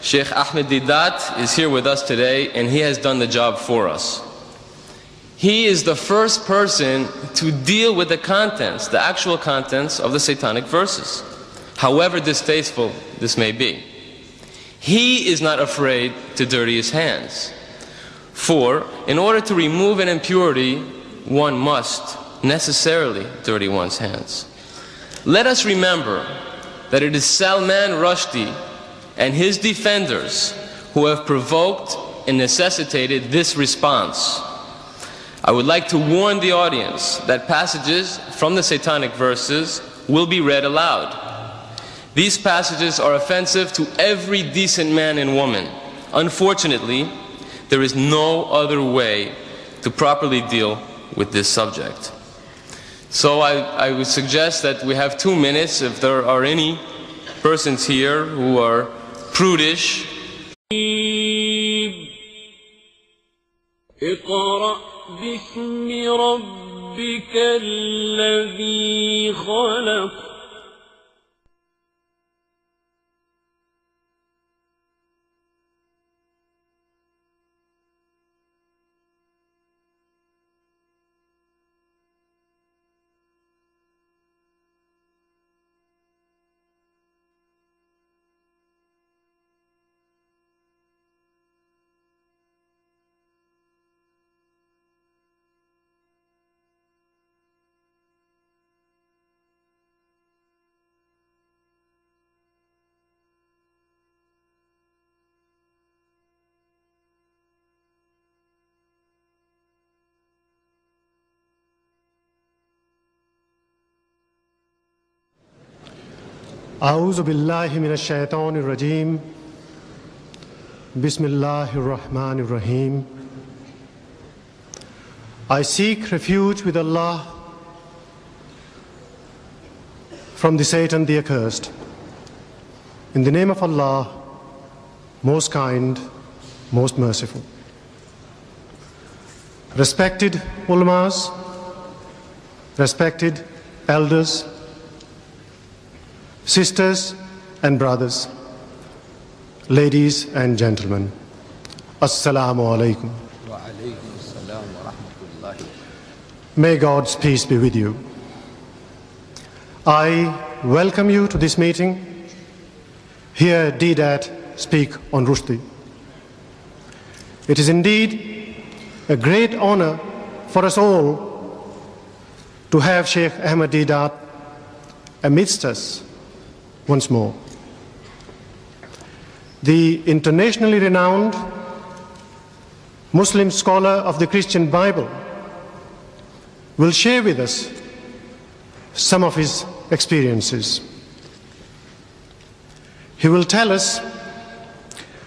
Sheikh Ahmad Deedat is here with us today, and he has done the job for us. He is the first person to deal with the contents, the actual contents of the Satanic Verses, however distasteful this may be. He is not afraid to dirty his hands. For, in order to remove an impurity, one must necessarily dirty one's hands. Let us remember that it is Salman Rushdie and his defenders who have provoked and necessitated this response. I would like to warn the audience that passages from the Satanic Verses will be read aloud. These passages are offensive to every decent man and woman. Unfortunately, there is no other way to properly deal with this subject. So I, I would suggest that we have two minutes if there are any persons here who are prudish. اقرأ باسم ربك الذي خلق أعوذ بالله من الشيطان الرجيم بسم الله الرحمن الرحيم I seek refuge with Allah from the Satan the accursed. In the name of Allah, most kind, most merciful. Respected ulamas, respected elders, sisters and brothers, ladies and gentlemen, Assalamu alaikum. Wa alaikum assalam wa rahmatullahi. May God's peace be with you. I welcome you to this meeting. Hear Deedat speak on Rushdie. It is indeed a great honor for us all to have Sheikh Ahmad Deedat amidst us once more. The internationally renowned Muslim scholar of the Christian Bible will share with us some of his experiences. He will tell us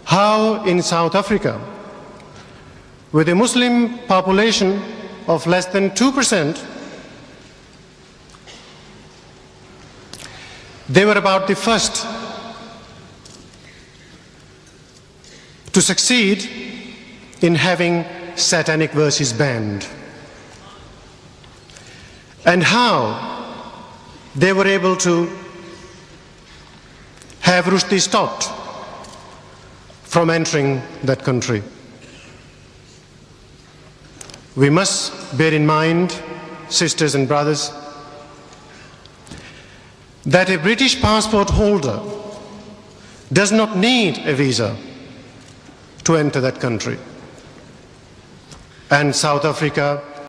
how in South Africa, with a Muslim population of less than two percent, they were about the first to succeed in having Satanic Verses banned, and how they were able to have Rushdie stopped from entering that country. We must bear in mind, sisters and brothers, that a British passport holder does not need a visa to enter that country. And South Africa